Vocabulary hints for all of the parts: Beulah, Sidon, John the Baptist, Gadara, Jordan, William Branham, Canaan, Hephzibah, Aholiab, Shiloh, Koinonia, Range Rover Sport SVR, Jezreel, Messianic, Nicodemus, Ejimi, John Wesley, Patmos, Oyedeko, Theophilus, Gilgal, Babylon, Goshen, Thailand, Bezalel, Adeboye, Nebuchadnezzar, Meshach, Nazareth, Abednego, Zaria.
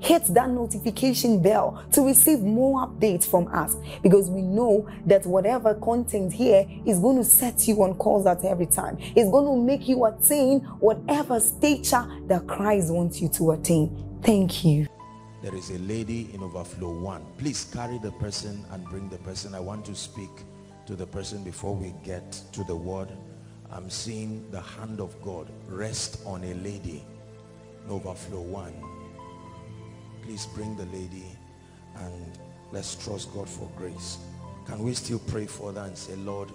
Hit that notification bell to receive more updates from us, because we know that whatever content here is going to set you on course at every time. It's going to make you attain whatever stature that Christ wants you to attain. Thank you. There is a lady in Overflow 1. Please carry the person and bring the person. I want to speak to the person before we get to the word. I'm seeing the hand of God rest on a lady in Overflow 1. Please bring the lady and let's trust God for grace. Can we still pray for that and say, Lord,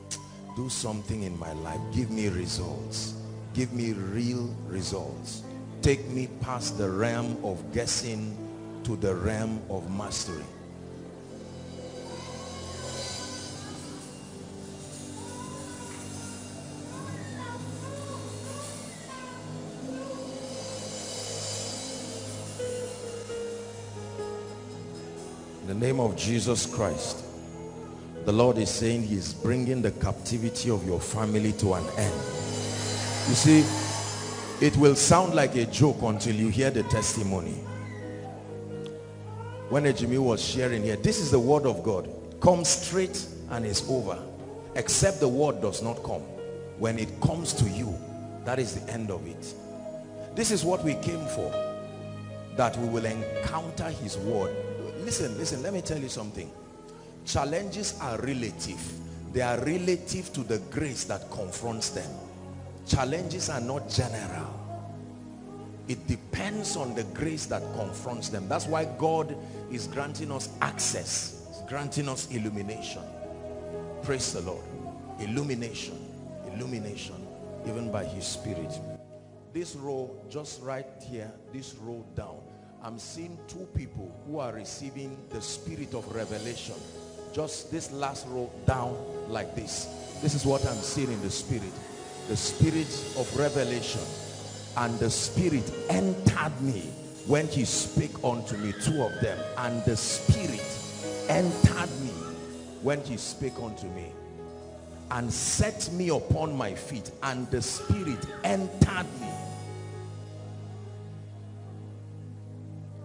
do something in my life. Give me results. Give me real results. Take me past the realm of guessing to the realm of mastery. In the name of Jesus Christ, the Lord is saying he is bringing the captivity of your family to an end. You see, it will sound like a joke until you hear the testimony. When Ejimi was sharing here, this is the word of God. Come straight and it's over. Except the word does not come. When it comes to you, that is the end of it. This is what we came for, that we will encounter his word. Listen, let me tell you something. Challenges are relative. They are relative to the grace that confronts them. Challenges are not general. It depends on the grace that confronts them. That's why God is granting us access. He's granting us illumination. Praise the Lord. Illumination, even by his spirit. This row, just right here, this row down. I'm seeing two people who are receiving the spirit of revelation. Just this last row down like this. This is what I'm seeing in the spirit. The spirit of revelation. And the spirit entered me when he spake unto me. Two of them. And the spirit entered me when he spake unto me. And set me upon my feet. And the spirit entered me.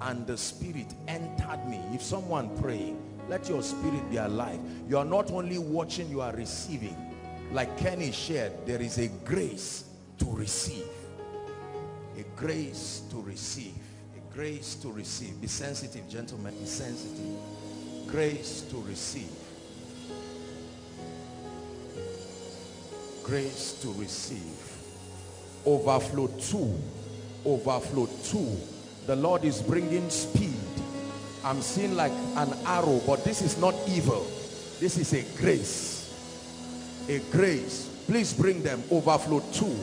And the spirit entered me. If someone praying, let your spirit be alive. You are not only watching, you are receiving. Like Kenny shared, there is a grace to receive. A grace to receive. A grace to receive. Be sensitive, gentlemen. Be sensitive. Grace to receive. Grace to receive. Overflow 2. Overflow 2. The Lord is bringing speed. I'm seeing like an arrow, but this is not evil. This is a grace. A grace. Please bring them. Overflow 2.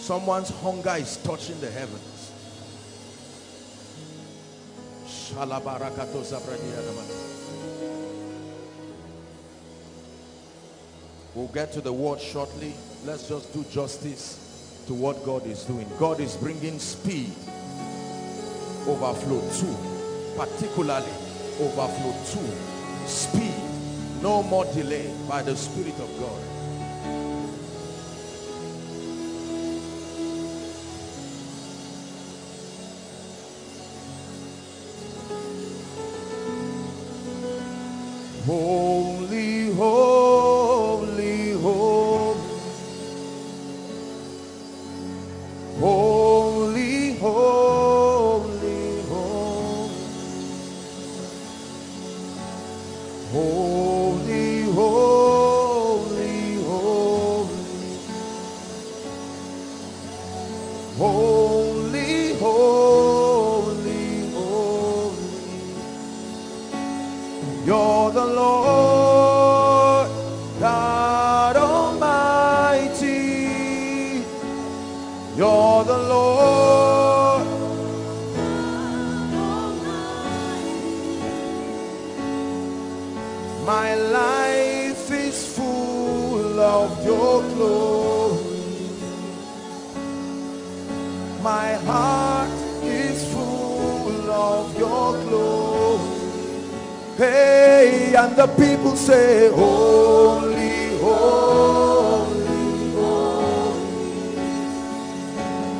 Someone's hunger is touching the heavens. We'll get to the word shortly. Let's just do justice to what God is doing. God is bringing speed. Overflow 2, particularly overflow 2, speed, no more delay by the Spirit of God. Holy, holy, holy, holy, holy. Holy, holy, holy, holy, holy, holy, you're the Lord God Almighty, you're the Lord God Almighty. My life is full of your glory, my heart is full of your glory. Hey, and the people say, holy, holy, holy.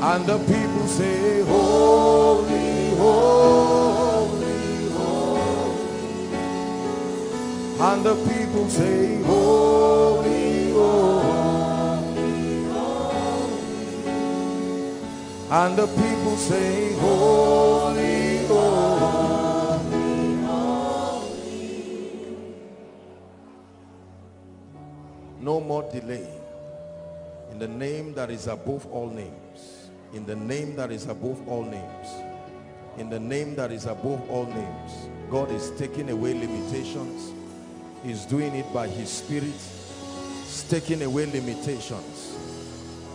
And the people say, holy, holy, holy. And the people say, holy, holy, holy. And the people say, holy, holy. No more delay. In the name that is above all names. In the name that is above all names. In the name that is above all names. God is taking away limitations. He's doing it by his Spirit. He's taking away limitations.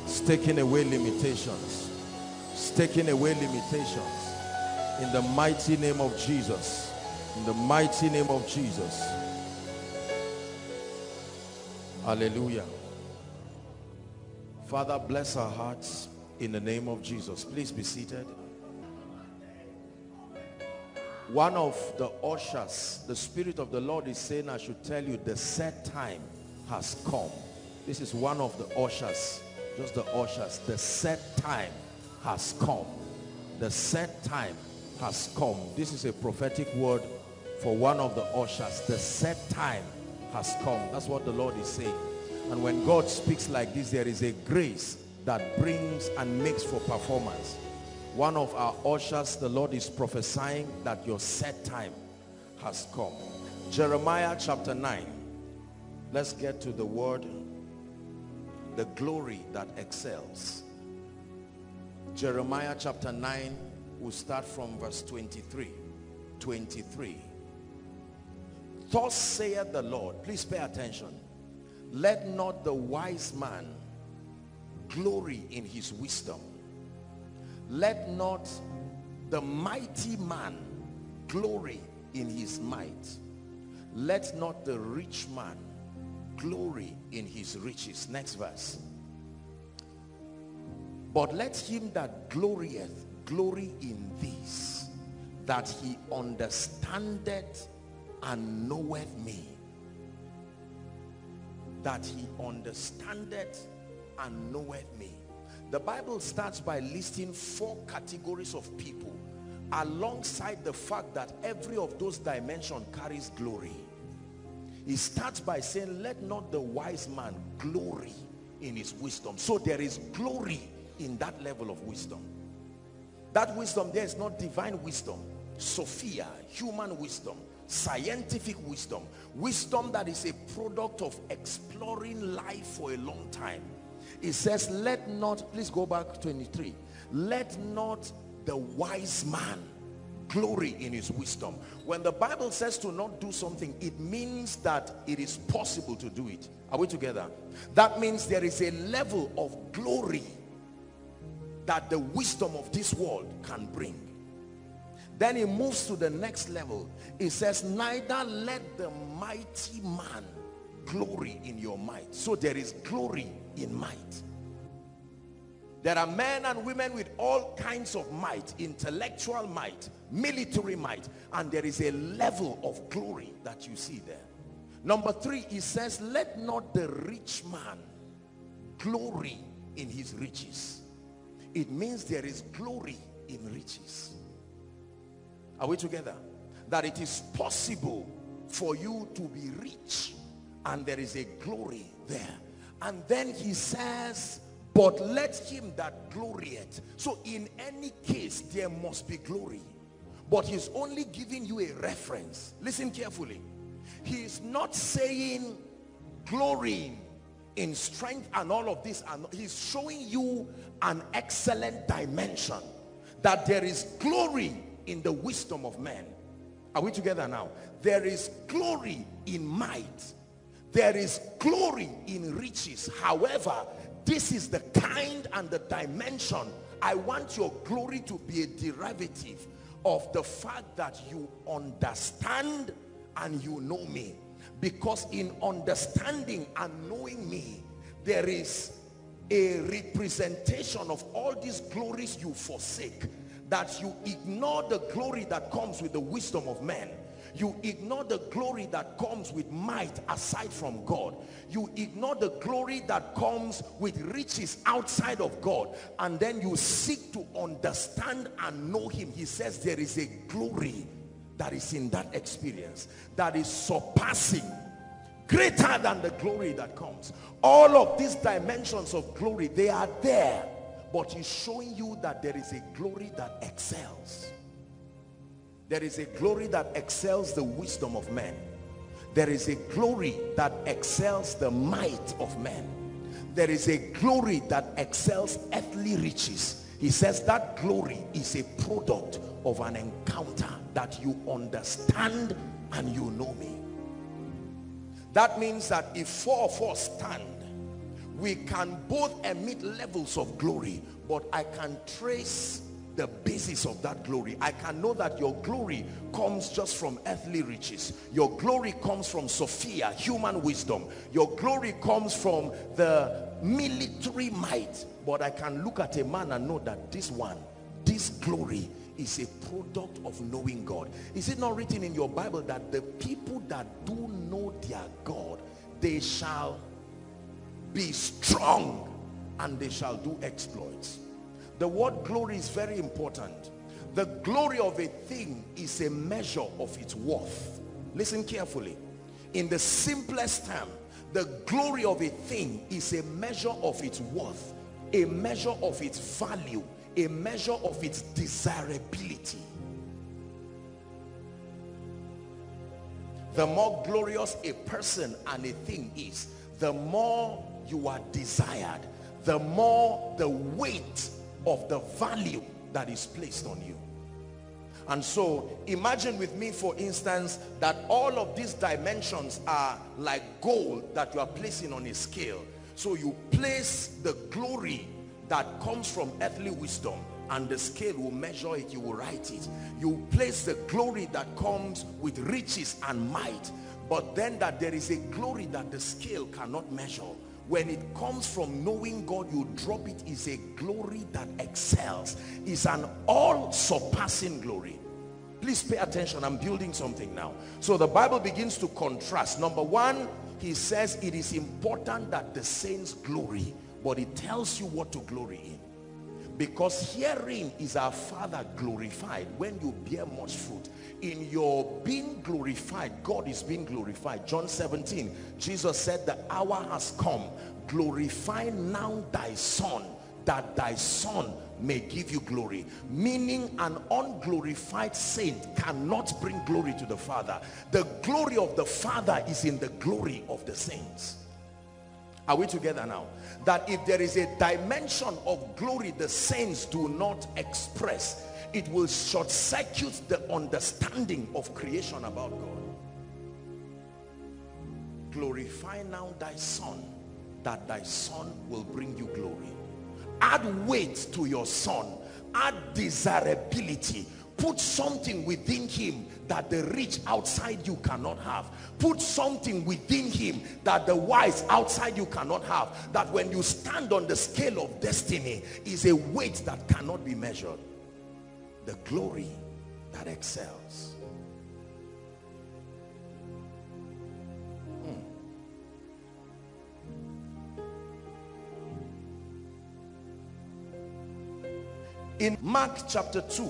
He's taking away limitations. He's taking away limitations. In the mighty name of Jesus. In the mighty name of Jesus. Hallelujah. Father, bless our hearts in the name of Jesus. Please be seated. One of the ushers, the Spirit of the Lord is saying, I should tell you the set time has come. This is one of the ushers, just the ushers. The set time has come. The set time has come. This is a prophetic word for one of the ushers. The set time has come. That's what the Lord is saying. And when God speaks like this, there is a grace that brings and makes for performance. One of our ushers, the Lord is prophesying that your set time has come. Jeremiah chapter 9. Let's get to the word, the glory that excels. Jeremiah chapter 9, we'll start from verse 23. 23. Thus saith the Lord, please pay attention. Let not the wise man glory in his wisdom. Let not the mighty man glory in his might. Let not the rich man glory in his riches. Next verse. But let him that glorieth glory in this, that he understandeth and knoweth me, that he understandeth and knoweth me. The Bible starts by listing four categories of people, alongside the fact that every of those dimensions carries glory. It starts by saying, let not the wise man glory in his wisdom. So there is glory in that level of wisdom. That wisdom there is not divine wisdom, Sophia, human wisdom, scientific wisdom, wisdom that is a product of exploring life for a long time. It says, let not, please go back 23, let not the wise man glory in his wisdom. When the Bible says to not do something, it means that it is possible to do it. Are we together? That means there is a level of glory that the wisdom of this world can bring. Then he moves to the next level. It says, neither let the mighty man glory in your might. So there is glory in might. There are men and women with all kinds of might, intellectual might, military might, and there is a level of glory that you see there. Number three, he says, let not the rich man glory in his riches. It means there is glory in riches. Are we together? That it is possible for you to be rich and there is a glory there. And then he says, but let him that glorieth. So in any case, there must be glory. But he's only giving you a reference. Listen carefully. He is not saying glory in strength and all of this, and he's showing you an excellent dimension, that there is glory in the wisdom of men. Are we together now? There is glory in might, there is glory in riches. However, this is the kind and the dimension. I want your glory to be a derivative of the fact that you understand and you know me. Because in understanding and knowing me, there is a representation of all these glories you forsake, that you ignore the glory that comes with the wisdom of men. You ignore the glory that comes with might aside from God. You ignore the glory that comes with riches outside of God. And then you seek to understand and know him. He says there is a glory that is in that experience that is surpassing, greater than the glory that comes. All of these dimensions of glory, they are there. But he's showing you that there is a glory that excels. There is a glory that excels the wisdom of men. There is a glory that excels the might of men. There is a glory that excels earthly riches. He says that glory is a product of an encounter, that you understand and you know me. That means that if four of us stand, we can both emit levels of glory, but I can trace the basis of that glory. I can know that your glory comes just from earthly riches. Your glory comes from Sophia, human wisdom. Your glory comes from the military might. But I can look at a man and know that this one, this glory is a product of knowing God. Is it not written in your Bible that the people that do know their God, they shall be strong and they shall do exploits? The word glory is very important. The glory of a thing is a measure of its worth. Listen carefully. In the simplest term, the glory of a thing is a measure of its worth, a measure of its value, a measure of its desirability. The more glorious a person and a thing is, the more you are desired, the more the weight of the value that is placed on you. And so imagine with me, for instance, that all of these dimensions are like gold that you are placing on a scale. So you place the glory that comes from earthly wisdom, and the scale will measure it, you will write it. You place the glory that comes with riches and might, but then that there is a glory that the scale cannot measure. When it comes from knowing God, you drop it. Is a glory that excels. It's an all-surpassing glory. Please pay attention. I'm building something now. So the Bible begins to contrast. Number one, he says it is important that the saints glory, but it tells you what to glory in. Because herein is our Father glorified, when you bear much fruit. In your being glorified, God is being glorified. John 17, Jesus said, the hour has come, glorify now thy Son, that thy Son may give you glory. Meaning an unglorified saint cannot bring glory to the Father. The glory of the Father is in the glory of the saints. Are we together now? That if there is a dimension of glory the saints do not express, it will short-circuit the understanding of creation about God. Glorify now thy Son, that thy Son will bring you glory. Add weight to your Son. Add desirability. Put something within him that the rich outside you cannot have. Put something within him that the wise outside you cannot have. That when you stand on the scale of destiny, is a weight that cannot be measured. The glory that excels. In Mark chapter 2,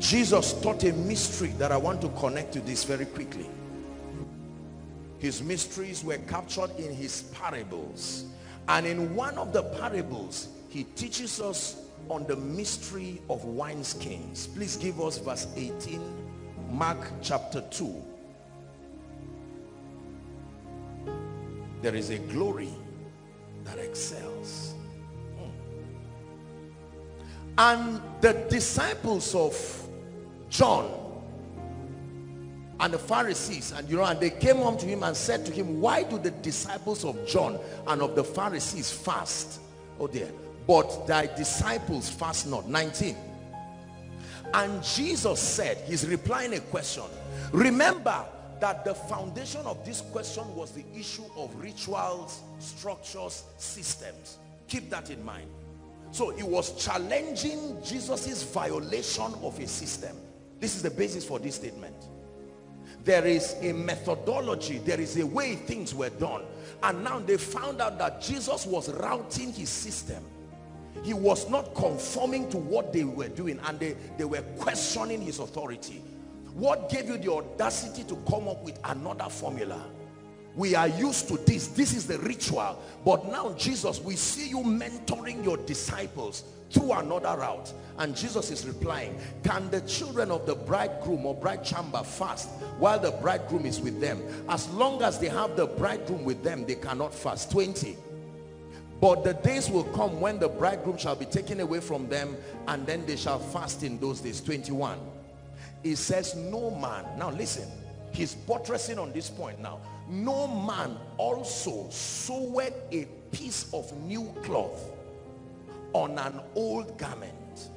Jesus taught a mystery that I want to connect to this very quickly. His mysteries were captured in his parables. And in one of the parables, he teaches us on the mystery of wineskins. Please give us verse 18, Mark chapter 2, There is a glory that excels. And the disciples of John and the Pharisees, and you know, and they came up to him and said to him, why do the disciples of John and of the Pharisees fast? Oh dear, but thy disciples fast not. 19. And Jesus said, he's replying a question. Remember that the foundation of this question was the issue of rituals, structures, systems. Keep that in mind. So it was challenging Jesus's violation of a system. This is the basis for this statement. There is a methodology, there is a way things were done, and now they found out that Jesus was routing his system. He was not conforming to what they were doing, and they were questioning his authority. What gave you the audacity to come up with another formula? We are used to this. This is the ritual. But now, Jesus, we see you mentoring your disciples through another route. And Jesus is replying, can the children of the bridegroom or bride chamber fast while the bridegroom is with them? As long as they have the bridegroom with them, they cannot fast. 20. But the days will come when the bridegroom shall be taken away from them, and then they shall fast in those days. 21. It says, no man. Now listen, he's buttressing on this point now. No man also seweth a piece of new cloth on an old garment,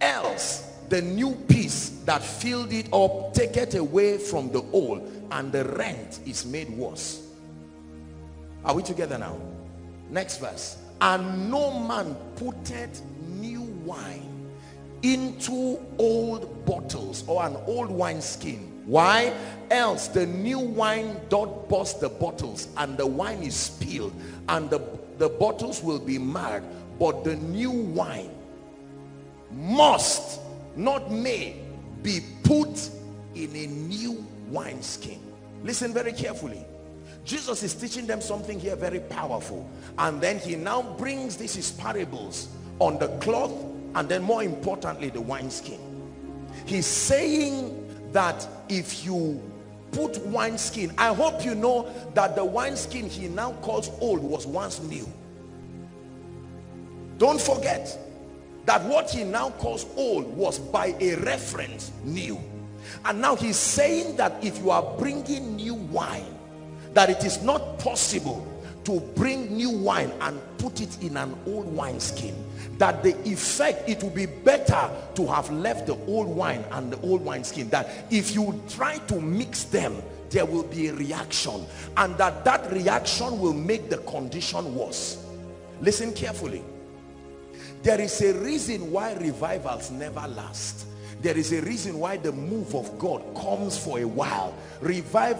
else the new piece that filled it up taketh away from the old, and the rent is made worse. Are we together now? Next verse. And no man putteth new wine into old bottles or an old wine skin. Why? Else the new wine doth burst the bottles, and the wine is spilled, and the bottles will be marred. But the new wine must, not may, be put in a new wineskin. Listen very carefully. Jesus is teaching them something here very powerful. And then he now brings these parables on the cloth, and then more importantly, the wineskin. He's saying that if you put wineskin, I hope you know that the wineskin he now calls old was once new. Don't forget that what he now calls old was by a reference new. And now he's saying that if you are bringing new wine, that it is not possible to bring new wine and put it in an old wineskin. That the effect, it will be better to have left the old wine and the old wineskin. That if you try to mix them, there will be a reaction, and that reaction will make the condition worse. Listen carefully. There is a reason why revivals never last. There is a reason why the move of God comes for a while. Revival.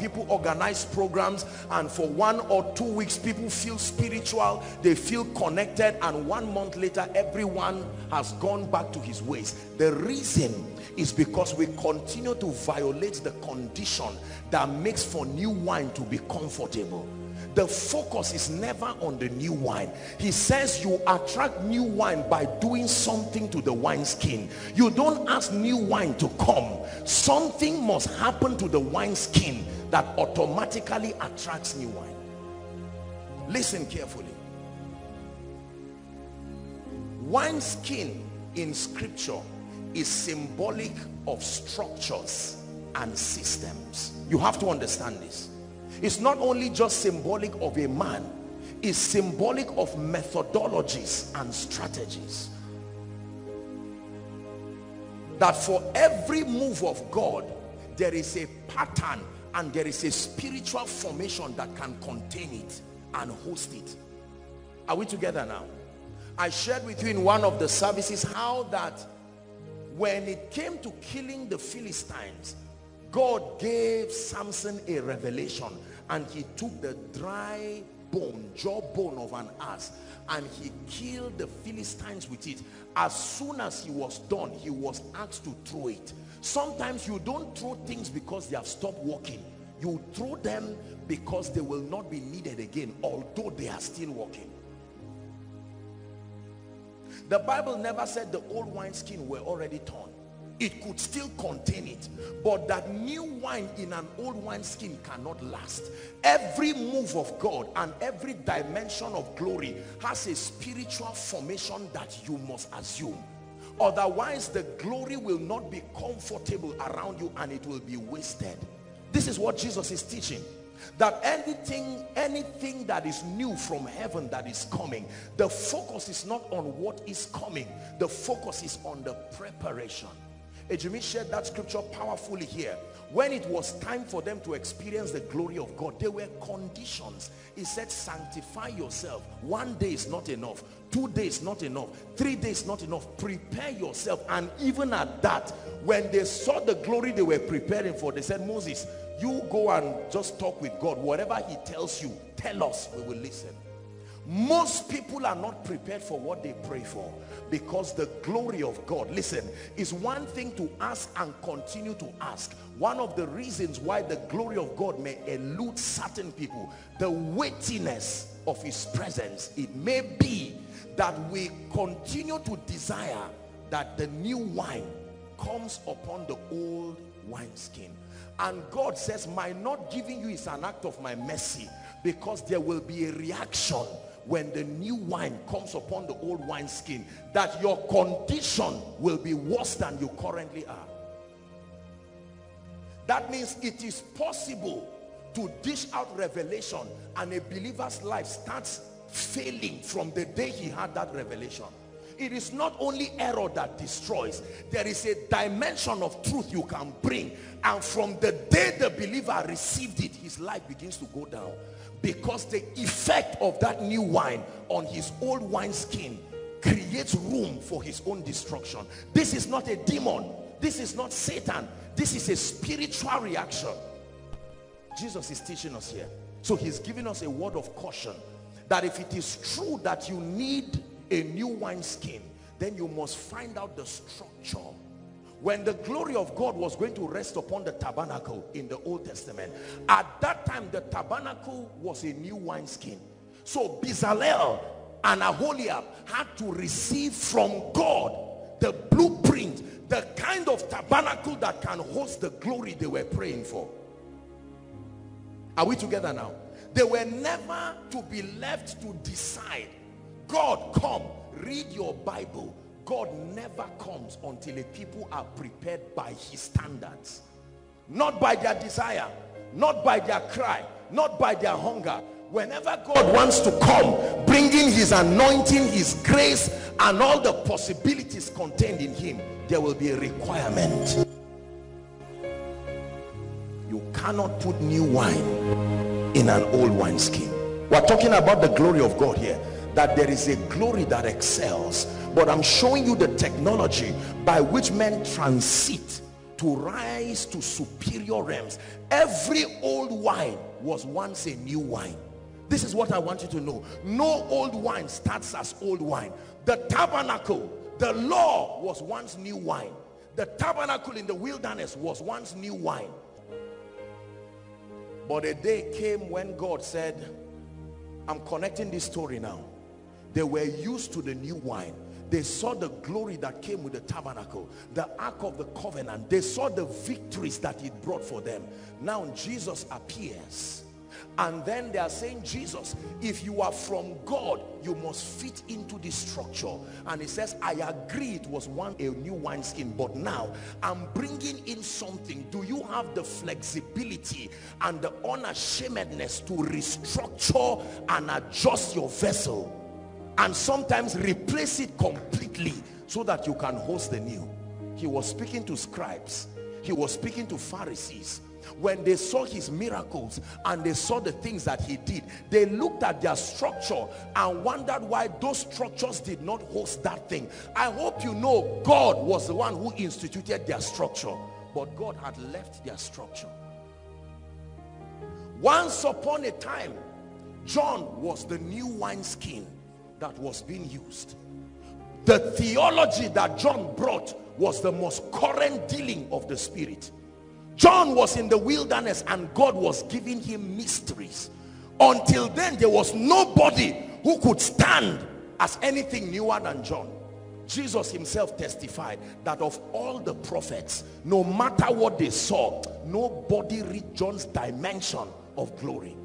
People organize programs, and for 1 or 2 weeks, people feel spiritual, they feel connected, and 1 month later, everyone has gone back to his ways. The reason is because we continue to violate the condition that makes for new wine to be comfortable. The focus is never on the new wine. He says you attract new wine by doing something to the wineskin. You don't ask new wine to come. Something must happen to the wineskin that automatically attracts new wine. Listen carefully. Wineskin in scripture is symbolic of structures and systems. You have to understand this. It's not only just symbolic of a man, it's symbolic of methodologies and strategies. That for every move of God, there is a pattern and there is a spiritual formation that can contain it and host it. Are we together now? I shared with you in one of the services how that when it came to killing the Philistines, God gave Samson a revelation, and he took the dry bone, jawbone of an ass, and he killed the Philistines with it. As soon as he was done, he was asked to throw it. Sometimes you don't throw things because they have stopped working. You throw them because they will not be needed again, although they are still working. The Bible never said the old wineskin were already torn. it could still contain it. But that new wine in an old wineskin cannot last. Every move of God and every dimension of glory has a spiritual formation that you must assume. Otherwise, the glory will not be comfortable around you and it will be wasted. This is what Jesus is teaching. That anything that is new from heaven that is coming, the focus is not on what is coming. The focus is on the preparation. Ejimi shared that scripture powerfully here. When it was time for them to experience the glory of God, there were conditions. He said, sanctify yourself. 1 day is not enough. 2 days not enough. 3 days not enough. Prepare yourself. And even at that, when they saw the glory they were preparing for, they said, Moses, you go and just talk with God. Whatever he tells you, tell us, we will listen. Most people are not prepared for what they pray for, because the glory of God, listen, is one thing to ask and continue to ask. One of the reasons why the glory of God may elude certain people, the weightiness of his presence, it may be that we continue to desire that the new wine comes upon the old wineskin. And God says, my not giving you is an act of my mercy, because there will be a reaction when the new wine comes upon the old wineskin, that your condition will be worse than you currently are. That means it is possible to dish out revelation and a believer's life starts failing from the day he had that revelation. It is not only error that destroys. There is a dimension of truth you can bring. And from the day the believer received it, his life begins to go down. Because the effect of that new wine on his old wineskin creates room for his own destruction. This is not a demon. This is not Satan. This is a spiritual reaction. Jesus is teaching us here. So he's giving us a word of caution. That if it is true that you need a new wineskin, then you must find out the structure. When the glory of God was going to rest upon the tabernacle in the Old Testament, at that time the tabernacle was a new wineskin. So Bezalel and Aholiab had to receive from God the blueprint, the kind of tabernacle that can host the glory they were praying for. Are we together now? They were never to be left to decide. God, come. Read your Bible. God never comes until the people are prepared by his standards. Not by their desire, not by their cry, not by their hunger. Whenever God wants to come, bringing his anointing, his grace, and all the possibilities contained in him, there will be a requirement. You cannot put new wine in an old wineskin. We're talking about the glory of God here. That there is a glory that excels, but I'm showing you the technology by which men transit to rise to superior realms. Every old wine was once a new wine. This is what I want you to know. No old wine starts as old wine. The tabernacle, the law, was once new wine. The tabernacle in the wilderness was once new wine. But a day came when God said, I'm connecting this story now. They were used to the new wine. They saw the glory that came with the tabernacle, the Ark of the Covenant. They saw the victories that it brought for them. Now Jesus appears. And then they are saying, Jesus, if you are from God, you must fit into this structure. And he says, I agree it was once a new wineskin, but now I'm bringing in something. Do you have the flexibility and the unashamedness to restructure and adjust your vessel? And sometimes replace it completely so that you can host the new. He was speaking to scribes. He was speaking to Pharisees. When they saw his miracles and they saw the things that he did, they looked at their structure and wondered why those structures did not host that thing. I hope you know God was the one who instituted their structure, but God had left their structure. Once upon a time, John was the new wineskin that was being used. The theology that John brought was the most current dealing of the Spirit. John was in the wilderness and God was giving him mysteries. Until then, there was nobody who could stand as anything newer than John. Jesus himself testified that of all the prophets, no matter what they saw, nobody reached John's dimension of glory.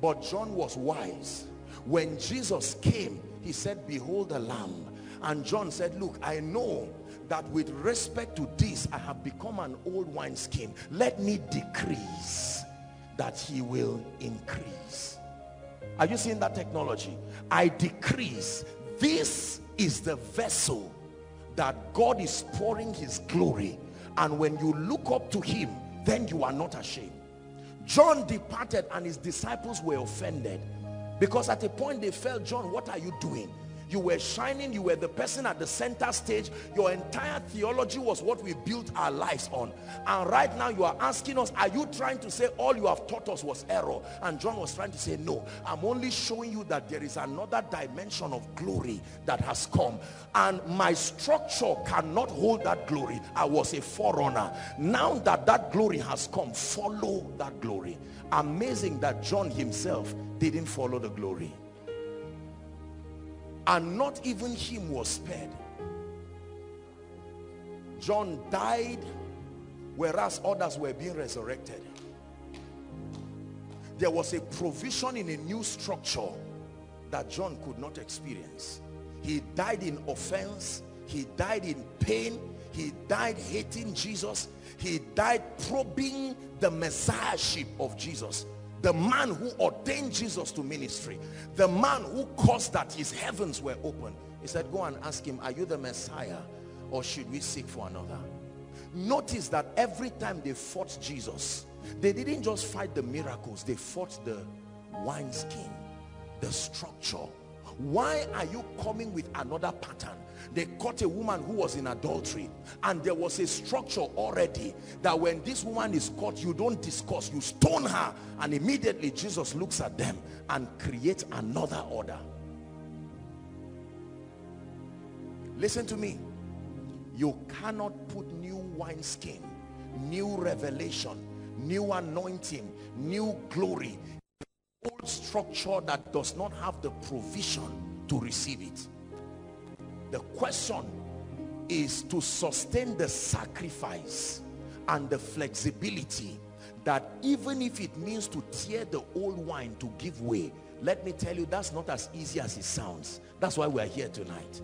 But John was wise. When Jesus came, he said, behold the Lamb. And John said, look, I know that with respect to this, I have become an old wineskin. Let me decrease that he will increase. Are you seeing that technology? I decrease. This is the vessel that God is pouring his glory. And when you look up to him, then you are not ashamed. John departed and his disciples were offended, because at a point they felt, John, what are you doing? You were shining, you were the person at the center stage, your entire theology was what we built our lives on, and right now you are asking us, are you trying to say all you have taught us was error? And John was trying to say, no, I'm only showing you that there is another dimension of glory that has come, and my structure cannot hold that glory. I was a forerunner. Now that that glory has come, follow that glory. Amazing that John himself didn't follow the glory. And not even him was spared. John died, whereas others were being resurrected. There was a provision in a new structure that John could not experience. He died in offense. He died in pain. He died hating Jesus. He died probing the Messiahship of Jesus. The man who ordained Jesus to ministry, the man who caused that his heavens were open. He said, go and ask him, are you the Messiah, or should we seek for another? Notice that every time they fought Jesus, they didn't just fight the miracles, they fought the wineskin, the structure. Why are you coming with another pattern? They caught a woman who was in adultery, and there was a structure already that when this woman is caught, you don't discuss, you stone her. And immediately Jesus looks at them and creates another order. Listen to me. You cannot put new wineskin, new revelation, new anointing, new glory, old structure that does not have the provision to receive it. The question is to sustain the sacrifice and the flexibility that even if it means to tear the old wine to give way, let me tell you, that's not as easy as it sounds. That's why we're here tonight.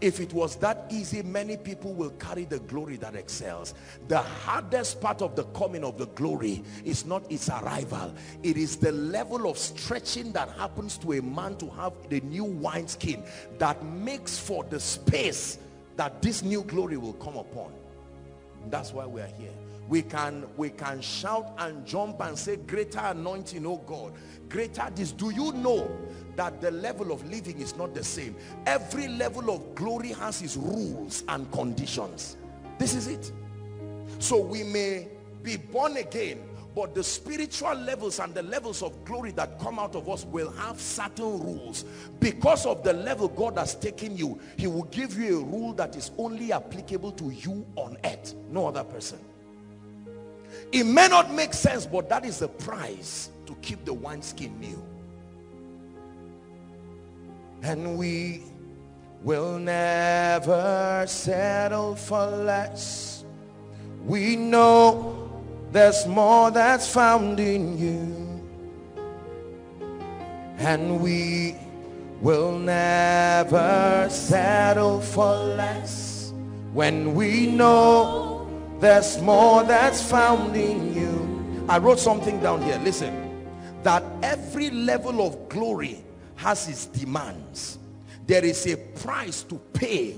If it was that easy, many people will carry the glory that excels. The hardest part of the coming of the glory is not its arrival. It is the level of stretching that happens to a man to have the new wineskin that makes for the space that this new glory will come upon. That's why we are here. We can shout and jump and say, greater anointing, oh God, greater this. Do you know that the level of living is not the same? Every level of glory has its rules and conditions. This is it. So we may be born again, but the spiritual levels and the levels of glory that come out of us will have certain rules. Because of the level God has taken you, he will give you a rule that is only applicable to you on earth, no other person. It may not make sense, but that is the price to keep the wineskin new. And we will never settle for less. We know there's more that's found in you. And we will never settle for less. When we know there's more that's found in you. I wrote something down here. Listen, that every level of glory has its demands. There is a price to pay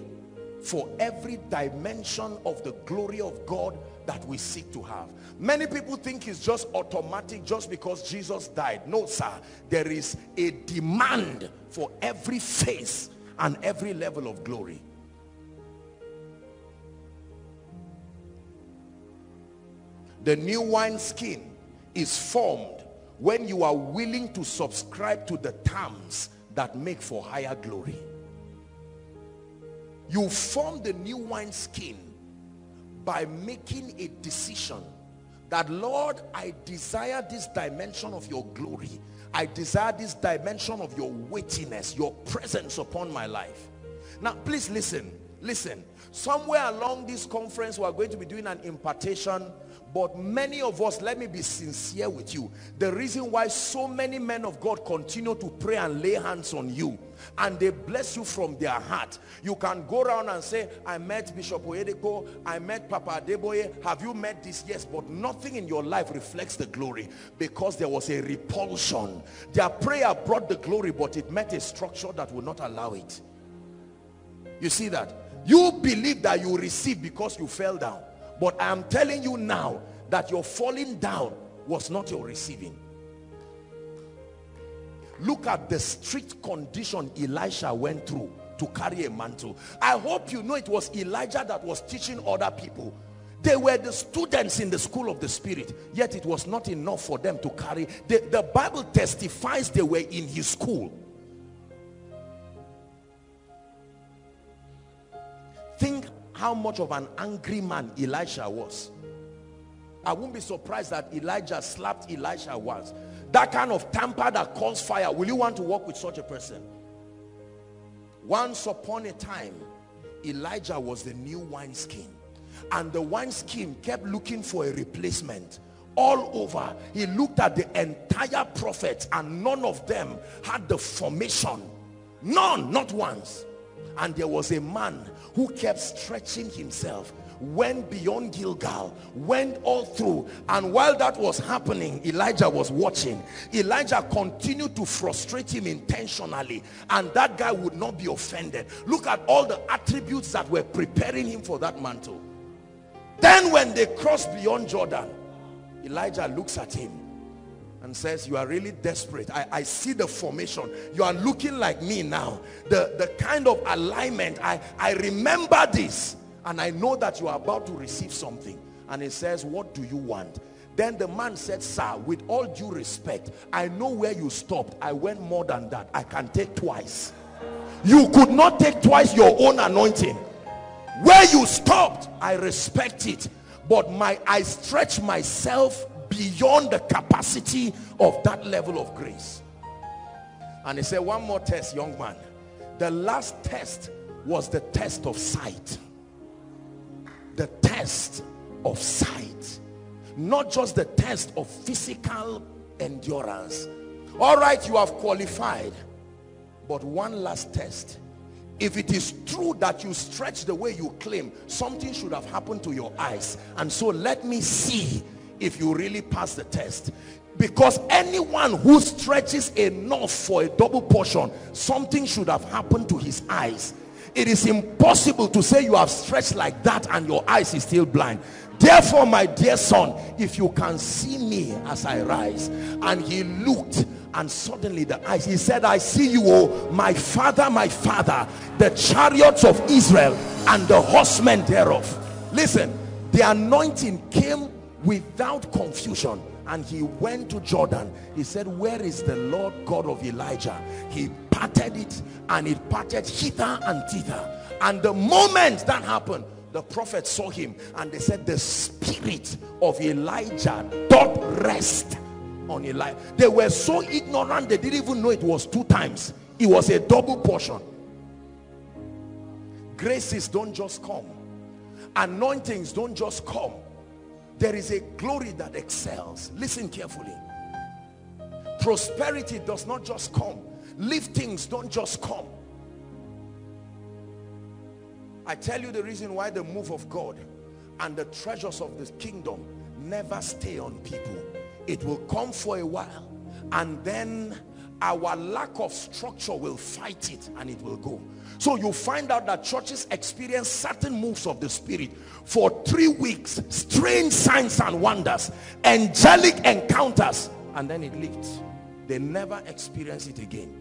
for every dimension of the glory of God that we seek to have. Many people think it's just automatic just because Jesus died. No, sir. There is a demand for every phase and every level of glory. The new wineskin is formed when you are willing to subscribe to the terms that make for higher glory. You form the new wineskin by making a decision that, Lord, I desire this dimension of your glory. I desire this dimension of your weightiness, your presence upon my life. Now, please listen. Listen, somewhere along this conference, we are going to be doing an impartation, but many of us, let me be sincere with you, the reason why so many men of God continue to pray and lay hands on you, and they bless you from their heart. You can go around and say, I met Bishop Oyedeko, I met Papa Adeboye, have you met this? Yes, but nothing in your life reflects the glory, because there was a repulsion. Their prayer brought the glory, but it met a structure that would not allow it. You see that? You believe that you receive because you fell down. But I am telling you now that your falling down was not your receiving. Look at the strict condition Elisha went through to carry a mantle. I hope you know it was Elijah that was teaching other people. They were the students in the school of the Spirit, yet it was not enough for them to carry. The Bible testifies they were in his school. Think how much of an angry man Elisha was. I wouldn't be surprised that Elijah slapped Elisha once. That kind of temper that calls fire. Will you want to walk with such a person? Once upon a time, Elijah was the new wineskin. And the wineskin kept looking for a replacement. All over, he looked at the entire prophets and none of them had the formation. None, not once. And there was a man who kept stretching himself, went beyond Gilgal, went all through. And while that was happening, Elijah was watching. Elijah continued to frustrate him intentionally, and that guy would not be offended. Look at all the attributes that were preparing him for that mantle. Then when they crossed beyond Jordan, Elijah looks at him and says, you are really desperate. I see the formation. You are looking like me now. The kind of alignment. I remember this. And I know that you are about to receive something. And he says, what do you want? Then the man said, sir, with all due respect, I know where you stopped. I went more than that. I can take twice. You could not take twice your own anointing. Where you stopped, I respect it. But I stretch myself beyond the capacity of that level of grace. And he said, one more test, young man. The last test was the test of sight. The test of sight. Not just the test of physical endurance. All right, you have qualified. But one last test. If it is true that you stretch the way you claim, something should have happened to your eyes. And so let me see if you really pass the test. Because anyone who stretches enough for a double portion, something should have happened to his eyes. It is impossible to say you have stretched like that and your eyes is still blind. Therefore, my dear son, if you can see me as I rise. And he looked, and suddenly the eyes, he said, I see you, oh my father, the chariots of Israel and the horsemen thereof. Listen, the anointing came without confusion, and he went to Jordan. He said, where is the Lord God of Elijah? He parted it, and it parted hither and thither. And the moment that happened, the prophet saw him, and they said, the spirit of Elijah doth rest on Elijah. They were so ignorant, they didn't even know it was two times. It was a double portion. Graces don't just come. Anointings don't just come. There is a glory that excels. Listen carefully. Prosperity does not just come. Liftings don't just come. I tell you the reason why the move of God and the treasures of the kingdom never stay on people. It will come for a while, and then our lack of structure will fight it, and it will go. So you find out that churches experience certain moves of the Spirit for 3 weeks, strange signs and wonders, angelic encounters, and then it leaves. They never experience it again.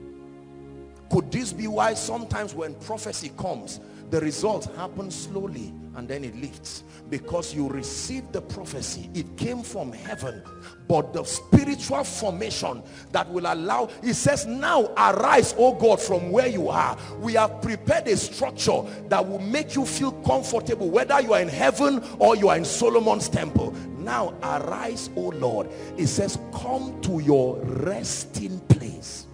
Could this be why sometimes when prophecy comes, the results happen slowly and then it leaves? Because you received the prophecy, it came from heaven, but the spiritual formation that will allow, it says, now arise, O God, from where you are. We have prepared a structure that will make you feel comfortable, whether you are in heaven or you are in Solomon's temple. now, arise, O Lord. It says, come to your resting place.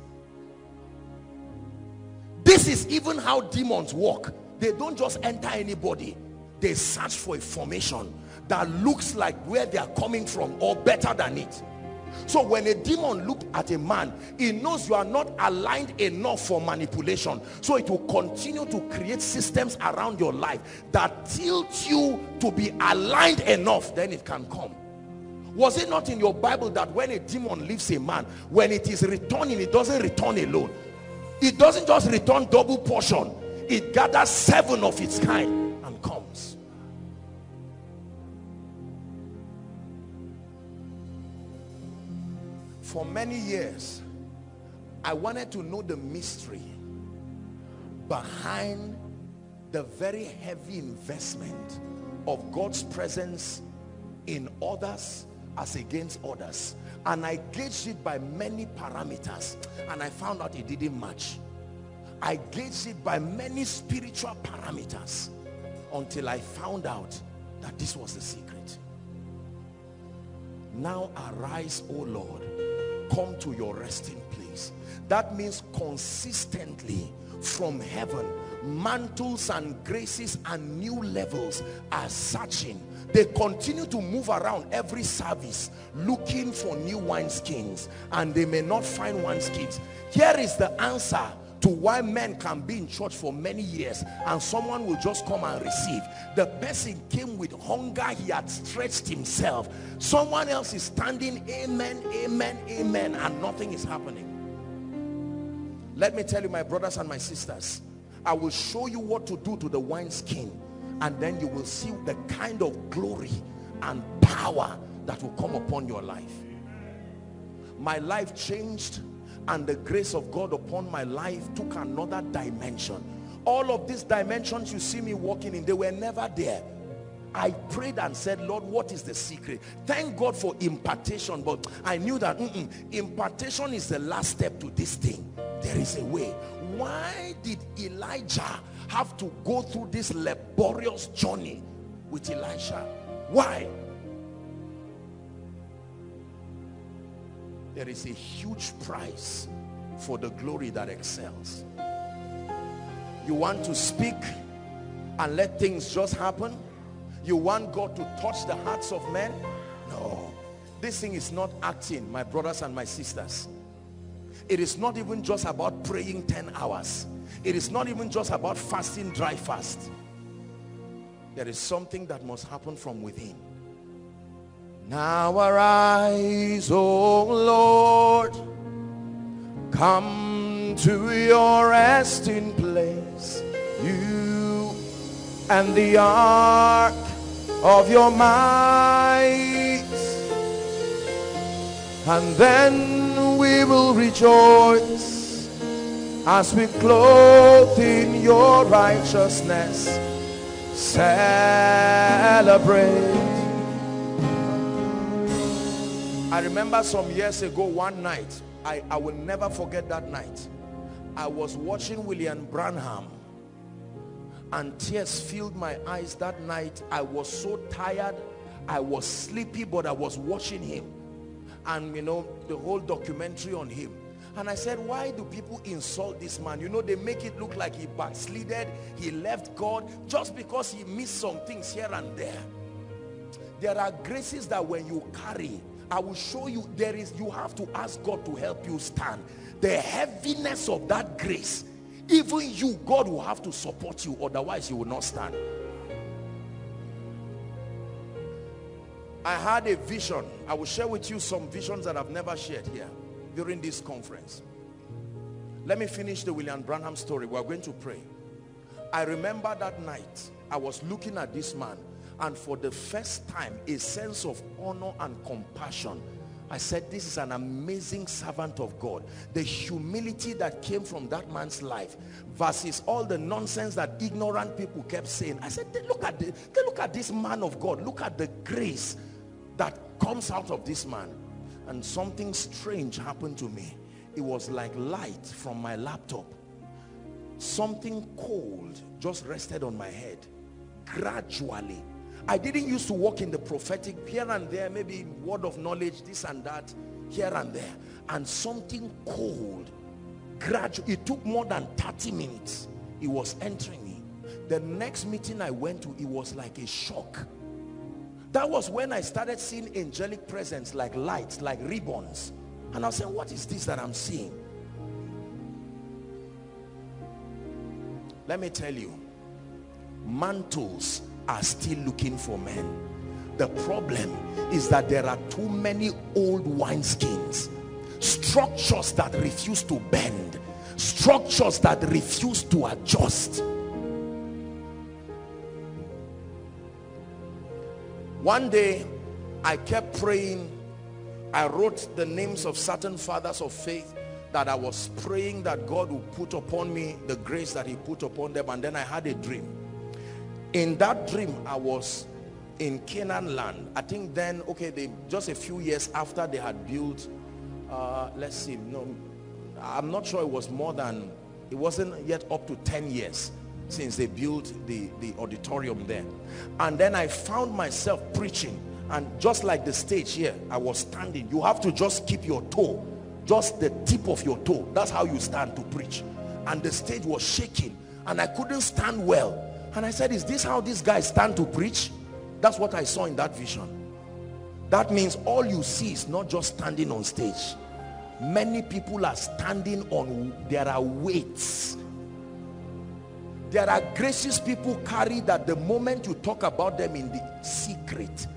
This is even how demons walk. They don't just enter anybody. They search for a formation that looks like where they are coming from or better than it. So when a demon looks at a man, he knows you are not aligned enough for manipulation. So it will continue to create systems around your life that tilt you to be aligned enough, then it can come. Was it not in your Bible that when a demon leaves a man, when it is returning, it doesn't return alone. It doesn't just return double portion. It gathers 7 of its kind and comes. For many years, I wanted to know the mystery behind the very heavy investment of God's presence in others as against others. And I gauged it by many parameters, and I found out it didn't match. I gauged it by many spiritual parameters until I found out that this was the secret. Now arise, O Lord. Come to your resting place. That means consistently from heaven, mantles and graces and new levels are searching. They continue to move around every service looking for new wineskins, and they may not find wineskins. Here is the answer to why men can be in church for many years and someone will just come and receive. The person came with hunger. He had stretched himself. Someone else is standing, amen, amen, amen, and nothing is happening. Let me tell you, my brothers and my sisters, I will show you what to do to the wineskin, and then you will see the kind of glory and power that will come upon your life. My life changed, and the grace of God upon my life took another dimension. All of these dimensions you see me walking in, they were never there. I prayed and said, Lord, what is the secret? Thank God for impartation, but I knew that impartation is the last step to this thing. There is a way. Why did Elijah have to go through this laborious journey with Elisha? Why? There is a huge price for the glory that excels. You want to speak and let things just happen? You want God to touch the hearts of men? No. This thing is not acting, my brothers and my sisters. It is not even just about praying 10 hours. It is not even just about fasting dry fast. There is something that must happen from within. Now arise, O Lord, come to your resting place, you and the ark of your might, and then we will rejoice as we clothe in your righteousness, celebrate. I remember some years ago, one night, I will never forget that night. I was watching William Branham, and tears filled my eyes that night. I was so tired. I was sleepy, but I was watching him. And you know, the whole documentary on him. And I said, why do people insult this man? You know, they make it look like he backslided, he left God, just because he missed some things here and there. There are graces that when you carry, I will show you, there is, you have to ask God to help you stand. The heaviness of that grace, even you, God will have to support you, otherwise you will not stand. I had a vision. I will share with you some visions that I've never shared here during this conference. Let me finish the William Branham story. We are going to pray. I remember that night, I was looking at this man, and for the first time, a sense of honor and compassion. I said, this is an amazing servant of God. The humility that came from that man's life versus all the nonsense that ignorant people kept saying. I said, look at this man of God. Look at the grace that comes out of this man. And something strange happened to me. It was like light from my laptop. Something cold just rested on my head. Gradually, I didn't used to walk in the prophetic, here and there, maybe word of knowledge, this and that, here and there. And something cold, gradually, it took more than 30 minutes. It was entering me. The next meeting I went to, it was like a shock. That was when I started seeing angelic presence, like lights, like ribbons. And I was saying, what is this that I'm seeing? Let me tell you, mantles are still looking for men. The problem is that there are too many old wineskins, structures that refuse to bend, structures that refuse to adjust. One day, I kept praying. I wrote the names of certain fathers of faith that I was praying that God would put upon me the grace that he put upon them. And then I had a dream. In that dream, I was in Canaan land. I think then, okay, they just a few years after they had built, let's see, no, I'm not sure, it was more than, it wasn't yet up to 10 years since they built the auditorium there. And then I found myself preaching, and just like the stage here, I was standing. You have to just keep your toe, just the tip of your toe. That's how you stand to preach. And the stage was shaking, and I couldn't stand well. And I said, is this how these guys stand to preach? That's what I saw in that vision. That means all you see is not just standing on stage. Many people are standing on, there are weights. There are graces people carry that the moment you talk about them in the secret,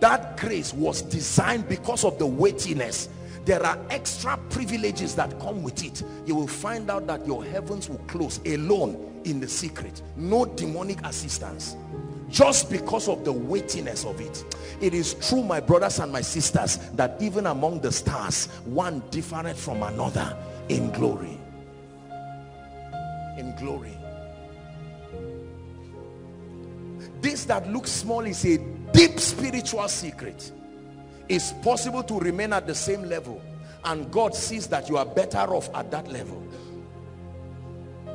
that grace was designed because of the weightiness. There are extra privileges that come with it. You will find out that your heavens will close alone in the secret. No demonic assistance. Just because of the weightiness of it. It is true, my brothers and my sisters, that even among the stars, one different from another in glory. In glory. This that looks small is a deep spiritual secret. It's possible to remain at the same level, and God sees that you are better off at that level.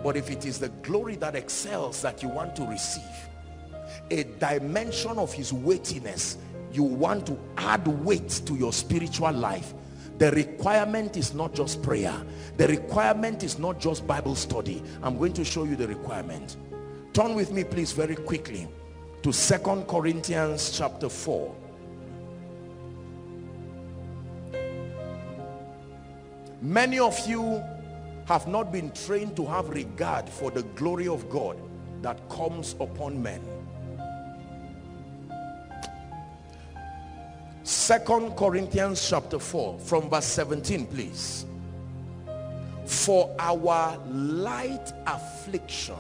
But if it is the glory that excels that you want to receive, a dimension of his weightiness, you want to add weight to your spiritual life, the requirement is not just prayer. The requirement is not just Bible study. I'm going to show you the requirement. Turn with me, please, very quickly to 2 Corinthians chapter 4. 2 Many of you have not been trained to have regard for the glory of God that comes upon men. 2 Corinthians chapter 4 from verse 17, please. For our light affliction,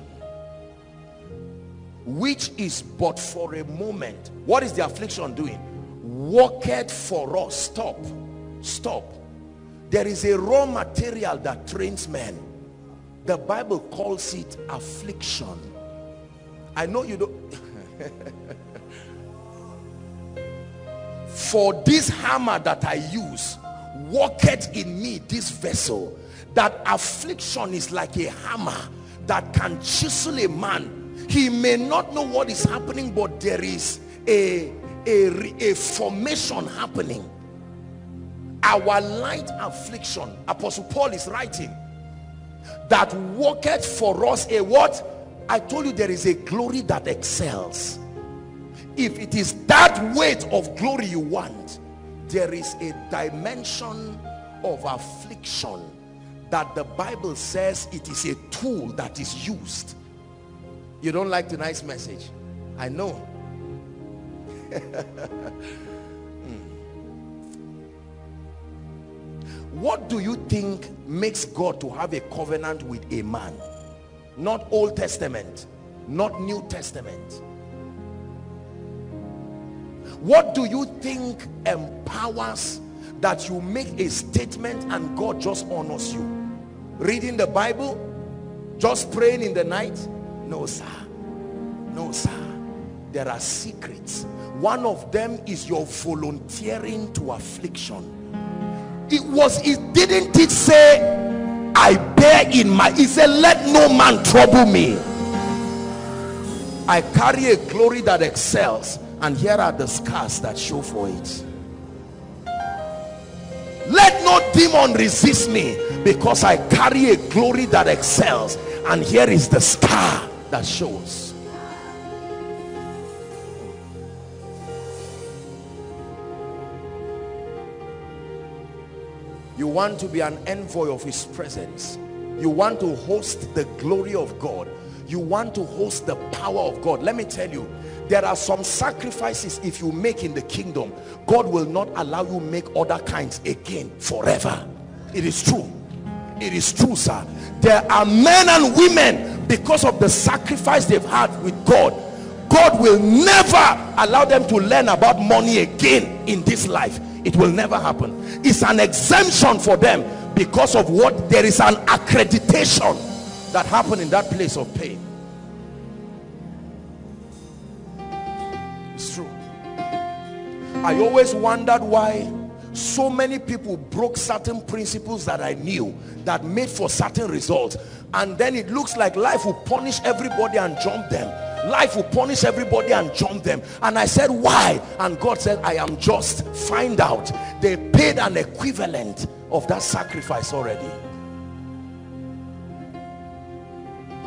which is but for a moment. What is the affliction doing? Worketh for us. Stop. There is a raw material that trains men. The Bible calls it affliction. I know you don't. For this hammer that I use worketh in me this vessel. That affliction is like a hammer that can chisel a man. He may not know what is happening, but there is a formation happening. Our light affliction, Apostle Paul is writing, that worketh for us a what? I told you there is a glory that excels. If it is that weight of glory you want, there is a dimension of affliction that the Bible says it is a tool that is used. You don't like tonight's message, I know. What do you think makes God to have a covenant with a man? Not Old Testament, not New Testament. What do you think empowers that you make a statement and God just honors you? Reading the Bible? Just praying in the night? No, sir. No, sir. There are secrets. One of them is your volunteering to affliction. Didn't it say I bear in my, it said let no man trouble me. I carry a glory that excels, and here are the scars that show for it. Let no demon resist me, because I carry a glory that excels, and here is the scar that shows. You want to be an envoy of his presence. You want to host the glory of God. You want to host the power of God. Let me tell you, there are some sacrifices if you make in the kingdom, God will not allow you make other kinds again forever. It is true. It is true, sir. There are men and women, because of the sacrifice they've had with God, God will never allow them to learn about money again in this life. It will never happen. It's an exemption for them because of what there is an accreditation that happened in that place of pain. It's true. I always wondered why so many people broke certain principles that I knew that made for certain results, and then it looks like life will punish everybody and jump them. Life will punish everybody and jump them. And I said, why? And God said, I am just. Find out. They paid an equivalent of that sacrifice already.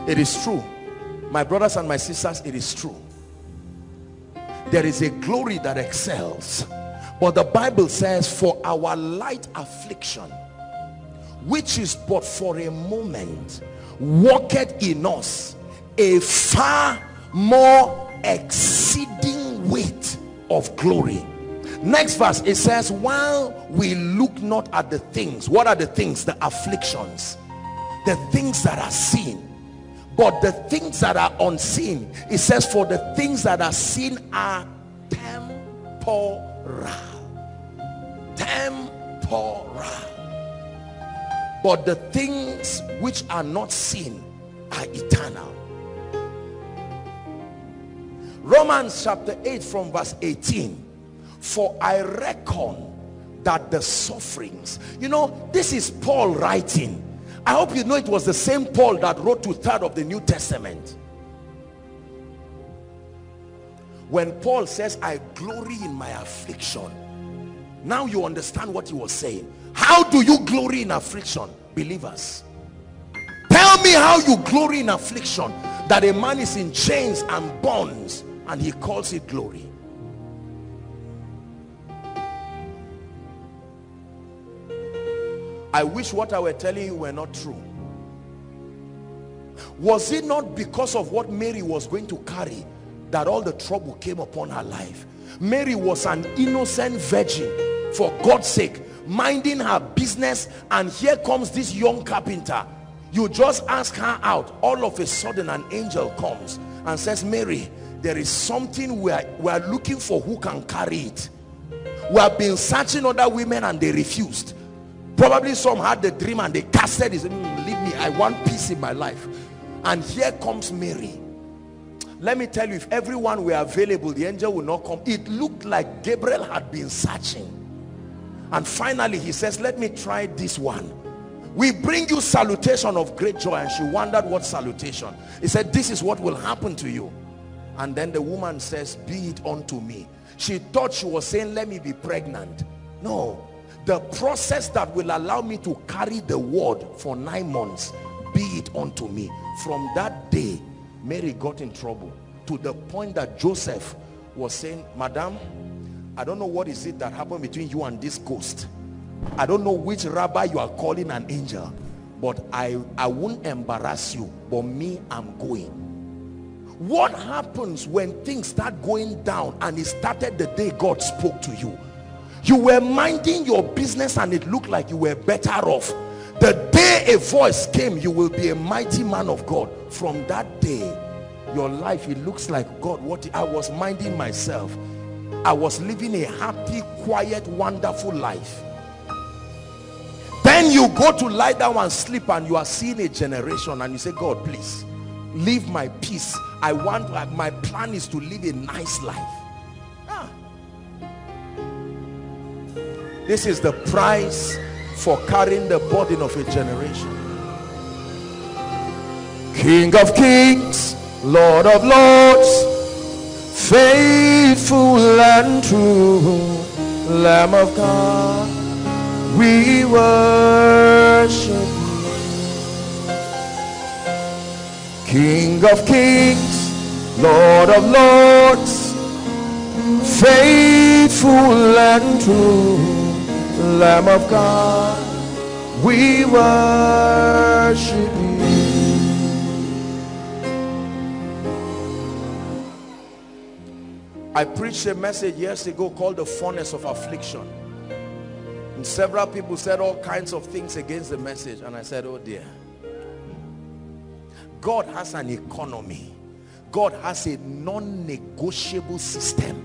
It is true. My brothers and my sisters, it is true. There is a glory that excels. But the Bible says, for our light affliction, which is but for a moment, worketh in us a far more exceeding weight of glory. Next verse, it says, while we look not at the things. What are the things? The afflictions, the things that are seen, but the things that are unseen. It says, for the things that are seen are temporal. Temporal. But the things which are not seen are eternal. Romans chapter 8 from verse 18. For I reckon that the sufferings, you know, this is Paul writing. I hope you know it was the same Paul that wrote 2/3 of the New Testament. When Paul says, I glory in my affliction, now you understand what he was saying. How do you glory in affliction, believers? Tell me how you glory in affliction, that a man is in chains and bonds and he calls it glory. I wish what I were telling you were not true. Was it not because of what Mary was going to carry that all the trouble came upon her life? Mary was an innocent virgin, for God's sake, minding her business, and here comes this young carpenter. You just ask her out. All of a sudden, an angel comes and says, Mary, there is something we are looking for who can carry it. We have been searching other women and they refused. Probably some had the dream and they casted it. Leave me, I want peace in my life. And here comes Mary. Let me tell you, if everyone were available, the angel would not come. It looked like Gabriel had been searching. And finally he says, let me try this one. We bring you salutation of great joy. And she wondered what salutation. He said, this is what will happen to you. And then the woman says, be it unto me. She thought she was saying, let me be pregnant. No. The process that will allow me to carry the word for 9 months, be it unto me. From that day, Mary got in trouble, to the point that Joseph was saying, Madam, I don't know what is it that happened between you and this ghost. I don't know which rabbi you are calling an angel, but I won't embarrass you, but me, I'm going. What happens when things start going down and it started the day God spoke to you? You were minding your business and it looked like you were better off. The day a voice came, you will be a mighty man of God. From that day, your life, it looks like, God, what? I was minding myself. I was living a happy, quiet, wonderful life. Then you go to lie down and sleep and you are seeing a generation and you say, God, please, leave my peace. I want, my plan is to live a nice life. This is the price for carrying the burden of a generation. King of kings, Lord of Lords, faithful and true, Lamb of God, we worship you. King of kings, Lord of lords, faithful and true, Lamb of God, we worship you. I preached a message years ago called the furnace of affliction, and several people said all kinds of things against the message, and I said, oh dear, God has an economy. God has a non-negotiable system.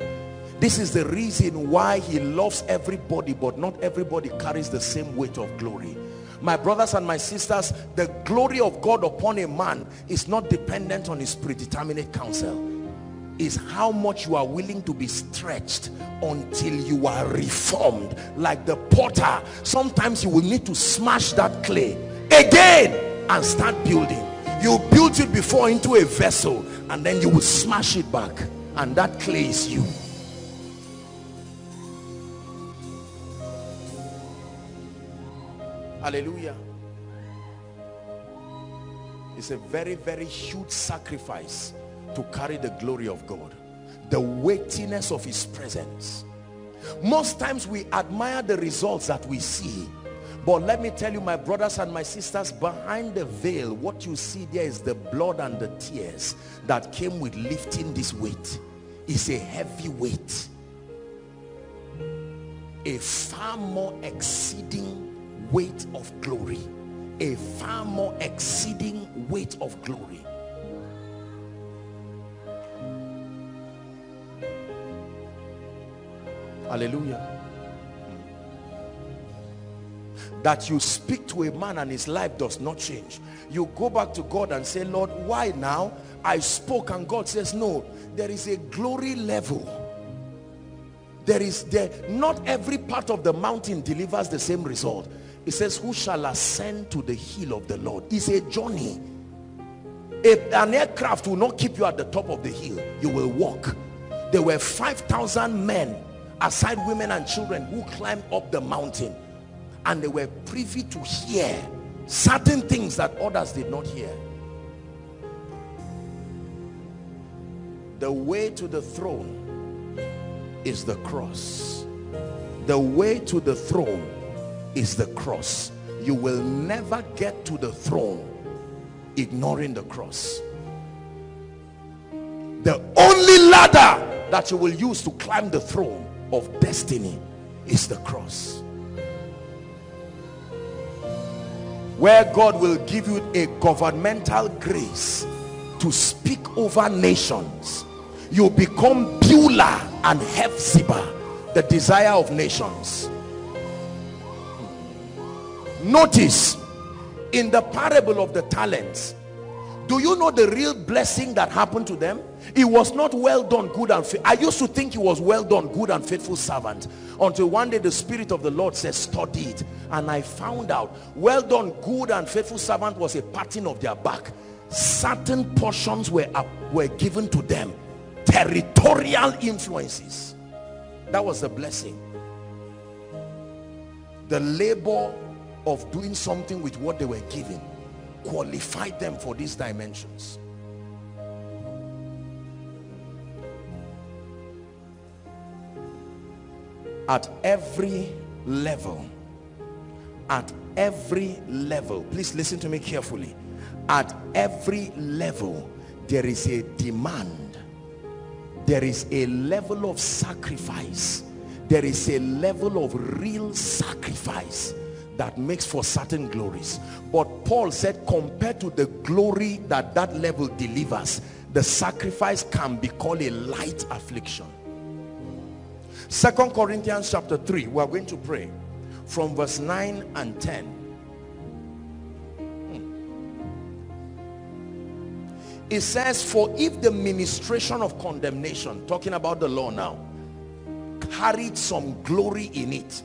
This is the reason why he loves everybody, but not everybody carries the same weight of glory. My brothers and my sisters, the glory of God upon a man is not dependent on his predeterminate counsel. It's how much you are willing to be stretched until you are reformed. Like the potter, sometimes you will need to smash that clay again and start building. You built it before into a vessel, and then you will smash it back, and that clay is you. Hallelujah. It's a very, very huge sacrifice to carry the glory of God, the weightiness of his presence. Most times we admire the results that we see, but let me tell you, my brothers and my sisters, behind the veil, what you see there is the blood and the tears that came with lifting this weight. It's a heavy weight, a far more exceeding weight of glory, a far more exceeding weight of glory. Hallelujah. That you speak to a man and his life does not change, you go back to God and say, Lord, why now? I spoke, and God says, no, there is a glory level. Not every part of the mountain delivers the same result. It says, who shall ascend to the hill of the Lord? It's a journey. An aircraft will not keep you at the top of the hill. You will walk. There were 5,000 men, aside women and children, who climbed up the mountain, and they were privy to hear certain things that others did not hear. The way to the throne is the cross. The way to the throne is the cross. You will never get to the throne ignoring the cross. The only ladder that you will use to climb the throne of destiny is the cross, where God will give you a governmental grace to speak over nations. You become Beulah and Hephzibah, the desire of nations. Notice, in the parable of the talents, do you know the real blessing that happened to them? It was not well done, good and faithful. I used to think it was well done, good and faithful servant, until one day the Spirit of the Lord says, study it. And I found out, well done, good and faithful servant was a patting of their back. Certain portions were given to them. Territorial influences. That was the blessing. The labor of doing something with what they were given qualified them for these dimensions. At every level, at every level, please listen to me carefully, at every level there is a demand, there is a level of sacrifice, there is a level of real sacrifice that makes for certain glories. But Paul said, compared to the glory that that level delivers, the sacrifice can be called a light affliction. 2 Corinthians chapter 3, we are going to pray from verse 9 and 10. It says, for if the ministration of condemnation, talking about the law now, carried some glory in it,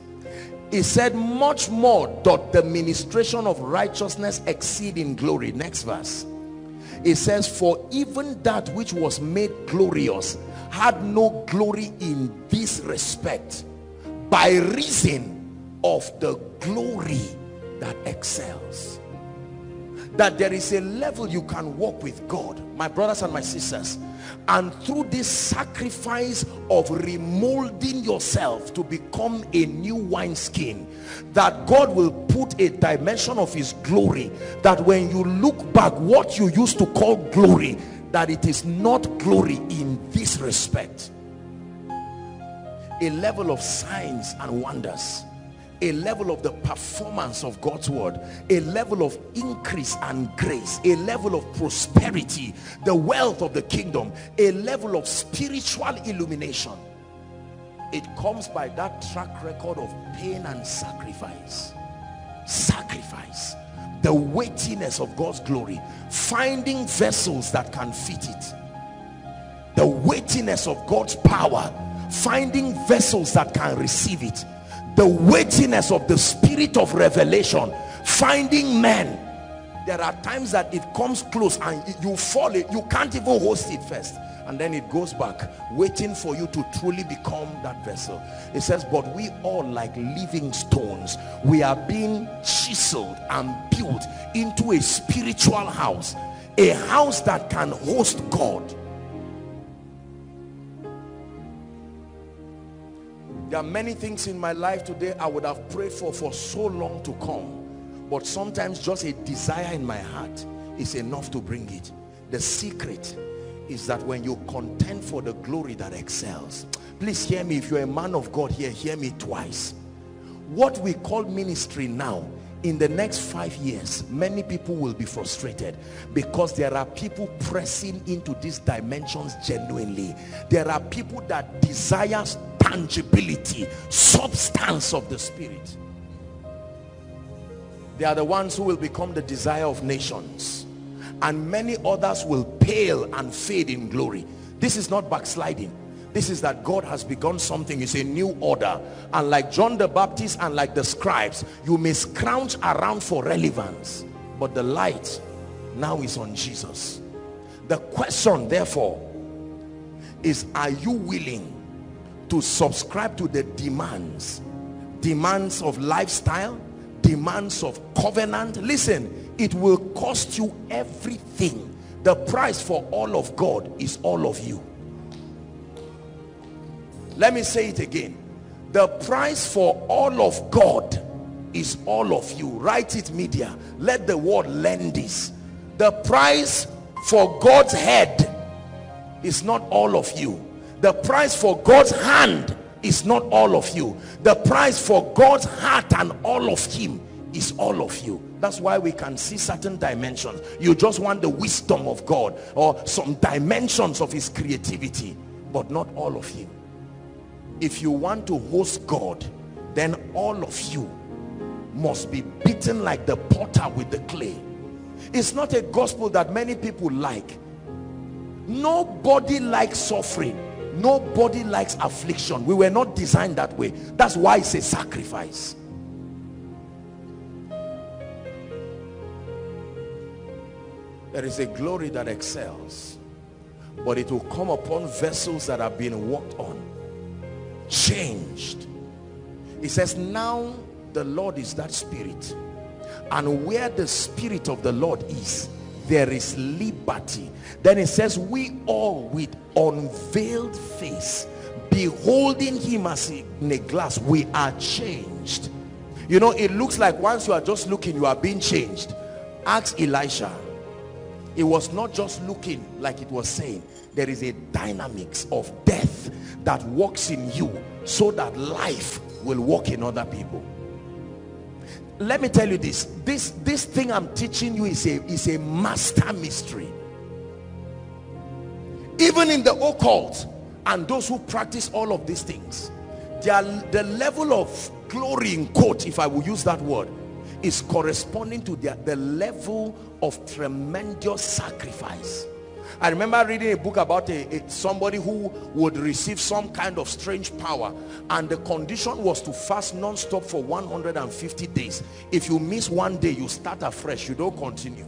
he said, much more doth the ministration of righteousness exceed in glory. Next verse. It says, for even that which was made glorious had no glory in this respect, by reason of the glory that excels. That there is a level you can walk with God, my brothers and my sisters, and through this sacrifice of remolding yourself to become a new wineskin, that God will put a dimension of his glory, that when you look back, what you used to call glory, that it is not glory in this respect. A level of signs and wonders, a level of the performance of God's word, a level of increase and grace, a level of prosperity, the wealth of the kingdom, a level of spiritual illumination. It comes by that track record of pain and sacrifice. Sacrifice, the weightiness of God's glory, finding vessels that can fit it. The weightiness of God's power, finding vessels that can receive it. The weightiness of the spirit of revelation, finding men. There are times that it comes close and you fall, you can't even host it first, and then it goes back, waiting for you to truly become that vessel. It says, but we all, like living stones, we are being chiseled and built into a spiritual house, a house that can host God. There are many things in my life today I would have prayed for so long to come, but sometimes just a desire in my heart is enough to bring it. The secret is that when you contend for the glory that excels, please hear me, if you're a man of God here, hear me twice. What we call ministry now, in the next 5 years, many people will be frustrated, because there are people pressing into these dimensions genuinely. There are people that desire tangibility, substance of the spirit. They are the ones who will become the desire of nations, and many others will pale and fade in glory. This is not backsliding. This is that God has begun something. It's a new order. And like John the Baptist and like the scribes, you may scrounge around for relevance, but the light now is on Jesus. The question, therefore, is, are you willing to subscribe to the demands of lifestyle, demands of covenant? Listen, it will cost you everything. The price for all of God is all of you. Let me say it again. The price for all of God is all of you. Write it, media. Let the world learn this. The price for God's head is not all of you. The price for God's hand is not all of you. The price for God's heart and all of him is all of you. That's why we can see certain dimensions. You just want the wisdom of God or some dimensions of his creativity, but not all of him. If you want to host God, then all of you must be beaten like the potter with the clay. It's not a gospel that many people like. Nobody likes suffering. Nobody likes affliction. We were not designed that way. That's why it's a sacrifice. There is a glory that excels, but it will come upon vessels that have been worked on, changed. It says, now the Lord is that spirit, and where the spirit of the Lord is, there is liberty. Then it says, we all with unveiled face, beholding him as in a glass, we are changed. You know, it looks like once you are just looking, you are being changed. Ask Elisha. It was not just looking, like it was saying. There is a dynamics of death that works in you so that life will work in other people. Let me tell you this. This thing I'm teaching you is a master mystery. Even in the occult and those who practice all of these things, the level of glory, in quote, if I will use that word, is corresponding to the level of tremendous sacrifice. I remember reading a book about somebody who would receive some kind of strange power, and the condition was to fast non-stop for 150 days. If you miss one day, you start afresh, you don't continue.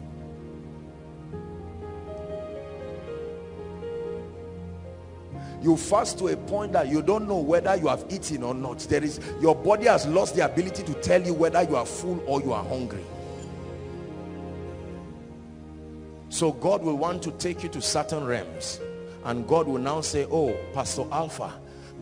You fast to a point that you don't know whether you have eaten or not. There is, your body has lost the ability to tell you whether you are full or you are hungry. So God will want to take you to certain realms, and God will now say, oh, Pastor Alpha,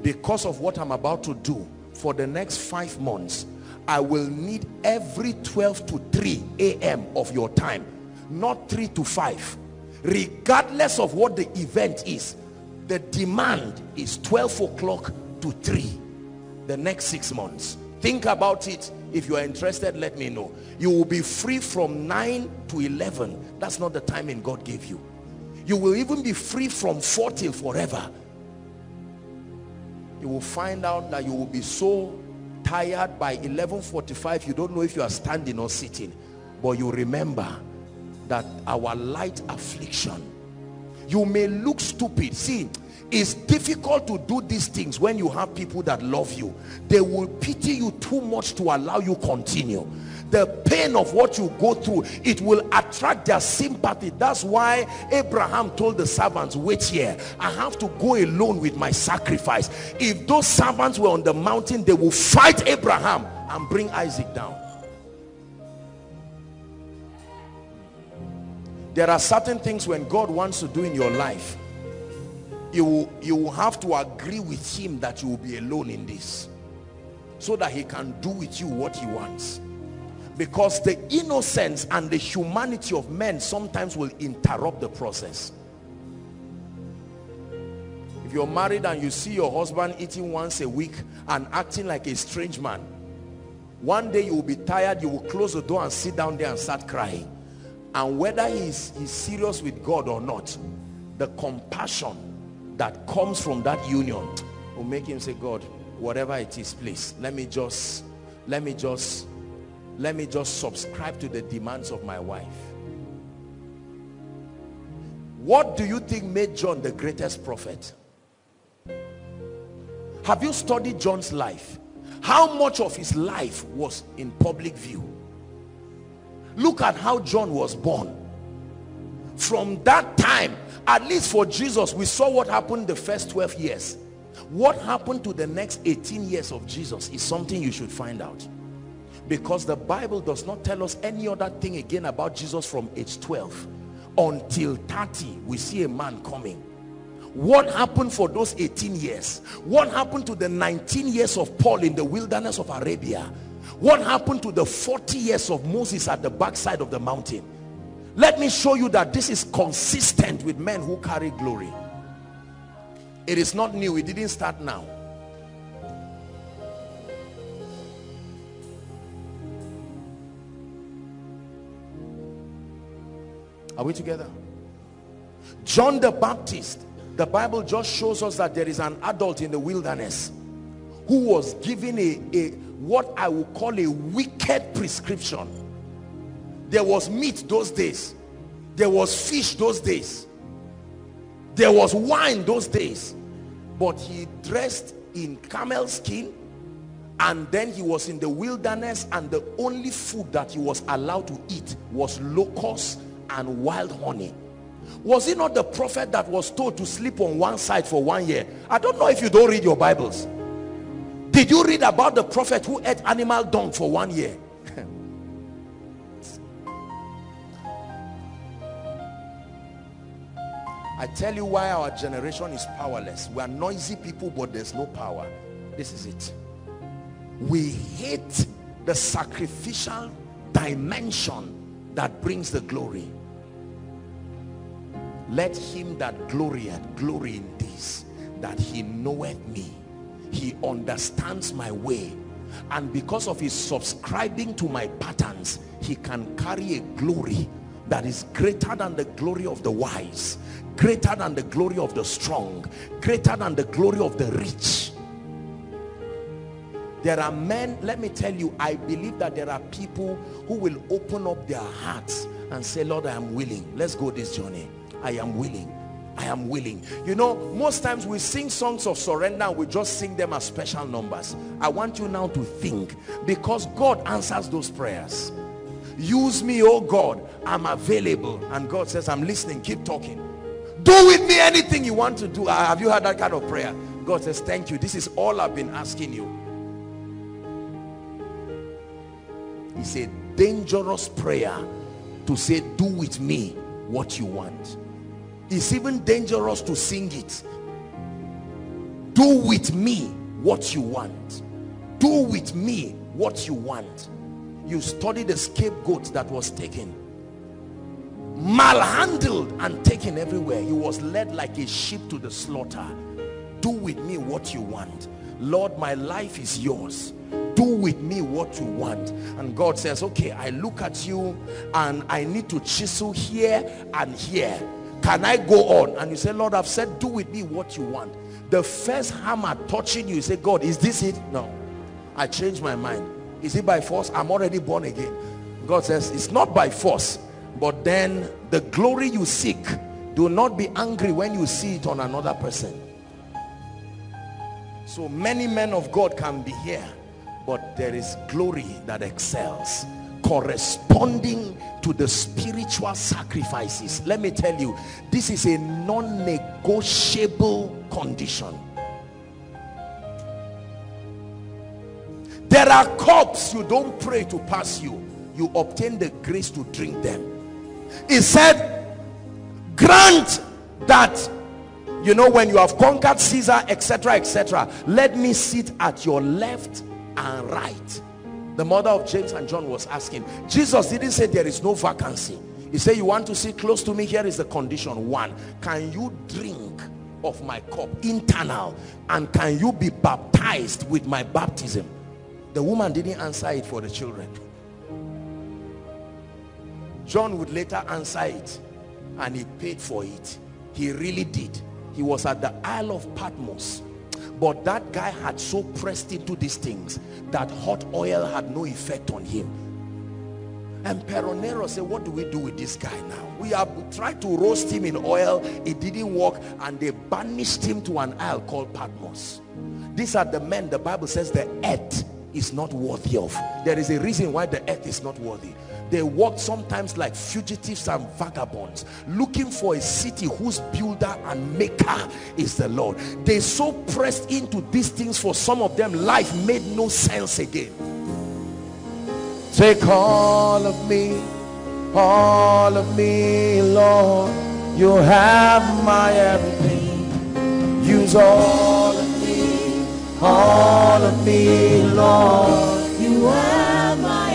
because of what I'm about to do for the next 5 months, I will need every 12 to 3 a.m. of your time, not 3 to 5. Regardless of what the event is, the demand is 12 o'clock to 3 the next 6 months. Think about it. If you are interested, let me know. You will be free from 9 to 11. That's not the timing God gave you. You will even be free from 4 till forever. You will find out that you will be so tired by 11:45, you don't know if you are standing or sitting. But you remember that our light affliction, you may look stupid. See, it's difficult to do these things when you have people that love you. They will pity you too much to allow you continue. The pain of what you go through, it will attract their sympathy. That's why Abraham told the servants, wait here, I have to go alone with my sacrifice. If those servants were on the mountain, they will fight Abraham and bring Isaac down. There are certain things when God wants to do in your life, you will have to agree with him that you will be alone in this, so that he can do with you what he wants. Because the innocence and the humanity of men sometimes will interrupt the process. If you're married and you see your husband eating once a week and acting like a strange man, one day you will be tired, you will close the door and sit down there and start crying. And whether he's serious with God or not, the compassion that comes from that union will make him say, God, whatever it is, please, let me just subscribe to the demands of my wife. What do you think made John the greatest prophet? Have you studied John's life? How much of his life was in public view? Look at how John was born. From that time, at least for Jesus, we saw what happened the first 12 years. What happened to the next 18 years of Jesus is something you should find out. Because the Bible does not tell us any other thing again about Jesus from age 12 until 30. We see a man coming. What happened for those 18 years? What happened to the 19 years of Paul in the wilderness of Arabia? What happened to the 40 years of Moses at the backside of the mountain? Let me show you that this is consistent with men who carry glory. It is not new. It didn't start now. Are we together? John the Baptist, the Bible just shows us that there is an adult in the wilderness who was given a what I would call a wicked prescription. There was meat those days. There was fish those days. There was wine those days. But he dressed in camel skin, and then he was in the wilderness, and the only food that he was allowed to eat was locusts and wild honey. Was it not the prophet that was told to sleep on one side for 1 year? I don't know if you don't read your Bibles. Did you read about the prophet who ate animal dung for 1 year? I tell you why our generation is powerless. We are noisy people, but there's no power. This is it. We hate the sacrificial dimension that brings the glory. Let him that glorieth glory in this, that he knoweth me. He understands my way, and because of his subscribing to my patterns, he can carry a glory that is greater than the glory of the wise, greater than the glory of the strong, greater than the glory of the rich. There are men, let me tell you, I believe that there are people who will open up their hearts and say, Lord, I am willing. Let's go this journey. I am willing. I am willing. You know, most times we sing songs of surrender, we just sing them as special numbers. I want you now to think, because God answers those prayers. Use me, oh God, I'm available. And God says, I'm listening, keep talking. Do with me anything you want to do. Have you had that kind of prayer? God says, thank you. This is all I've been asking you. It's a dangerous prayer to say, do with me what you want. It's even dangerous to sing it. Do with me what you want. Do with me what you want. You study the scapegoat that was taken, malhandled and taken everywhere. He was led like a sheep to the slaughter. Do with me what you want. Lord, my life is yours. Do with me what you want. And God says, okay, I look at you and I need to chisel here and here. Can I go on? And you say, Lord, I've said, do with me what you want. The first hammer touching you, you say, God, is this it? No, I changed my mind. Is it by force? I'm already born again. God says, it's not by force. But then the glory you seek, do not be angry when you see it on another person. So many men of God can be here, but there is glory that excels, corresponding to the spiritual sacrifices. Let me tell you, this is a non-negotiable condition. There are cups you don't pray to pass you. You obtain the grace to drink them. He said, grant that, you know, when you have conquered Caesar, etc., etc., let me sit at your left and right. The mother of James and John was asking. Jesus didn't say there is no vacancy. He said, you want to sit close to me? Here is the condition. One, can you drink of my cup, internal, and can you be baptized with my baptism? The woman didn't answer it for the children. John would later answer it, and he paid for it. He really did. He was at the Isle of Patmos. But that guy had so pressed into these things that hot oil had no effect on him. And Peronero said, what do we do with this guy now? We have tried to roast him in oil. It didn't work. And they banished him to an isle called Patmos. These are the men the Bible says the earth is not worthy of. There is a reason why the earth is not worthy. They walked sometimes like fugitives and vagabonds, looking for a city whose builder and maker is the Lord. They so pressed into these things, for some of them life made no sense again. Take all of me, Lord. You have my everything. Use all of me, Lord. You are my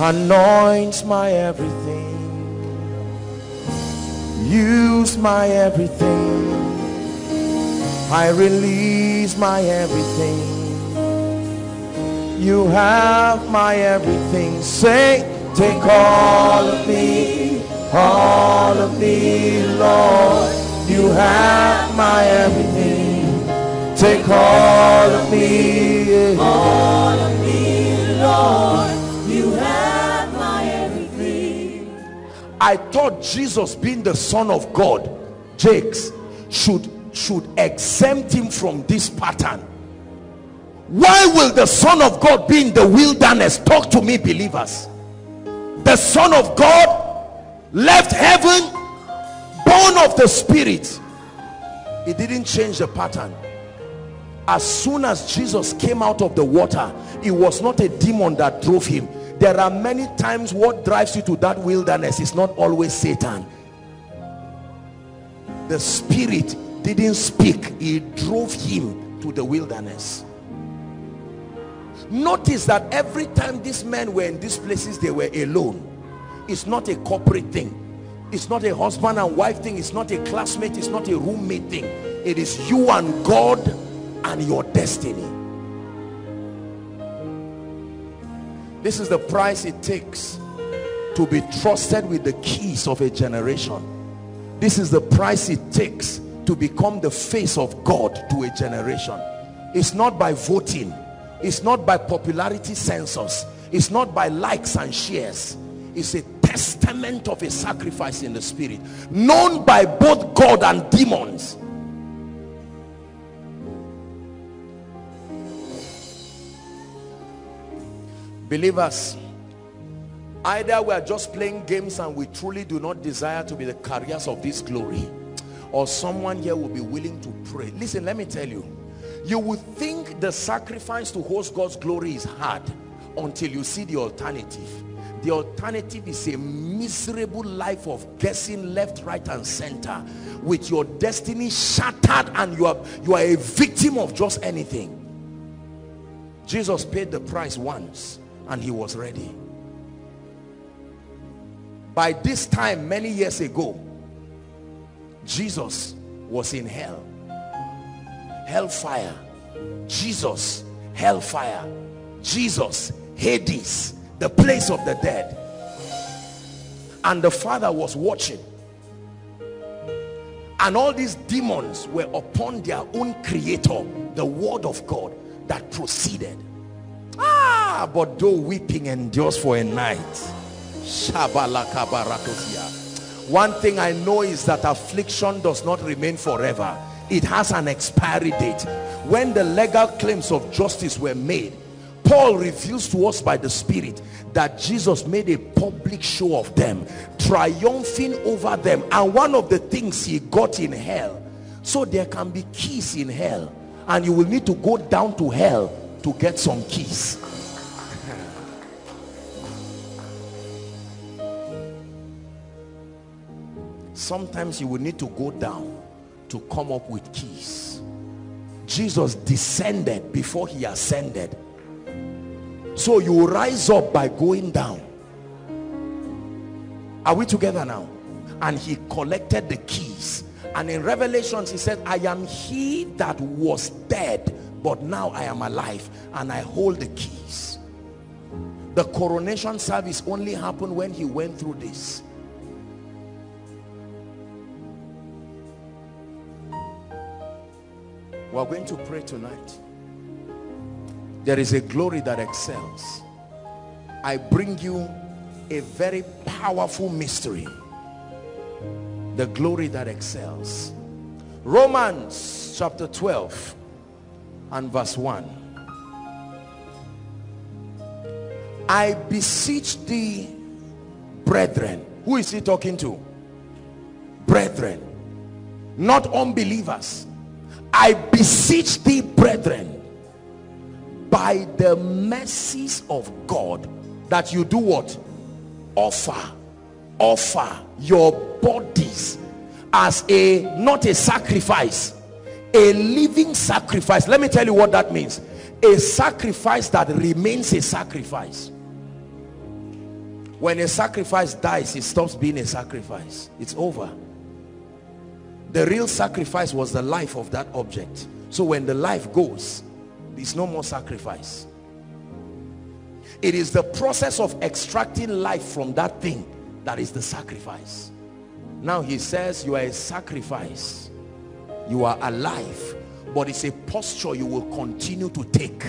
anoint my everything, use my everything, I release my everything, you have my everything. Say, take all of me, Lord, you have my everything, take all of me, Lord. I thought Jesus, being the Son of God, Jakes, should exempt him from this pattern. Why will the Son of God be in the wilderness? Talk to me, believers. The Son of God left heaven, born of the Spirit. It didn't change the pattern. As soon as Jesus came out of the water, it was not a demon that drove him. There are many times what drives you to that wilderness is not always Satan. The Spirit didn't speak. It drove him to the wilderness. Notice that every time these men were in these places, they were alone. It's not a corporate thing. It's not a husband and wife thing. It's not a classmate. It's not a roommate thing. It is you and God and your destiny. This is the price it takes to be trusted with the keys of a generation. This is the price it takes to become the face of God to a generation. It's not by voting. It's not by popularity census. It's not by likes and shares. It's a testament of a sacrifice in the spirit, known by both God and demons. Believers, Either we are just playing games and we truly do not desire to be the carriers of this glory, or someone here will be willing to pray. Listen, let me tell you, you would think the sacrifice to host God's glory is hard until you see the alternative. The alternative is a miserable life of guessing left, right, and center, with your destiny shattered, and you are a victim of just anything. Jesus paid the price once, and he was ready. By this time, many years ago, Jesus was in hell. Hellfire. Jesus, hellfire. Jesus, Hades, the place of the dead. And the Father was watching. And all these demons were upon their own creator, the word of God that proceeded. Ah, but though weeping endures for a night. One thing I know is that affliction does not remain forever. It has an expiry date. When the legal claims of justice were made, Paul reveals to us by the Spirit that Jesus made a public show of them, triumphing over them. And one of the things he got in hell. So there can be keys in hell, and you will need to go down to hell to get some keys. Sometimes you will need to go down to come up with keys. Jesus descended before he ascended. So you rise up by going down. Are we together now? And he collected the keys. And in Revelation he said, I am he that was dead, but now I am alive, and I hold the keys. The coronation service only happened when he went through this. We are going to pray tonight. There is a glory that excels. I bring you a very powerful mystery. The glory that excels. Romans chapter 12 and verse 1. I beseech thee, brethren. Who is he talking to? Brethren. Not unbelievers. I beseech thee, brethren, by the mercies of God, that you do what? Offer your bodies as a, not a sacrifice, a living sacrifice. Let me tell you what that means. A sacrifice that remains a sacrifice. When a sacrifice dies, it stops being a sacrifice. It's over. The real sacrifice was the life of that object. So when the life goes, there's no more sacrifice. It is the process of extracting life from that thing that is the sacrifice. Now he says you are a sacrifice. You are alive, but it's a posture you will continue to take.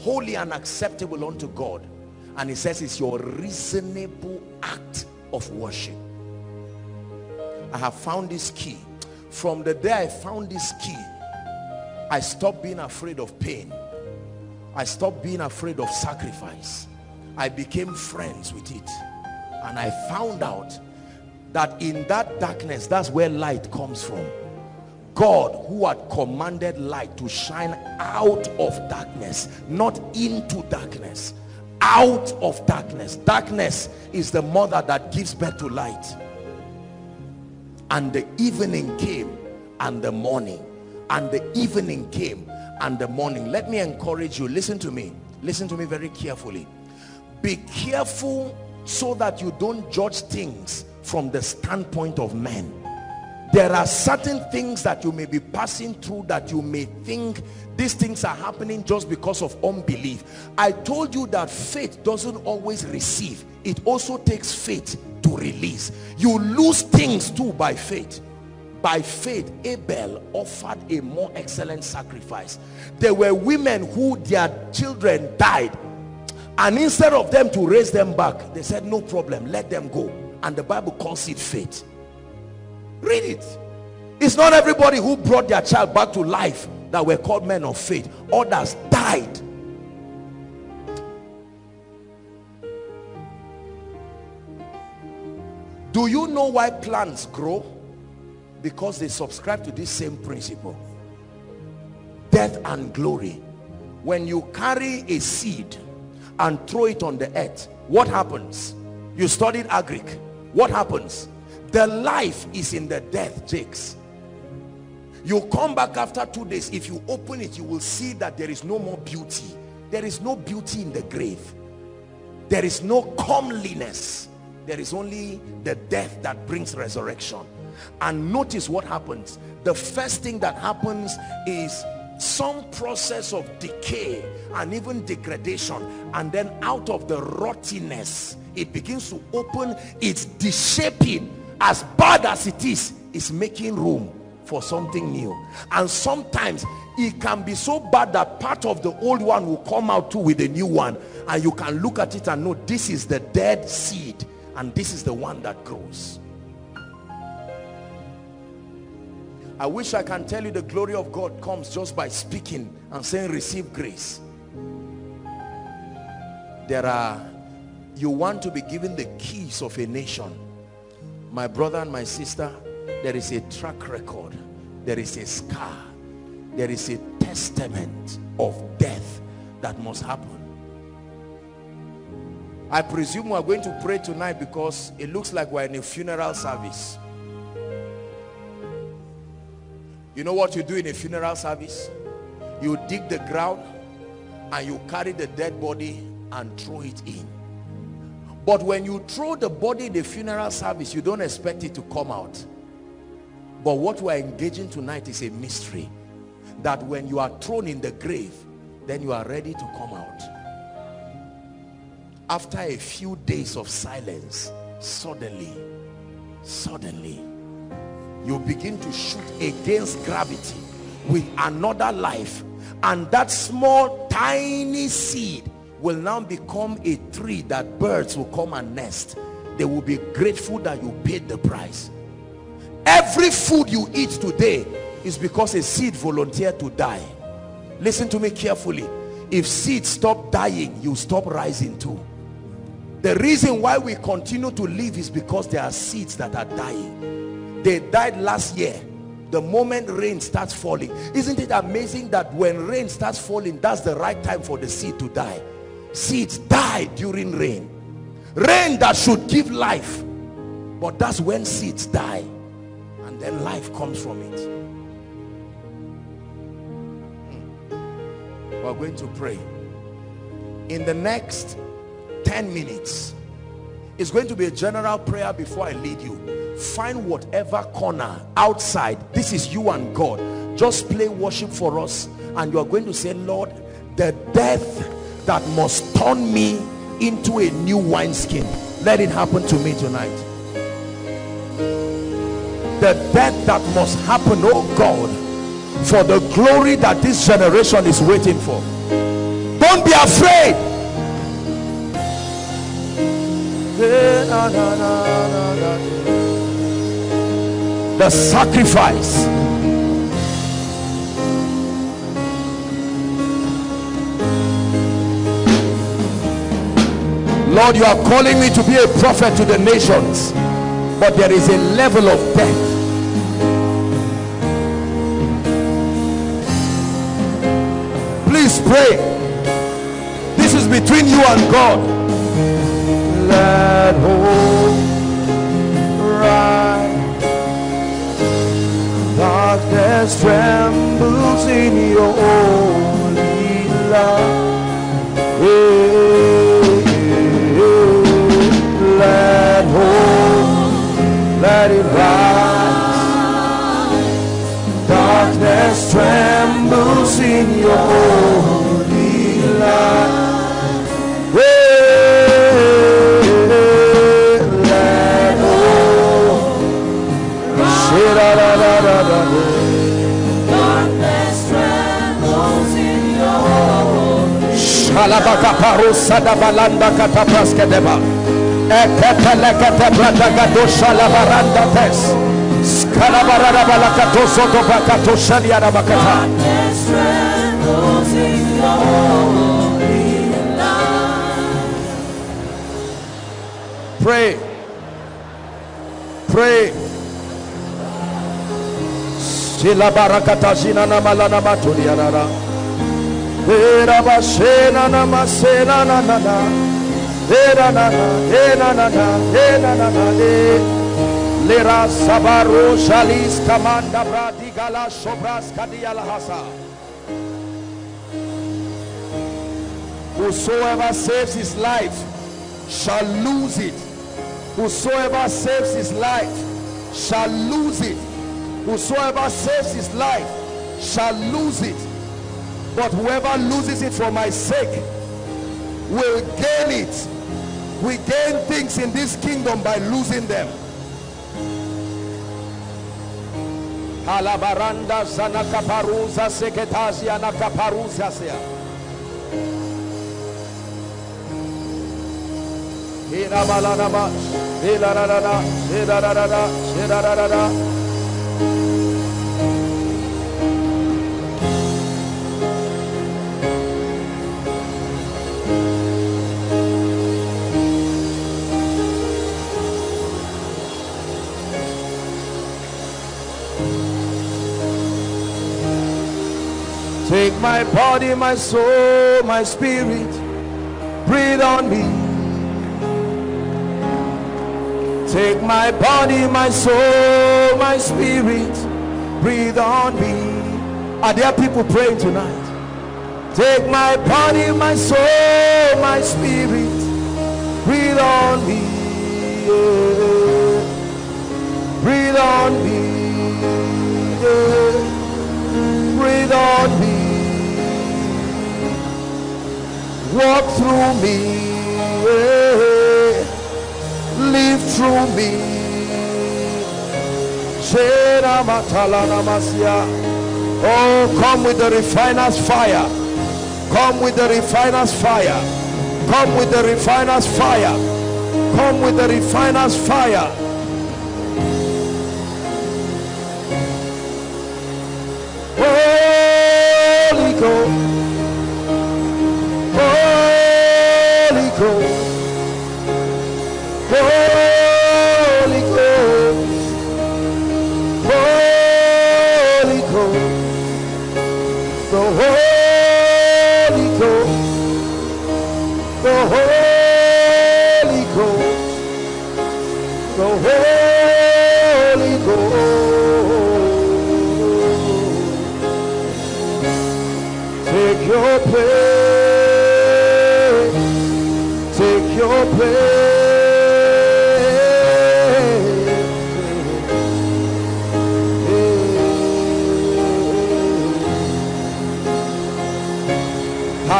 Holy and acceptable unto God. And he says it's your reasonable act of worship. I have found this key. From the day I found this key, I stopped being afraid of pain. I stopped being afraid of sacrifice. I became friends with it. And I found out that in that darkness, that's where light comes from. God, who had commanded light to shine out of darkness, not into darkness, out of darkness. Darkness is the mother that gives birth to light. And the evening came and the morning. And the evening came and the morning. Let me encourage you. Listen to me. Listen to me very carefully. Be careful so that you don't judge things from the standpoint of men. There are certain things that you may be passing through that you may think these things are happening just because of unbelief. I told you that faith doesn't always receive. It also takes faith to release. You lose things too by faith. By faith, Abel offered a more excellent sacrifice. There were women who their children died, and instead of them to raise them back, they said, no problem, let them go. And the Bible calls it faith. Read it. It's not everybody who brought their child back to life that were called men of faith. Others died. Do you know why plants grow? Because they subscribe to this same principle. Death and glory. When you carry a seed and throw it on the earth, what happens? You studied agric. What happens? The life is in the death, Jakes. You come back after 2 days. If you open it, you will see that there is no more beauty. There is no beauty in the grave. There is no comeliness. There is only the death that brings resurrection. And notice what happens. The first thing that happens is some process of decay and even degradation, and then out of the rottenness it begins to open. It's deshaping. As bad as it is, it's making room for something new. And sometimes it can be so bad that part of the old one will come out too with a new one, and you can look at it and know this is the dead seed and this is the one that grows. I wish I can tell you the glory of God comes just by speaking and saying receive grace. You want to be given the keys of a nation. My brother and my sister, there is a track record, there is a scar, there is a testament of death that must happen. I presume we are going to pray tonight because it looks like we're in a funeral service. You know what you do in a funeral service? You dig the ground and you carry the dead body and throw it in. But when you throw the body in the funeral service, you don't expect it to come out. But what we're engaging tonight is a mystery, that when you are thrown in the grave, then you are ready to come out. After a few days of silence, suddenly you begin to shoot against gravity with another life, and that small tiny seed will now become a tree that birds will come and nest. They will be grateful that you paid the price. Every food you eat today is because a seed volunteered to die. Listen to me carefully. If seeds stop dying, you stop rising too. The reason why we continue to live is because there are seeds that are dying. They died last year. The moment rain starts falling, isn't it amazing that when rain starts falling, that's the right time for the seed to die? Seeds die during rain. Rain that should give life, but that's when seeds die, and then life comes from it. We're going to pray. In the next 10 minutes, it's going to be a general prayer before I lead you. Find whatever corner outside. This is you and God. Just play worship for us, and you are going to say, Lord, the death that must turn me into a new wineskin, let it happen to me tonight. The death that must happen, oh God, for the glory that this generation is waiting for. Don't be afraid. The sacrifice. Lord, you are calling me to be a prophet to the nations, but there is a level of death. Please pray. This is between you and God. Let hope rise. Darkness trembles in your holy light. Hey, hey, hey. Let hope, let it rise. Darkness trembles in your holy light. Hey, hey, hey. Let hope. Darkness trembles in your holy light. Pray. pray. Whosoever saves his life shall lose it. Whosoever saves his life shall lose it. Whosoever saves his life shall lose it. But whoever loses it for my sake will gain it. We gain things in this kingdom by losing them. Alabaranda zanakaparuza seketasia nakaparuza sea. Take my body, my soul, my spirit, breathe on me. Take my body, my soul, my spirit, breathe on me. Are there people praying tonight? Take my body, my soul, my spirit, breathe on me. Yeah. Breathe on me. Yeah. Breathe on me. Walk through me. Yeah. Live through me. Oh, come with the refiner's fire. Come with the refiner's fire. Come with the refiner's fire. Come with the refiner's fire. Holy Ghost. Holy Ghost. Holy Ghost, Holy Ghost, the Holy Ghost, the Holy Ghost, the Holy Ghost. Take your place, take your place.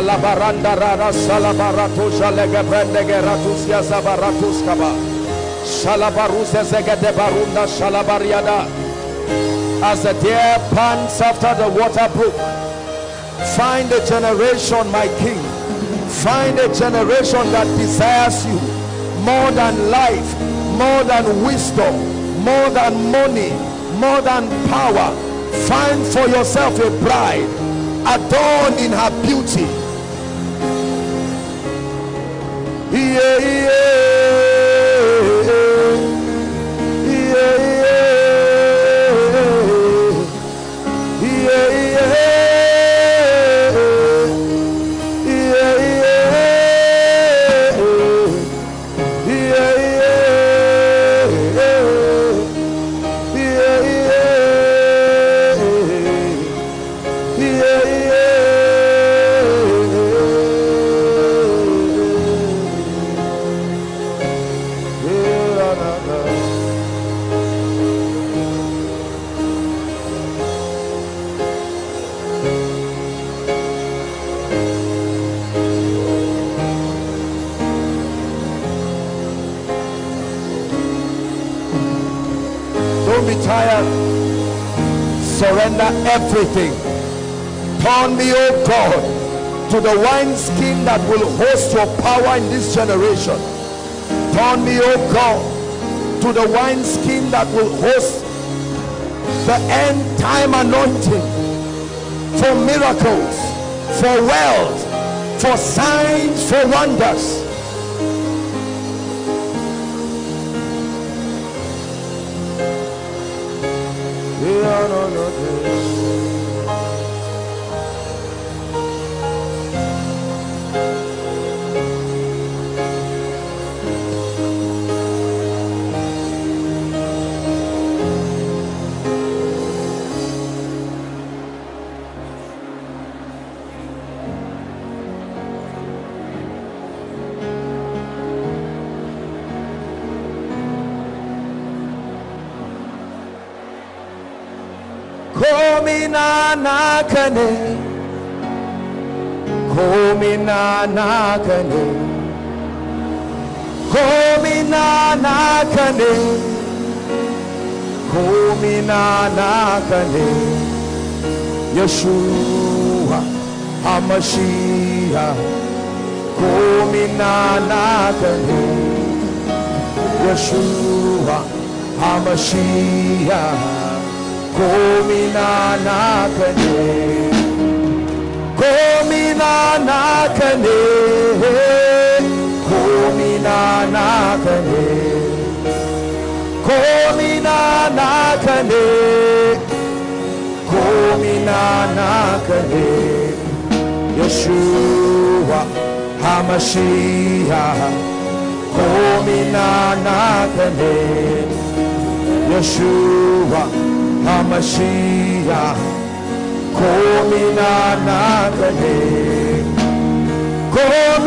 Alabaranda rara salabarato jalega brandega ratusia zabaratus kaba salabaruse zegede barunda salabariada. As the deer pants after the water brook, find a generation, my King, find a generation that desires you more than life, more than wisdom, more than money, more than power. Find for yourself a bride adorned in her beauty. Yeah, yeah, yeah, yeah. Surrender everything. Turn me, O God, to the wineskin that will host your power in this generation. Turn me, O God, to the wineskin that will host the end time anointing for miracles, for wealth, for signs, for wonders. Yeshua HaMashiach, Yeshua HaMashiach, Kominanakane, Yeshua HaMashiach, Kominanakane, Yeshua HaMashiach. Yeshua HaMashiach, Yeshua HaMashiach, Yeshua HaMashiach, Yeshua HaMashiach. Kominanakane, ya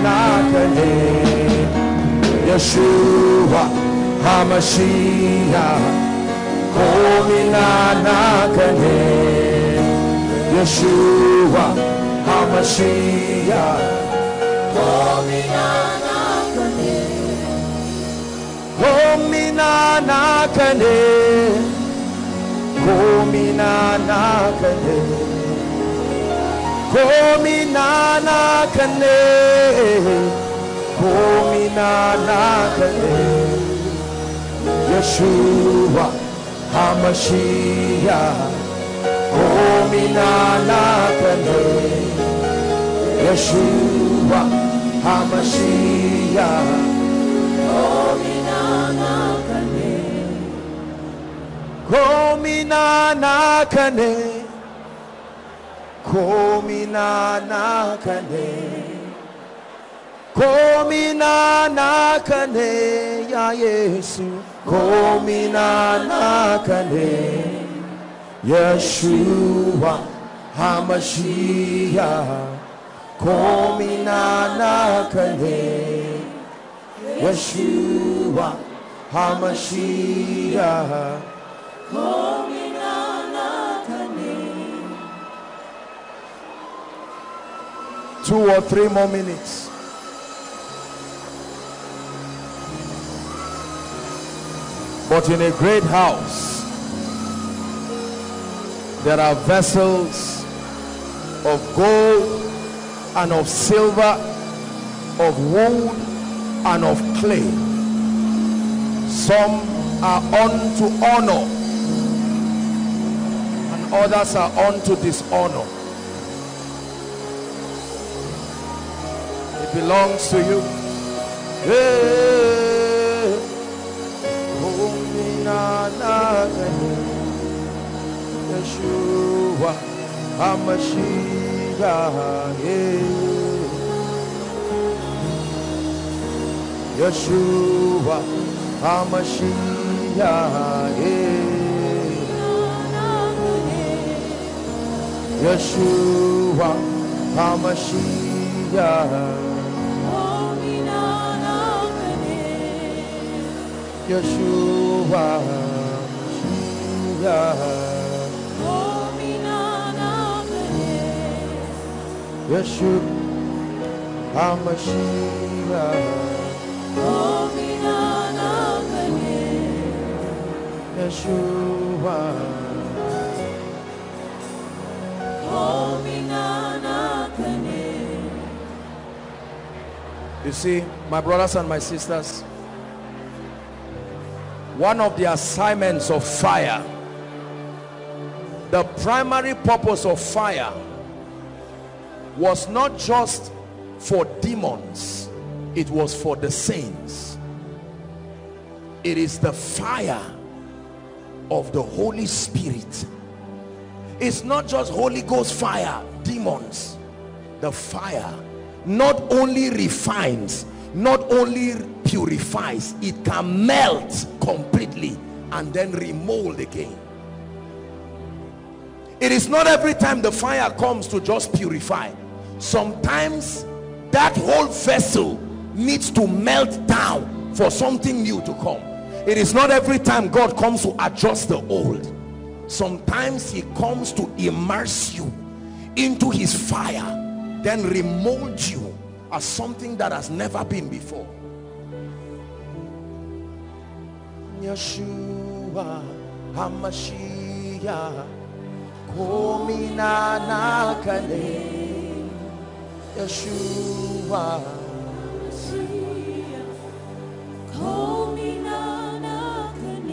Yesu, Kominanakane. Yeshua HaMashiach, Kominanakane, Yeshua HaMashiach, Kominanakane. 2 or 3 more minutes. But in a great house there are vessels of gold and of silver, of wood and of clay. Some are unto honor and others are unto dishonor. It belongs to you. Hey. Yeshua HaMashiach, Yeshua HaMashiach, Yeshua HaMashiach, Yeshua HaMashiach, Yeshua HaMashiach, Yeshua HaMashiach. You see, my brothers and my sisters, one of the assignments of fire The primary purpose of fire was not just for demons, it was for the saints. It is the fire of the Holy Spirit. It's not just Holy Ghost fire, demons. The fire not only refines, not only purifies, it can melt completely and then remold again. It is not every time the fire comes to just purify. Sometimes that whole vessel needs to melt down for something new to come. It is not every time God comes to adjust the old. Sometimes he comes to immerse you into his fire, then remold you as something that has never been before. Yeshua HaMashiach Komina Nakane Yeshua Komina Nakane.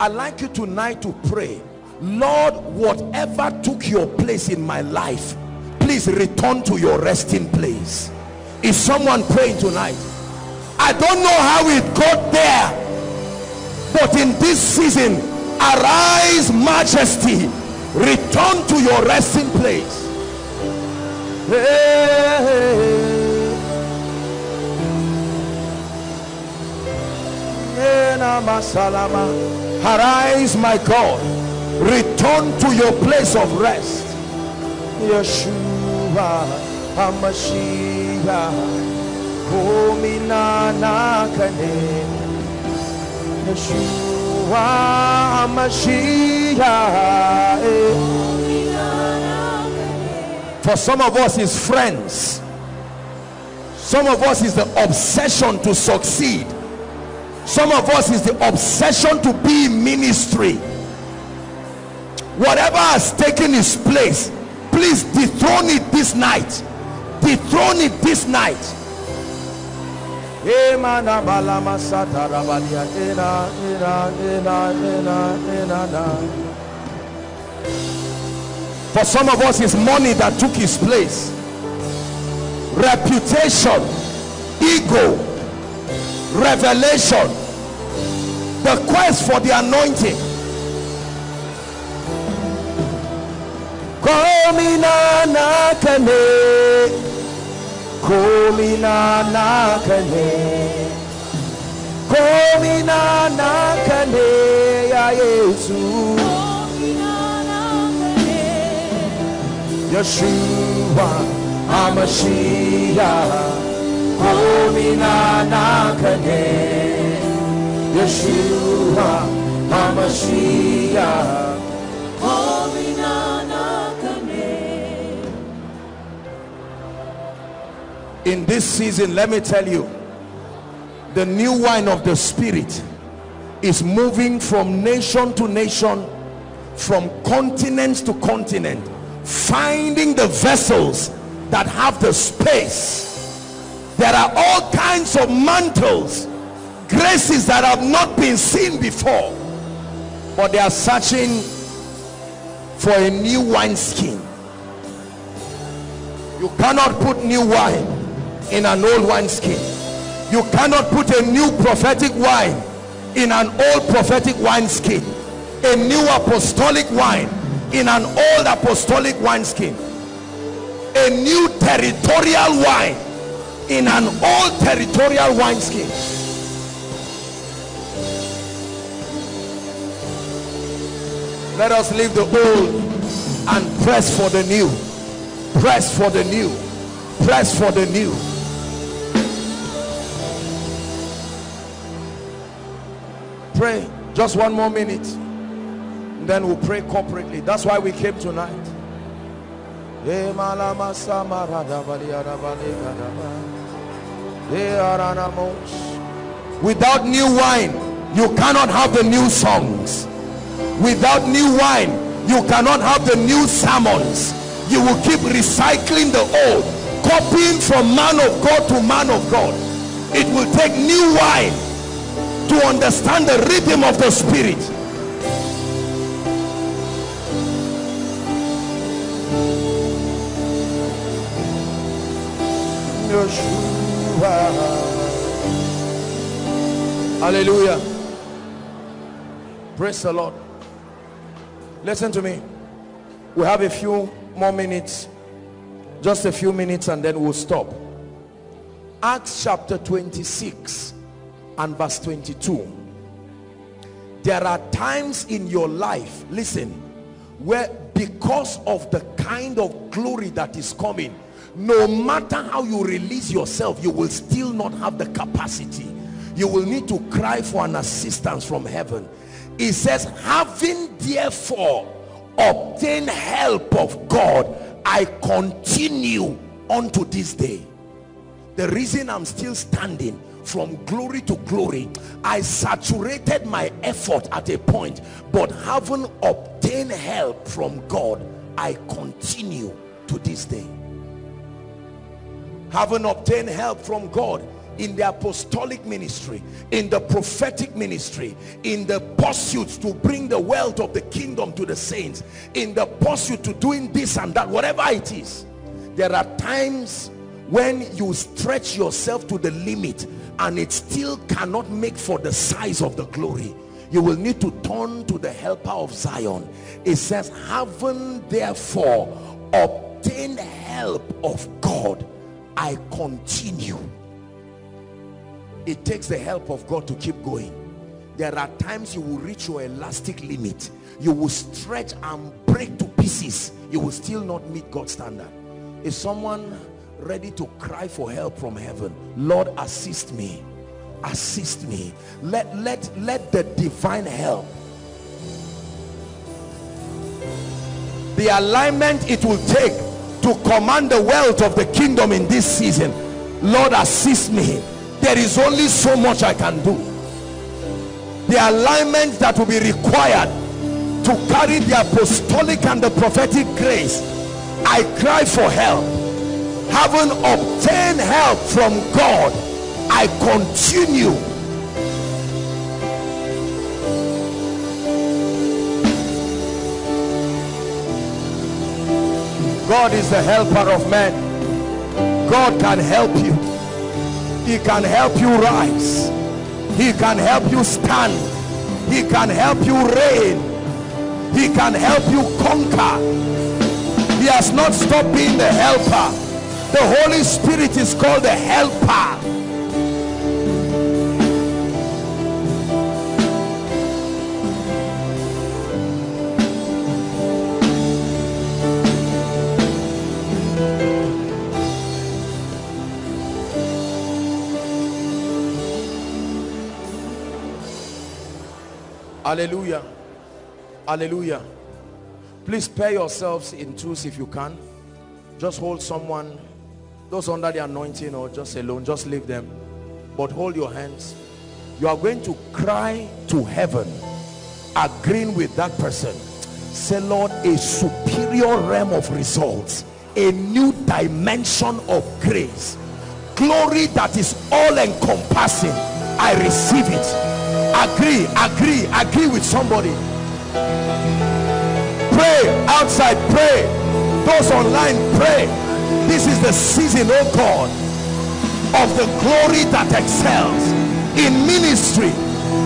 I'd like you tonight to pray, Lord, whatever took your place in my life, please return to your resting place. Is someone praying tonight? I don't know how it got there, but in this season, arise, majesty, return to your resting place. Arise, my God, return to your place of rest. Yeshua HaMashiach Komina Nakane Yeshua HaMashiach. For some of us is friends, some of us is the obsession to succeed, some of us is the obsession to be in ministry. Whatever has taken his place, please dethrone it this night, dethrone it this night. For some of us, it's money that took his place, reputation, ego, revelation, the quest for the anointing. Komina Nakane, Komina Nakane, ya Yesu, Komina Nakane, Yeshua HaMashiach, Komina Nakane, Yeshua HaMashiach. In this season, let me tell you, the new wine of the Spirit is moving from nation to nation, from continent to continent, finding the vessels that have the space. There are all kinds of mantles, graces that have not been seen before, but they are searching for a new wineskin. You cannot put new wine in an old wineskin. You cannot put a new prophetic wine in an old prophetic wineskin, a new apostolic wine in an old apostolic wineskin, a new territorial wine in an old territorial wineskin. Let us leave the old and press for the new, press for the new, press for the new. Pray just one more minute, and then we'll pray corporately. That's why we came tonight. Without new wine, you cannot have the new songs. Without new wine, you cannot have the new sermons. You will keep recycling the old, copying from man of God to man of God. It will take new wine to understand the rhythm of the Spirit. Yeshua. Hallelujah. Praise the Lord. Listen to me. We have a few more minutes. Just a few minutes and then we'll stop. Acts chapter 26 and verse 22. There are times in your life, listen, where because of the kind of glory that is coming, no matter how you release yourself, you will still not have the capacity. You will need to cry for an assistance from heaven. It says, having therefore obtained help of God, I continue unto this day. The reason I'm still standing, from glory to glory, I saturated my effort at a point, but haven't obtained help from God. I continue to this day. Haven't obtained help from God in the apostolic ministry, in the prophetic ministry, in the pursuits to bring the wealth of the kingdom to the saints, in the pursuit to doing this and that, whatever it is. There are times when you stretch yourself to the limit and it still cannot make for the size of the glory, you will need to turn to the helper of Zion. It says, having therefore obtained help of God, I continue. It takes the help of God to keep going. There are times you will reach your elastic limit. You will stretch and break to pieces. You will still not meet God's standard. If someone ready to cry for help from heaven, Lord, assist me, assist me, let the divine help, the alignment it will take to command the wealth of the kingdom in this season, Lord, assist me. There is only so much I can do. The alignment that will be required to carry the apostolic and the prophetic grace, I cry for help. Having obtained help from God, I continue. God is the helper of men. God can help you. He can help you rise. He can help you stand. He can help you reign. He can help you conquer. He has not stopped being the helper. The Holy Spirit is called the helper. Hallelujah. Hallelujah. Please pair yourselves in twos if you can. Just hold someone. Those under the anointing or just alone, just leave them, but hold your hands. You are going to cry to heaven, agreeing with that person. Say, Lord, a superior realm of results, a new dimension of grace, glory that is all-encompassing, I receive it. Agree with somebody. Pray outside, pray. Those online, pray. This is the season, oh God, of the glory that excels in ministry,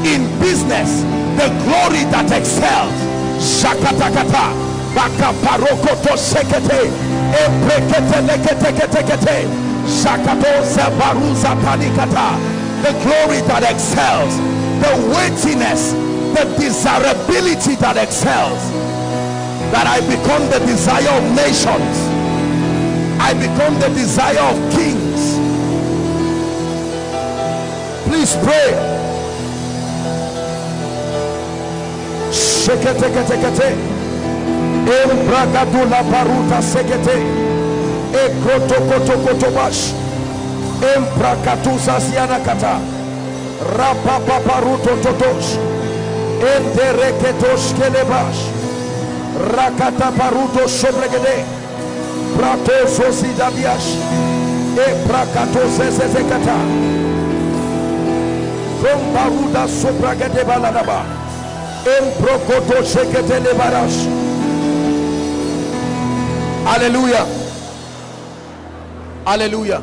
in business, the glory that excels. Shakatakata, bakaparokoto sekete, eprekete leketeketekete, shakato zabaruza panikata. The glory that excels, the weightiness, the desirability that excels, that I become the desire of nations. I become the desire of kings. Please pray. Sheketeketekete. Embrakadula baruta sekete. Ekotokotokotobash. Embrakatusa sianakata. Rapapaparuto totosh. Entereketosh kelebash. Rakataparuto sobregede. Hallelujah. Hallelujah.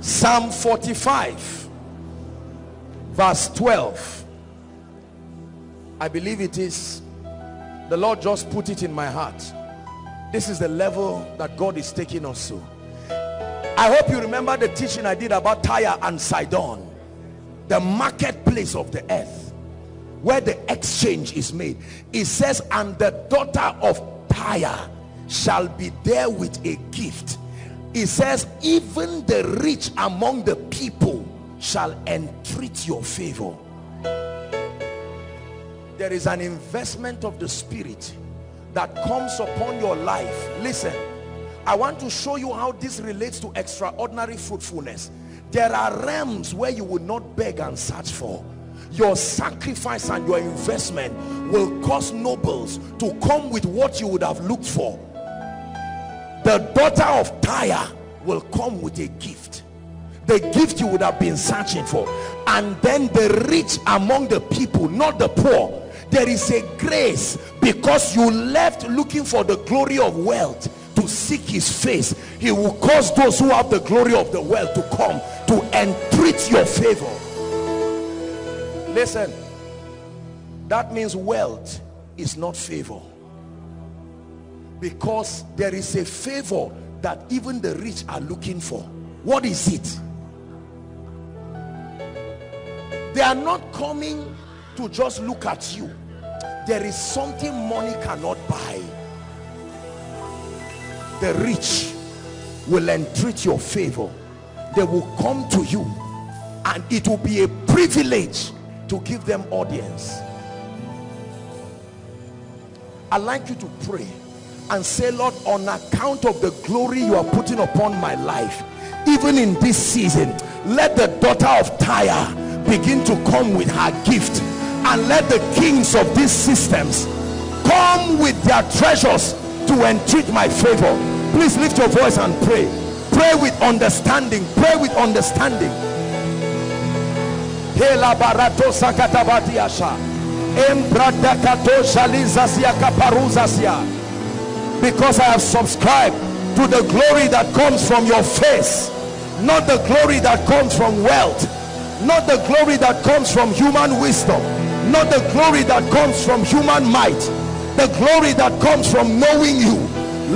Psalm 45 verse 12. I believe it is. The Lord just put it in my heart. This is the level that God is taking us to. I hope you remember the teaching I did about Tyre and Sidon, the marketplace of the earth, where the exchange is made. It says, and the daughter of Tyre shall be there with a gift. It says, even the rich among the people shall entreat your favor. There is an investment of the Spirit that comes upon your life. Listen, I want to show you how this relates to extraordinary fruitfulness. There are realms where you will not beg and search for. Your sacrifice and your investment will cause nobles to come with what you would have looked for. The daughter of Tyre will come with a gift, the gift you would have been searching for. And then the rich among the people, not the poor. There is a grace because you left looking for the glory of wealth to seek his face. He will cause those who have the glory of the wealth to come to entreat your favor. Listen, that means wealth is not favor, because there is a favor that even the rich are looking for. What is it? They are not coming to just look at you. There is something money cannot buy. The rich will entreat your favor. They will come to you, and it will be a privilege to give them audience. I'd like you to pray and say, Lord, on account of the glory you are putting upon my life, even in this season, let the daughter of Tyre begin to come with her gift, and let the kings of these systems come with their treasures to entreat my favor. Please lift your voice and pray. Pray with understanding. Pray with understanding. Because I have subscribed to the glory that comes from your face, not the glory that comes from wealth, not the glory that comes from human wisdom, not the glory that comes from human might, the glory that comes from knowing you.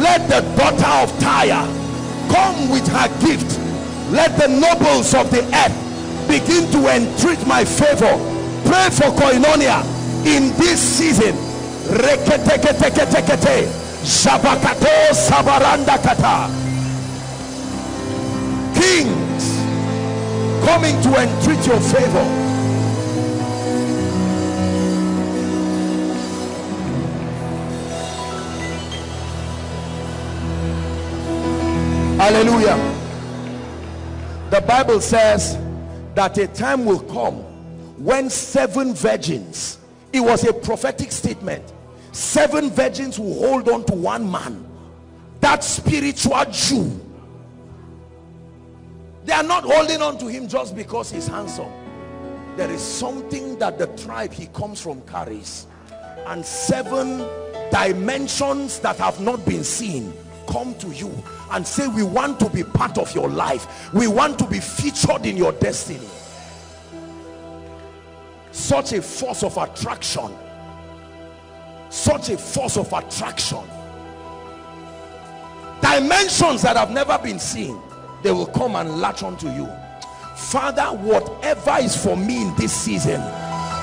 Let the daughter of Tyre come with her gift. Let the nobles of the earth begin to entreat my favor. Pray for Koinonia in this season. Kings coming to entreat your favor. Hallelujah. The Bible says that a time will come when 7 virgins, it was a prophetic statement, 7 virgins will hold on to one man, that spiritual Jew. They are not holding on to him just because he's handsome. There is something that the tribe he comes from carries, and 7 dimensions that have not been seen come to you and say, we want to be part of your life, we want to be featured in your destiny. Such a force of attraction, such a force of attraction, dimensions that have never been seen, they will come and latch onto you. Father, whatever is for me in this season,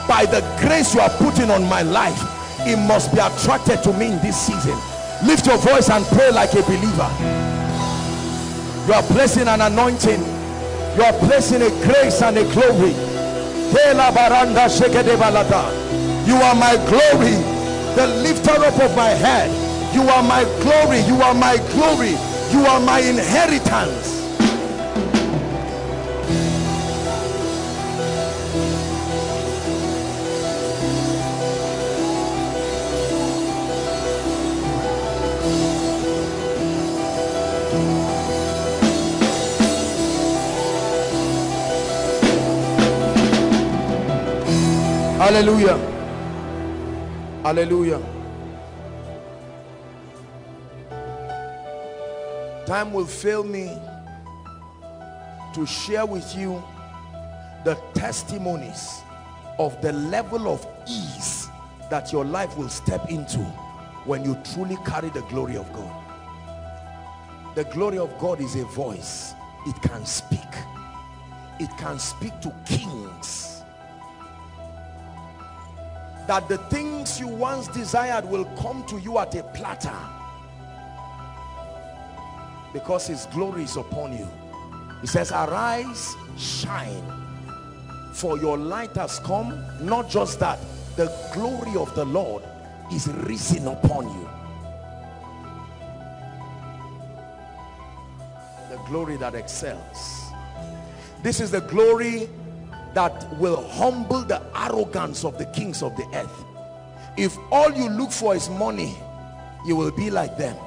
by the grace you are putting on my life, it must be attracted to me in this season. Lift your voice and pray like a believer. You are placing an anointing, you are placing a grace and a glory. You are my glory, the lifter up of my head. You are my glory, you are my glory, you are my inheritance. Hallelujah. Hallelujah. Time will fail me to share with you the testimonies of the level of ease that your life will step into when you truly carry the glory of God. The glory of God is a voice. It can speak. It can speak to kings. That the things you once desired will come to you at a platter, because his glory is upon you. He says, arise, shine, for your light has come. Not just that, the glory of the Lord is risen upon you. The glory that excels. This is the glory that will humble the arrogance of the kings of the earth. If all you look for is money, you will be like them.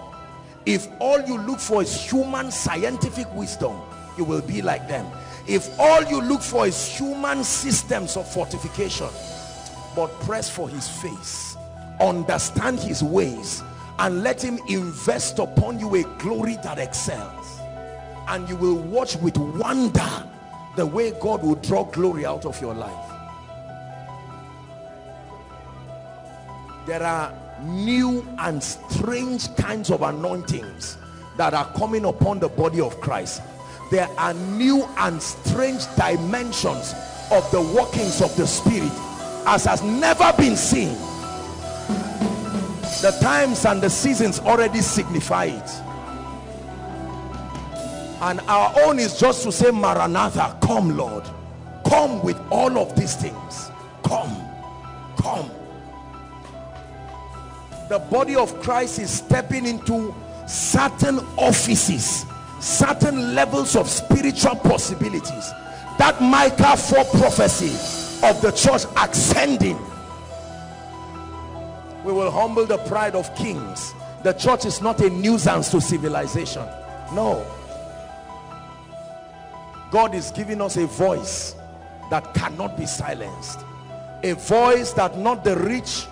If all you look for is human scientific wisdom, you will be like them. If all you look for is human systems of fortification, but press for his face, understand his ways, and let him invest upon you a glory that excels, and you will watch with wonder the way God will draw glory out of your life. There are new and strange kinds of anointings that are coming upon the body of Christ. There are new and strange dimensions of the workings of the Spirit as has never been seen. The times and the seasons already signify it. And our own is just to say, Maranatha, come Lord. Come with all of these things. Come. Come. The body of Christ is stepping into certain offices, certain levels of spiritual possibilities. That Micah 4 prophecy of the church ascending. We will humble the pride of kings. The church is not a nuisance to civilization. No. God is giving us a voice that cannot be silenced. A voice that not the rich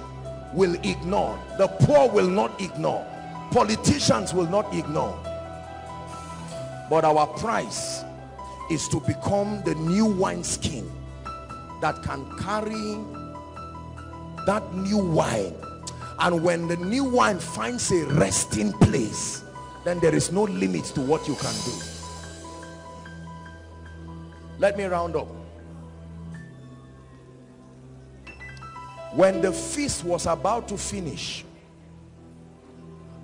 will ignore. The poor will not ignore. Politicians will not ignore. But our prize is to become the new wineskin that can carry that new wine. And when the new wine finds a resting place, then there is no limit to what you can do. Let me round up. When the feast was about to finish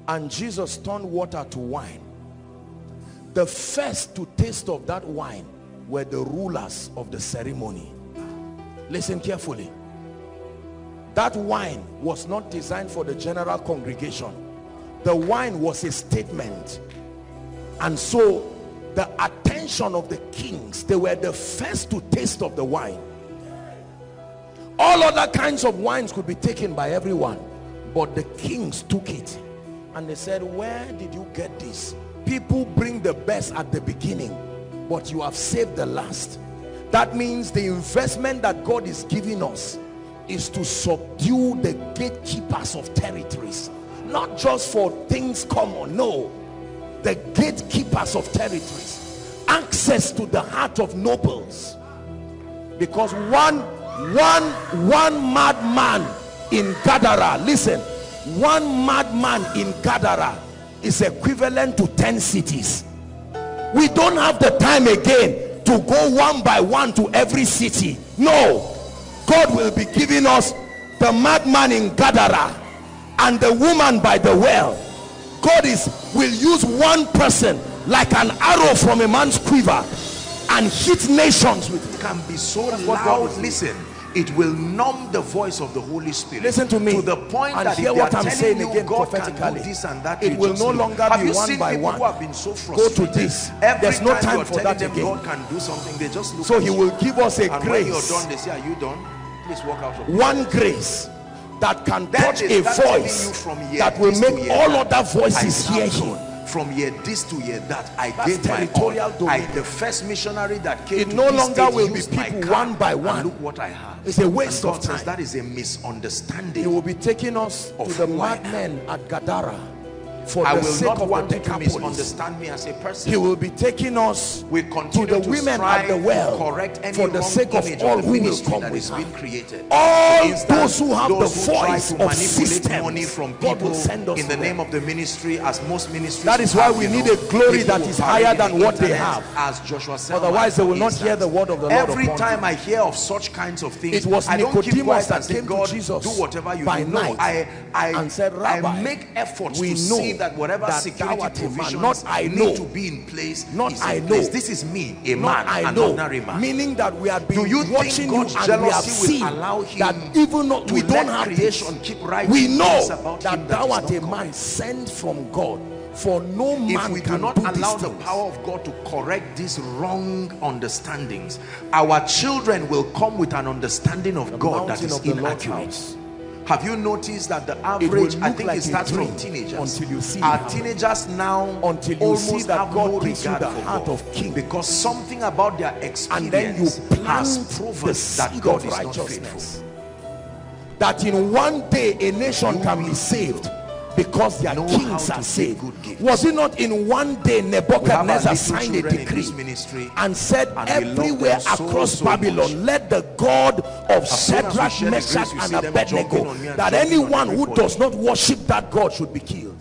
and Jesus turned water to wine, the first to taste of that wine were the rulers of the ceremony. Listen carefully. That wine was not designed for the general congregation. The wine was a statement. And so the attention of the kings, they were the first to taste of the wine. All other kinds of wines could be taken by everyone, but the kings took it. And they said, where did you get this? People bring the best at the beginning, but you have saved the last. That means the investment that God is giving us is to subdue the gatekeepers of territories. Not just for things common, no. The gatekeepers of territories. Access to the heart of nobles. Because one madman in Gadara, listen, one madman in Gadara is equivalent to 10 cities. We don't have the time again to go one by one to every city. No, God will be giving us the madman in Gadara and the woman by the well. God will use one person like an arrow from a man's quiver and hit nations with it. Can be so loud. Listen, it will numb the voice of the Holy Spirit. Listen to me. To the point and that hear what I'm saying again prophetically. This and that, it will no longer be one by one. Go to this. There's no time for that again. God can do something. They just look. So he will give us a grace. When you're done, they say, are you done? Please walk out of one grace that can touch a voice that will make all other voices hear him. From year this to year that, I gave territorial domain. The first missionary that came. It no longer will be people one by one. Look what I have. It's a waste of time. That is a misunderstanding. It will be taking us to the madmen at Gadara For I will not want you to misunderstand me as a person. He will be taking us to the women at the well for the sake of all who will come with her. All those who have the voice of system, money from people in the name of the ministry, as most ministries. That is why we need a glory that is higher than what they have. As Joshua said, otherwise they will not hear the word of the Lord. Every time I hear of such kinds of things, it was Nicodemus that came to Jesus do whatever you by night and said, Rabbi, make efforts to see that whatever security provisions need to be in place, this is me, a man, an ordinary man. Meaning that we are being watching you and we have seen that even though we don't have creation, we know that thou art a man sent from God. For no man, if we do not allow the power of God to correct these wrong understandings, our children will come with an understanding of God that is inaccurate. Have you noticed that the average, I think it starts from teenagers. Our teenagers now almost have no regard for God, because something about their experience has proven that God is not faithful. That in one day a nation can be saved because their kings are saved. Was it not in one day Nebuchadnezzar signed a decree and said, everywhere across Babylon, let the God of Shadrach, Meshach and Abednego, that anyone who does not worship that God should be killed.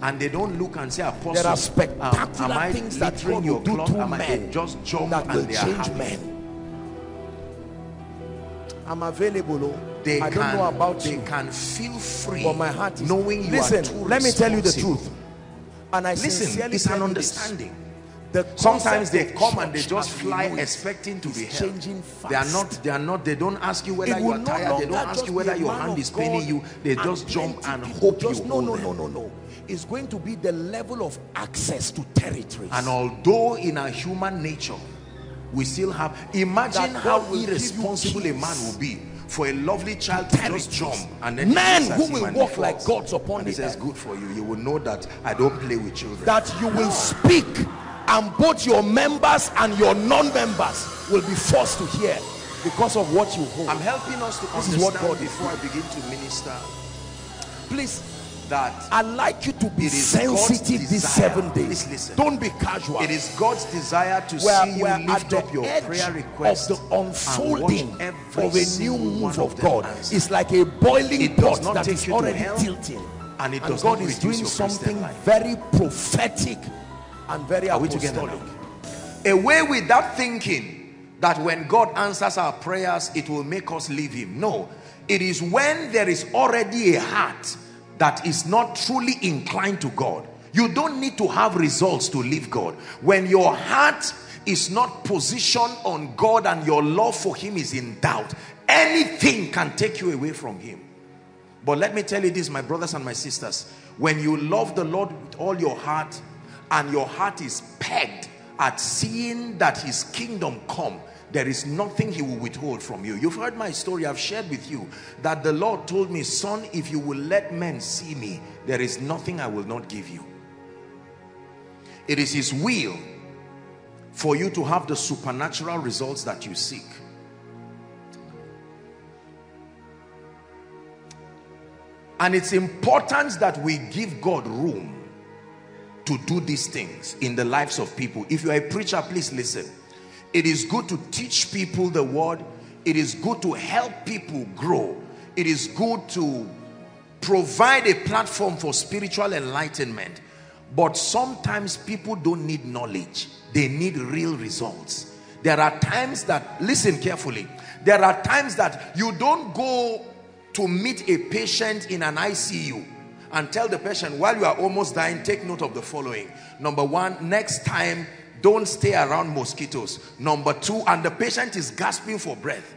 And they don't look and say, Apostle, there are spectacular things that God will do to men that will change men. I'm available. I don't know about you. They can feel free, but my heart is knowing you. Listen, let me tell you the truth. And I listen, it's an understanding. Sometimes they come and they just fly expecting to be helped. They are not. They don't ask you whether you are tired. They don't ask you whether your hand is paining you. They just jump and hope you. No. It's going to be the level of access to territories. And although in our human nature, we still have. Imagine how irresponsible a man will be. For a lovely child to just jump and then men who will walk like gods upon the earth. He says, good for you. You will know that I don't play with children. That you will speak and both your members and your non-members will be forced to hear because of what you hold. I'm helping us to understand what God before I begin to minister. Please, that I'd like you to be sensitive these 7 days. Please don't be casual. It is God's desire to see you lift up your prayer request of the unfolding of a new move of God. It's like a boiling pot that is already tilting, and God is doing something very prophetic and very apostolic. A way without thinking that when God answers our prayers, it will make us leave him. No, it is when there is already a heart that is not truly inclined to God. You don't need to have results to leave God. When your heart is not positioned on God and your love for him is in doubt, anything can take you away from him. But let me tell you this, my brothers and my sisters, when you love the Lord with all your heart and your heart is pegged at seeing that his kingdom come, there is nothing he will withhold from you. You've heard my story. I've shared with you that the Lord told me, son, if you will let men see me, there is nothing I will not give you. It is his will for you to have the supernatural results that you seek. And it's important that we give God room to do these things in the lives of people. If you're a preacher, please listen. It is good to teach people the word. It is good to help people grow. It is good to provide a platform for spiritual enlightenment. But sometimes people don't need knowledge. They need real results. There are times that, listen carefully, there are times that you don't go to meet a patient in an ICU and tell the patient, while you are almost dying, take note of the following. Number one, next time, don't stay around mosquitoes. Number two, and the patient is gasping for breath.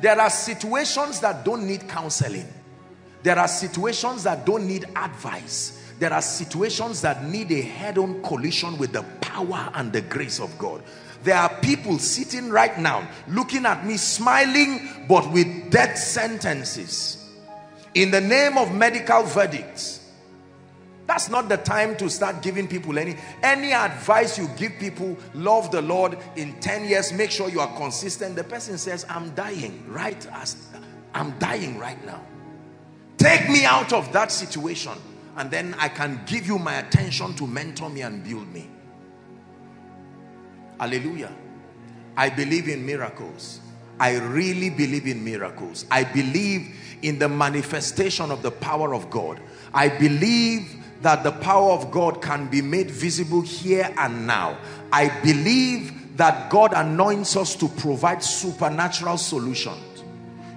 There are situations that don't need counseling. There are situations that don't need advice. There are situations that need a head-on collision with the power and the grace of God. There are people sitting right now, looking at me, smiling, but with death sentences in the name of medical verdicts. That's not the time to start giving people any advice. You give people, love the Lord, in 10 years, make sure you are consistent. The person says, I'm dying right now. Take me out of that situation, and then I can give you my attention to mentor me and build me. Hallelujah. I believe in miracles. I really believe in miracles. I believe in the manifestation of the power of God. I believe that the power of God can be made visible here and now. I believe that God anoints us to provide supernatural solutions.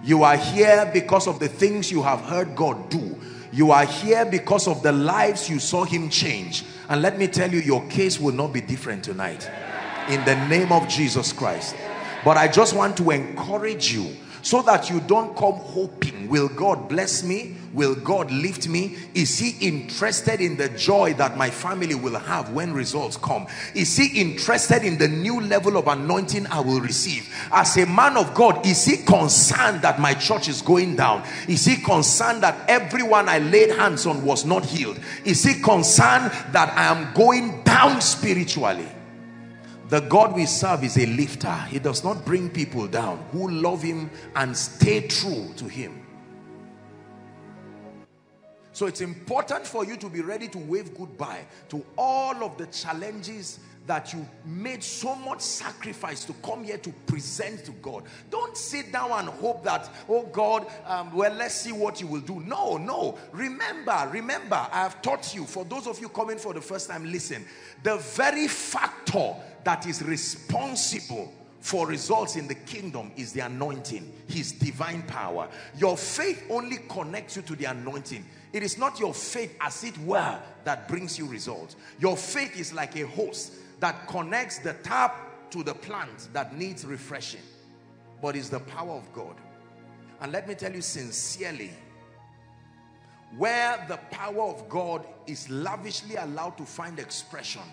You are here because of the things you have heard God do. You are here because of the lives you saw him change. And let me tell you, your case will not be different tonight, in the name of Jesus Christ. But I just want to encourage you, so that you don't come hoping, will God bless me? Will God lift me? Is he interested in the joy that my family will have when results come? Is he interested in the new level of anointing I will receive? As a man of God, is he concerned that my church is going down? Is he concerned that everyone I laid hands on was not healed? Is he concerned that I am going down spiritually? The God we serve is a lifter. He does not bring people down who love him and stay true to him. So it's important for you to be ready to wave goodbye to all of the challenges that you made so much sacrifice to come here to present to God. Don't sit down and hope that, oh God, well, let's see what you will do. No, no. Remember, I have taught you. For those of you coming for the first time, listen. The very factor that is responsible for results in the kingdom is the anointing, his divine power. Your faith only connects you to the anointing. It is not your faith, as it were, that brings you results. Your faith is like a hose that connects the tap to the plant that needs refreshing. But it's the power of God. And let me tell you sincerely, where the power of God is lavishly allowed to find expression,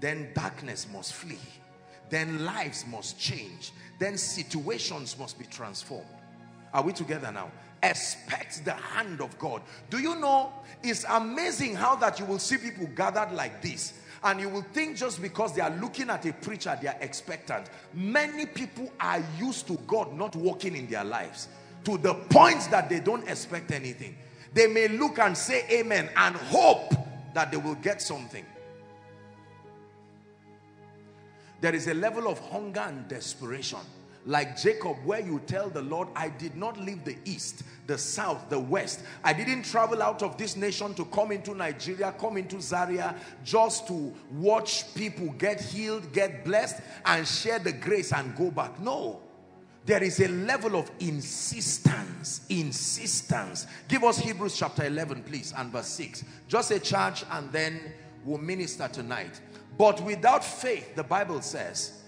then darkness must flee. Then lives must change. Then situations must be transformed. Are we together now? Expect the hand of God. Do you know, it's amazing how that you will see people gathered like this, and you will think just because they are looking at a preacher, they are expectant. Many people are used to God not working in their lives, to the point that they don't expect anything. They may look and say amen and hope that they will get something. There is a level of hunger and desperation, like Jacob, where you tell the Lord, I did not leave the east, the south, the west. I didn't travel out of this nation to come into Nigeria, come into Zaria, just to watch people get healed, get blessed, and share the grace and go back. No. There is a level of insistence. Give us Hebrews chapter 11, please, and verse 6. Just a charge, and then we'll minister tonight. But without faith, the Bible says,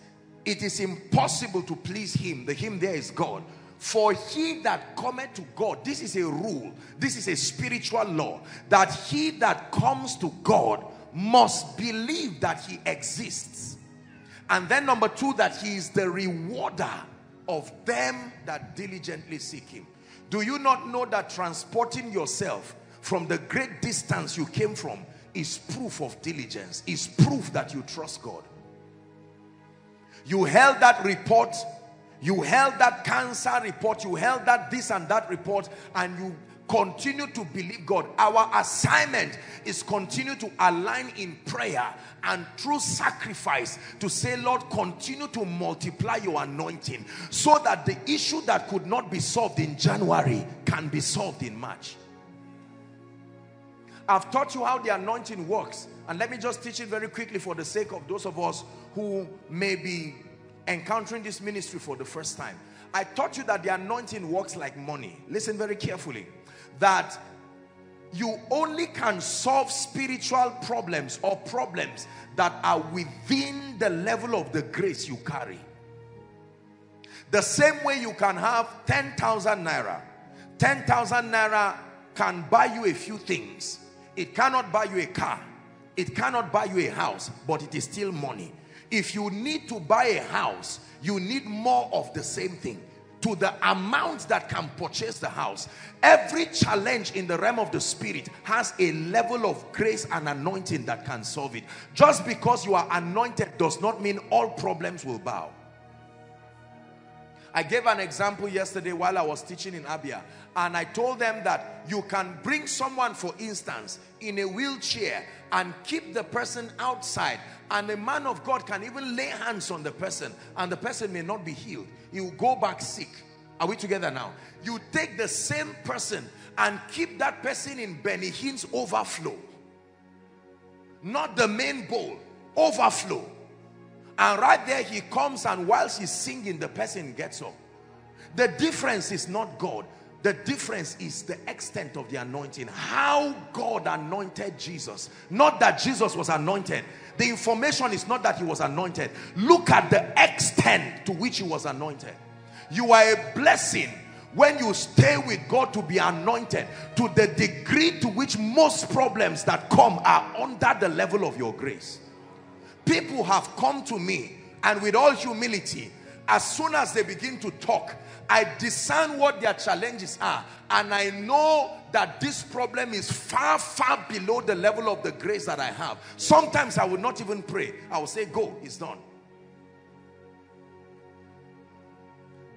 it is impossible to please him. The him there is God. For he that cometh to God, this is a rule, this is a spiritual law, that he that comes to God must believe that he exists. And then number two, that he is the rewarder of them that diligently seek him. Do you not know that transporting yourself from the great distance you came from is proof of diligence, is proof that you trust God? You held that report, you held that cancer report, you held that this and that report, and you continue to believe God. Our assignment is continue to align in prayer and through sacrifice to say, Lord, continue to multiply your anointing so that the issue that could not be solved in January can be solved in March. I've taught you how the anointing works, and let me just teach it very quickly for the sake of those of us who may be encountering this ministry for the first time. I taught you that the anointing works like money. Listen very carefully. That you only can solve spiritual problems or problems that are within the level of the grace you carry. The same way you can have 10,000 naira. 10,000 naira can buy you a few things. It cannot buy you a car. It cannot buy you a house, but it is still money. If you need to buy a house, you need more of the same thing to the amount that can purchase the house. Every challenge in the realm of the spirit has a level of grace and anointing that can solve it. Just because you are anointed does not mean all problems will bow. I gave an example yesterday while I was teaching in Abia, and I told them that you can bring someone, for instance, in a wheelchair and keep the person outside, and a man of God can even lay hands on the person, and the person may not be healed. He will go back sick. Are we together now? You take the same person and keep that person in Benny Hinn's overflow, not the main bowl, overflow. And right there he comes, and whilst he's singing, the person gets up. The difference is not God. The difference is the extent of the anointing. How God anointed Jesus. Not that Jesus was anointed. The information is not that he was anointed. Look at the extent to which he was anointed. You are a blessing when you stay with God to be anointed to the degree to which most problems that come are under the level of your grace. People have come to me, and with all humility, as soon as they begin to talk, I discern what their challenges are, and I know that this problem is far, far below the level of the grace that I have. Sometimes I will not even pray. I will say, go, it's done.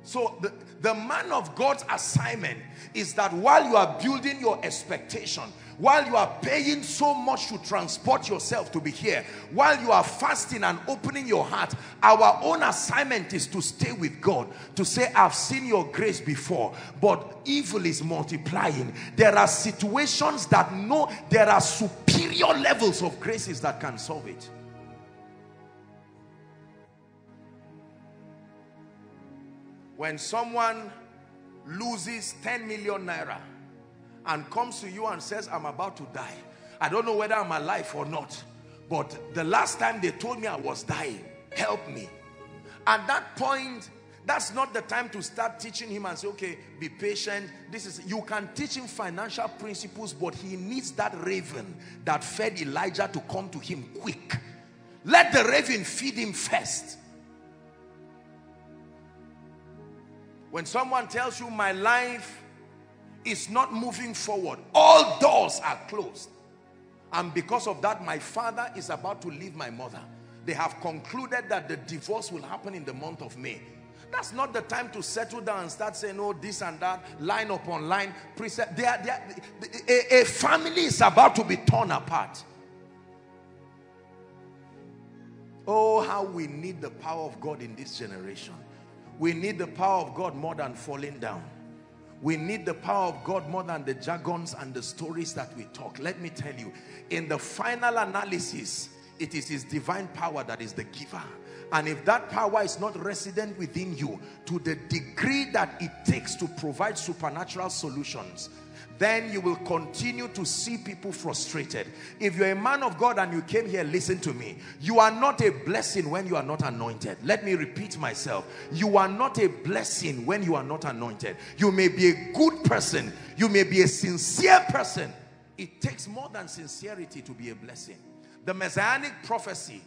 So the man of God's assignment is that while you are building your expectation, while you are paying so much to transport yourself to be here, while you are fasting and opening your heart, our own assignment is to stay with God, to say, I've seen your grace before, but evil is multiplying. There are situations that no, there are superior levels of graces that can solve it. When someone loses 10 million naira and comes to you and says, I'm about to die. I don't know whether I'm alive or not, but the last time they told me I was dying, help me. At that point, that's not the time to start teaching him and say, okay, be patient. This is, you can teach him financial principles, but he needs that raven that fed Elijah to come to him quick. Let the raven feed him first. When someone tells you, my life is not moving forward, all doors are closed, and because of that, my father is about to leave my mother. They have concluded that the divorce will happen in the month of May. That's not the time to settle down and start saying, oh, this and that, line upon line, precept. A family is about to be torn apart. Oh, how we need the power of God in this generation. We need the power of God more than falling down. We need the power of God more than the jargons and the stories that we talk. Let me tell you, in the final analysis, it is His divine power that is the giver. And if that power is not resident within you to the degree that it takes to provide supernatural solutions, then you will continue to see people frustrated. If you're a man of God and you came here, listen to me. You are not a blessing when you are not anointed. Let me repeat myself. You are not a blessing when you are not anointed. You may be a good person. You may be a sincere person. It takes more than sincerity to be a blessing. The Messianic prophecy,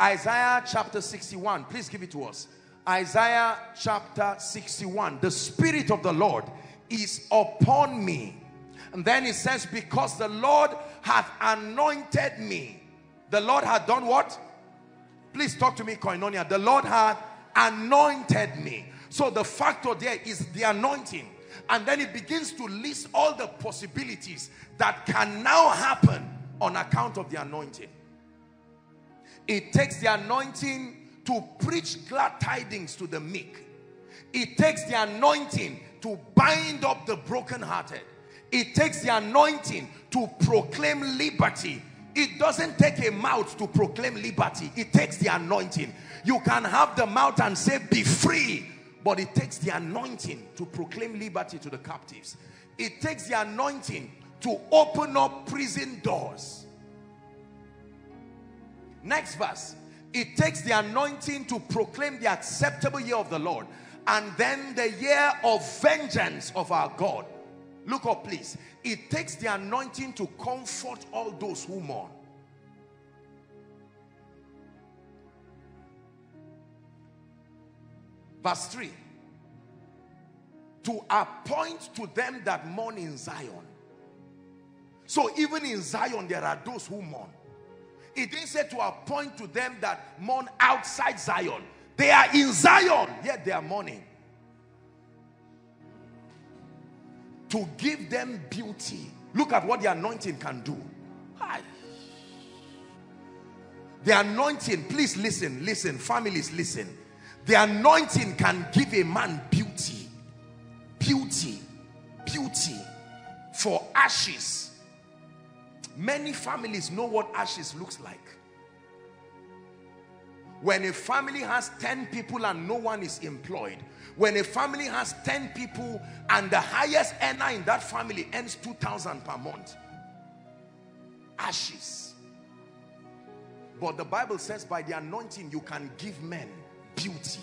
Isaiah chapter 61. Please give it to us. Isaiah chapter 61. The Spirit of the Lord is upon me, and then it says, because the Lord hath anointed me. The Lord hath done what? Please talk to me, Koinonia. The Lord hath anointed me. So the factor there is the anointing, and then it begins to list all the possibilities that can now happen on account of the anointing. It takes the anointing to preach glad tidings to the meek. It takes the anointing to bind up the brokenhearted. It takes the anointing to proclaim liberty. It doesn't take a mouth to proclaim liberty. It takes the anointing. You can have the mouth and say, be free, but it takes the anointing to proclaim liberty to the captives. It takes the anointing to open up prison doors. Next verse. It takes the anointing to proclaim the acceptable year of the Lord, and then the year of vengeance of our God. Look up, please. It takes the anointing to comfort all those who mourn. Verse 3. To appoint to them that mourn in Zion. So even in Zion, there are those who mourn. It didn't say to appoint to them that mourn outside Zion. They are in Zion, yet they are mourning. to give them beauty. Look at what the anointing can do. Hi. The anointing, please listen, listen, families, listen. The anointing can give a man beauty, beauty, beauty for ashes. Many families know what ashes looks like. When a family has 10 people and no one is employed, when a family has 10 people and the highest earner in that family earns 2,000 per month, ashes. But the Bible says by the anointing you can give men beauty,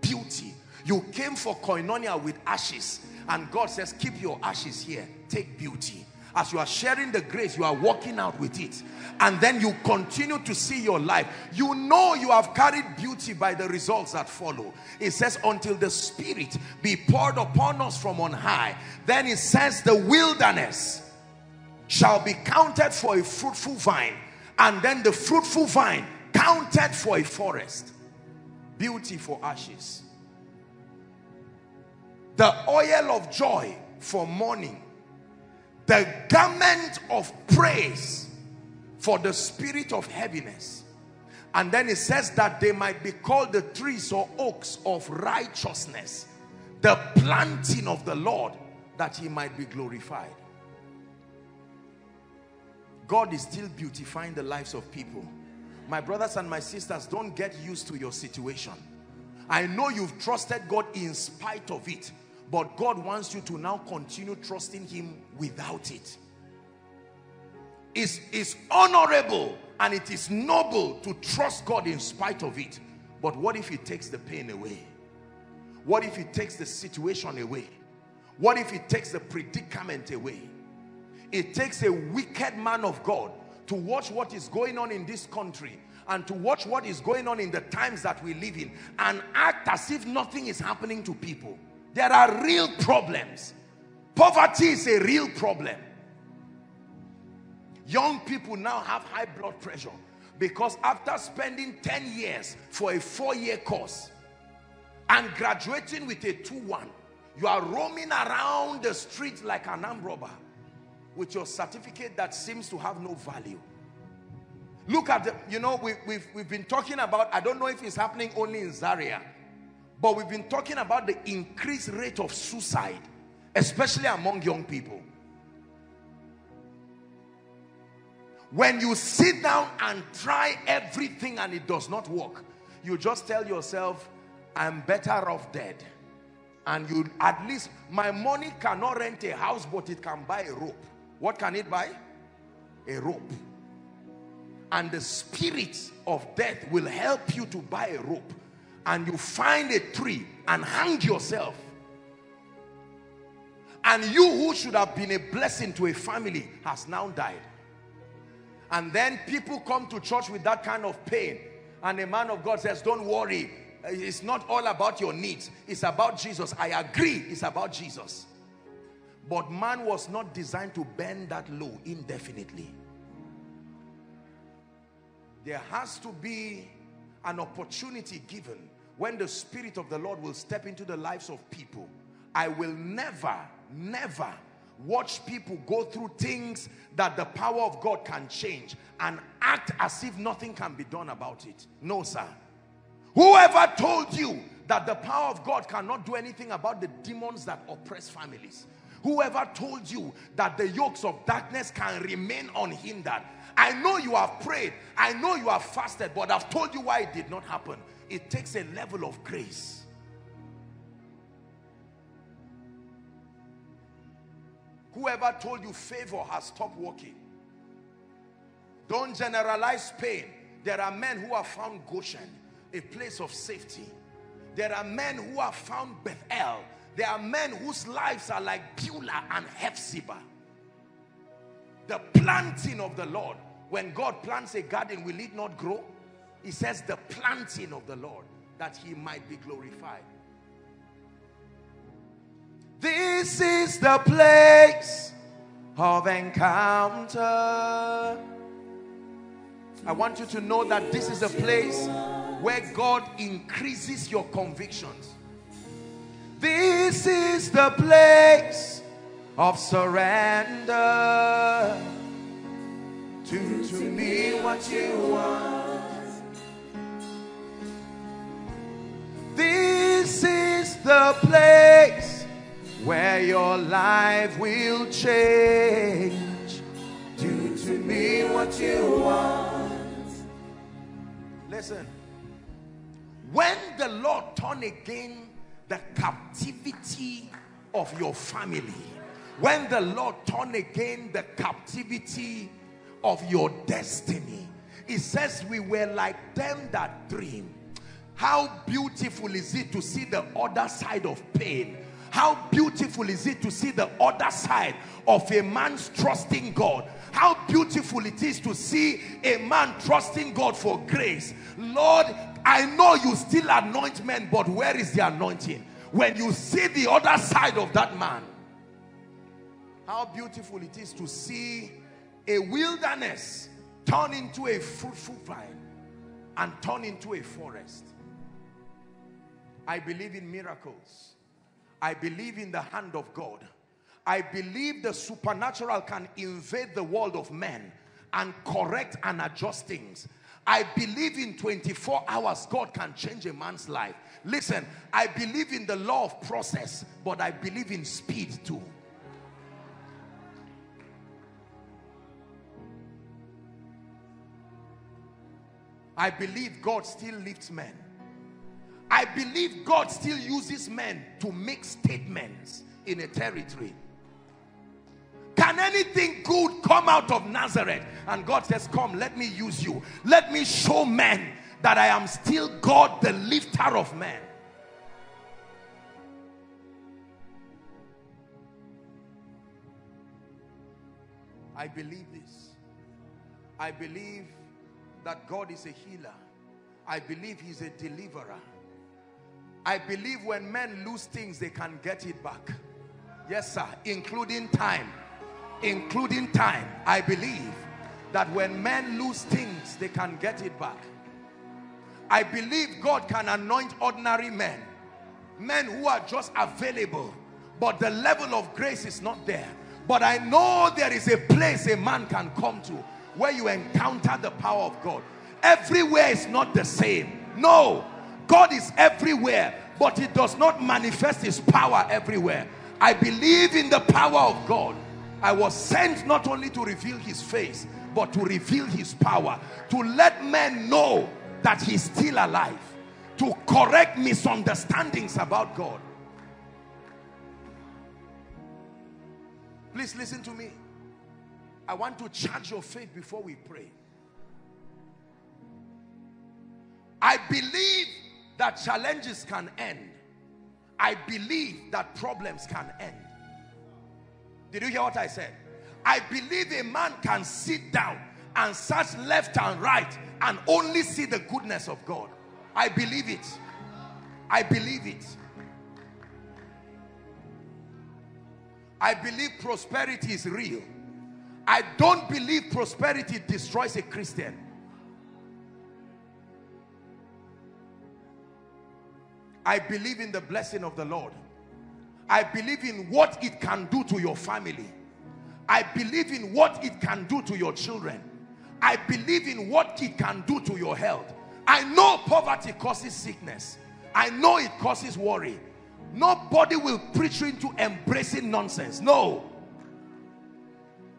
beauty. You came for Koinonia with ashes and God says keep your ashes here, take beauty. As you are sharing the grace, you are walking out with it. And then you continue to see your life. You know you have carried beauty by the results that follow. It says, until the Spirit be poured upon us from on high. Then it says, the wilderness shall be counted for a fruitful vine. And then the fruitful vine counted for a forest. Beauty for ashes. The oil of joy for mourning. The garment of praise for the spirit of heaviness. And then it says that they might be called the trees or oaks of righteousness, the planting of the Lord, that he might be glorified. God is still beautifying the lives of people. My brothers and my sisters, don't get used to your situation. I know you've trusted God in spite of it. But God wants you to now continue trusting him without it. It's honorable and it is noble to trust God in spite of it. But what if he takes the pain away? What if he takes the situation away? What if he takes the predicament away? It takes a wicked man of God to watch what is going on in this country and to watch what is going on in the times that we live in and act as if nothing is happening to people. There are real problems. Poverty is a real problem. Young people now have high blood pressure because after spending 10 years for a 4-year course and graduating with a 2-1, you are roaming around the street like an armed robber with your certificate that seems to have no value. Look at the, you know, we've been talking about, I don't know if it's happening only in Zaria, but we've been talking about the increased rate of suicide, especially among young people. When you sit down and try everything and it does not work, you just tell yourself, I'm better off dead. And you, at least, my money cannot rent a house, but it can buy a rope. What can it buy? A rope. And the spirit of death will help you to buy a rope. And you find a tree and hang yourself. And you who should have been a blessing to a family has now died. And then people come to church with that kind of pain. And the man of God says, don't worry. It's not all about your needs. It's about Jesus. I agree, it's about Jesus. But man was not designed to bend that low indefinitely. There has to be an opportunity given when the Spirit of the Lord will step into the lives of people. I will never, never watch people go through things that the power of God can change and act as if nothing can be done about it. No, sir. Whoever told you that the power of God cannot do anything about the demons that oppress families, whoever told you that the yokes of darkness can remain unhindered, I know you have prayed, I know you have fasted, but I've told you why it did not happen. It takes a level of grace. Whoever told you favor has stopped working. Don't generalize pain. There are men who have found Goshen, a place of safety. There are men who have found Bethel. There are men whose lives are like Beulah and Hephzibah. The planting of the Lord. When God plants a garden, will it not grow? He says the planting of the Lord, that he might be glorified. This is the place of encounter. I want you to know that this is a place where God increases your convictions. This is the place of surrender. Do to me what you want. This is the place where your life will change. Do to me what you want. Listen. When the Lord turned again the captivity of your family, when the Lord turned again the captivity of your destiny, it says we were like them that dream. How beautiful is it to see the other side of pain. How beautiful is it to see the other side of a man's trusting God. How beautiful it is to see a man trusting God for grace. Lord, I know you still anoint men, but where is the anointing? When you see the other side of that man, how beautiful it is to see a wilderness turn into a fruitful vine and turn into a forest. I believe in miracles. I believe in the hand of God. I believe the supernatural can invade the world of men and correct and adjust things. I believe in 24 hours God can change a man's life. Listen, I believe in the law of process, but I believe in speed too. I believe God still lifts men. I believe God still uses men to make statements in a territory. Can anything good come out of Nazareth? And God says, come, let me use you. Let me show men that I am still God, the lifter of men. I believe this. I believe that God is a healer. I believe he's a deliverer. I believe when men lose things, they can get it back. Yes, sir. Including time. Including time. I believe that when men lose things, they can get it back. I believe God can anoint ordinary men. Men who are just available, but the level of grace is not there. But I know there is a place a man can come to where you encounter the power of God. Everywhere is not the same. No, God is everywhere, but it does not manifest his power everywhere. I believe in the power of God. I was sent not only to reveal his face, but to reveal his power, to let men know that he's still alive, to correct misunderstandings about God. Please listen to me. I want to charge your faith before we pray. I believe that challenges can end. I believe that problems can end. Did you hear what I said? I believe a man can sit down and search left and right and only see the goodness of God. I believe it. I believe it. I believe prosperity is real. I don't believe prosperity destroys a Christian. I believe in the blessing of the Lord. I believe in what it can do to your family. I believe in what it can do to your children. I believe in what it can do to your health. I know poverty causes sickness. I know it causes worry. Nobody will preach you into embracing nonsense. No.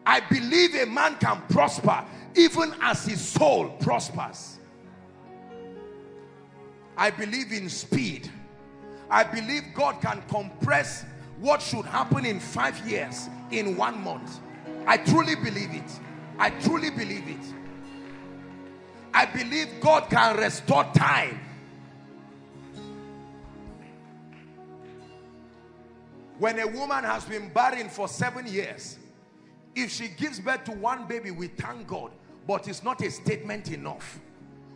I believe a man can prosper even as his soul prospers. I believe in speed. I believe God can compress what should happen in 5 years in 1 month. I truly believe it. I truly believe it. I believe God can restore time. When a woman has been barren for 7 years, if she gives birth to one baby, we thank God, but it's not a statement enough.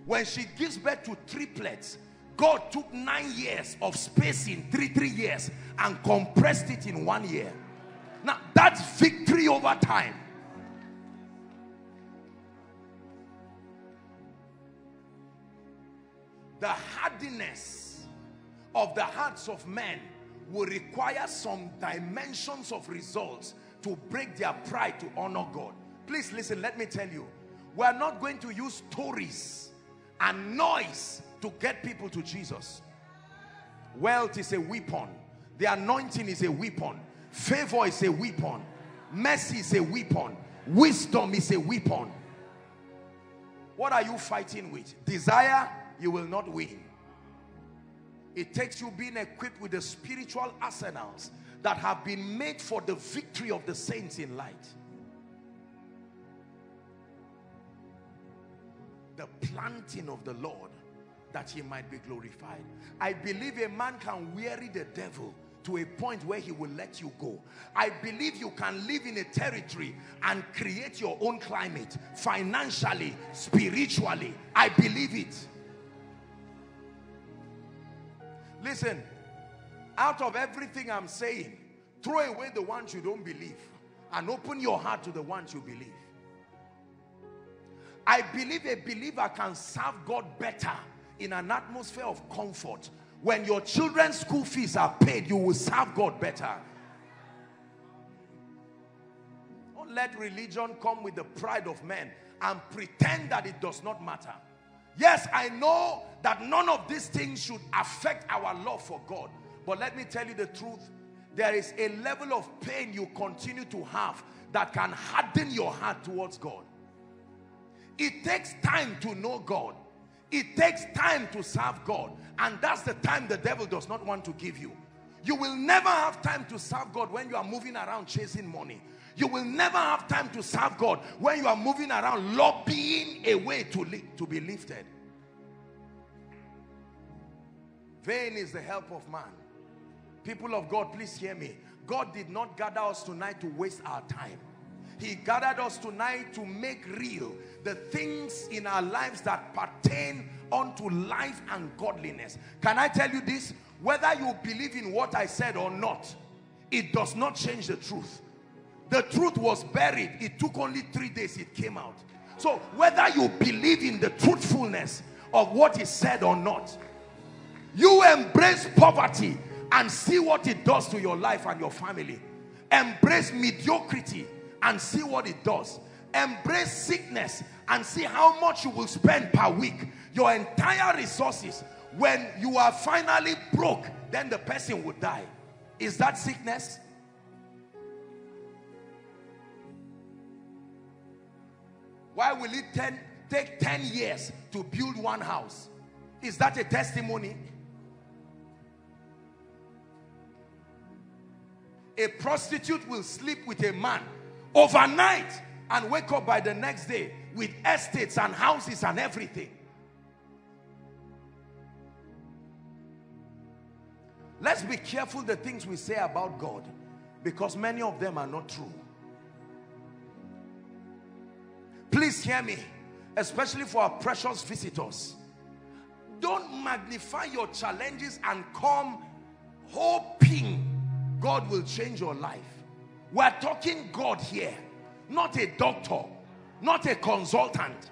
When she gives birth to triplets, God took 9 years of spacing, three years, and compressed it in 1 year. Now, that's victory over time. The hardiness of the hearts of men will require some dimensions of results to break their pride to honor God. Please listen, let me tell you, we are not going to use stories and noise to get people to Jesus. Wealth is a weapon. The anointing is a weapon. Favor is a weapon. Mercy is a weapon. Wisdom is a weapon. What are you fighting with? Desire, you will not win. It takes you being equipped with the spiritual arsenals that have been made for the victory of the saints in light. The planting of the Lord, that he might be glorified. I believe a man can weary the devil to a point where he will let you go. I believe you can live in a territory and create your own climate, financially, spiritually. I believe it. Listen, out of everything I'm saying, throw away the ones you don't believe and open your heart to the ones you believe. I believe a believer can serve God better in an atmosphere of comfort. When your children's school fees are paid, you will serve God better. Don't let religion come with the pride of men and pretend that it does not matter. Yes, I know that none of these things should affect our love for God. But let me tell you the truth. There is a level of pain you continue to have that can harden your heart towards God. It takes time to know God. It takes time to serve God. And that's the time the devil does not want to give you. You will never have time to serve God when you are moving around chasing money. You will never have time to serve God when you are moving around lobbying a way to be lifted. Vain is the help of man. People of God, please hear me. God did not gather us tonight to waste our time. He gathered us tonight to make real the things in our lives that pertain unto life and godliness. Can I tell you this? Whether you believe in what I said or not, it does not change the truth. The truth was buried. It took only 3 days, it came out. So whether you believe in the truthfulness of what is said or not, you embrace poverty and see what it does to your life and your family. Embrace mediocrity and see what it does. Embrace sickness and see how much you will spend per week. Your entire resources. When you are finally broke, then the person will die. Is that sickness? Why will it take 10 years to build one house? Is that a testimony? A prostitute will sleep with a man overnight and wake up by the next day with estates and houses and everything. Let's be careful the things we say about God, because many of them are not true. Please hear me, especially for our precious visitors. Don't magnify your challenges and come hoping God will change your life. We're talking God here, not a doctor, not a consultant,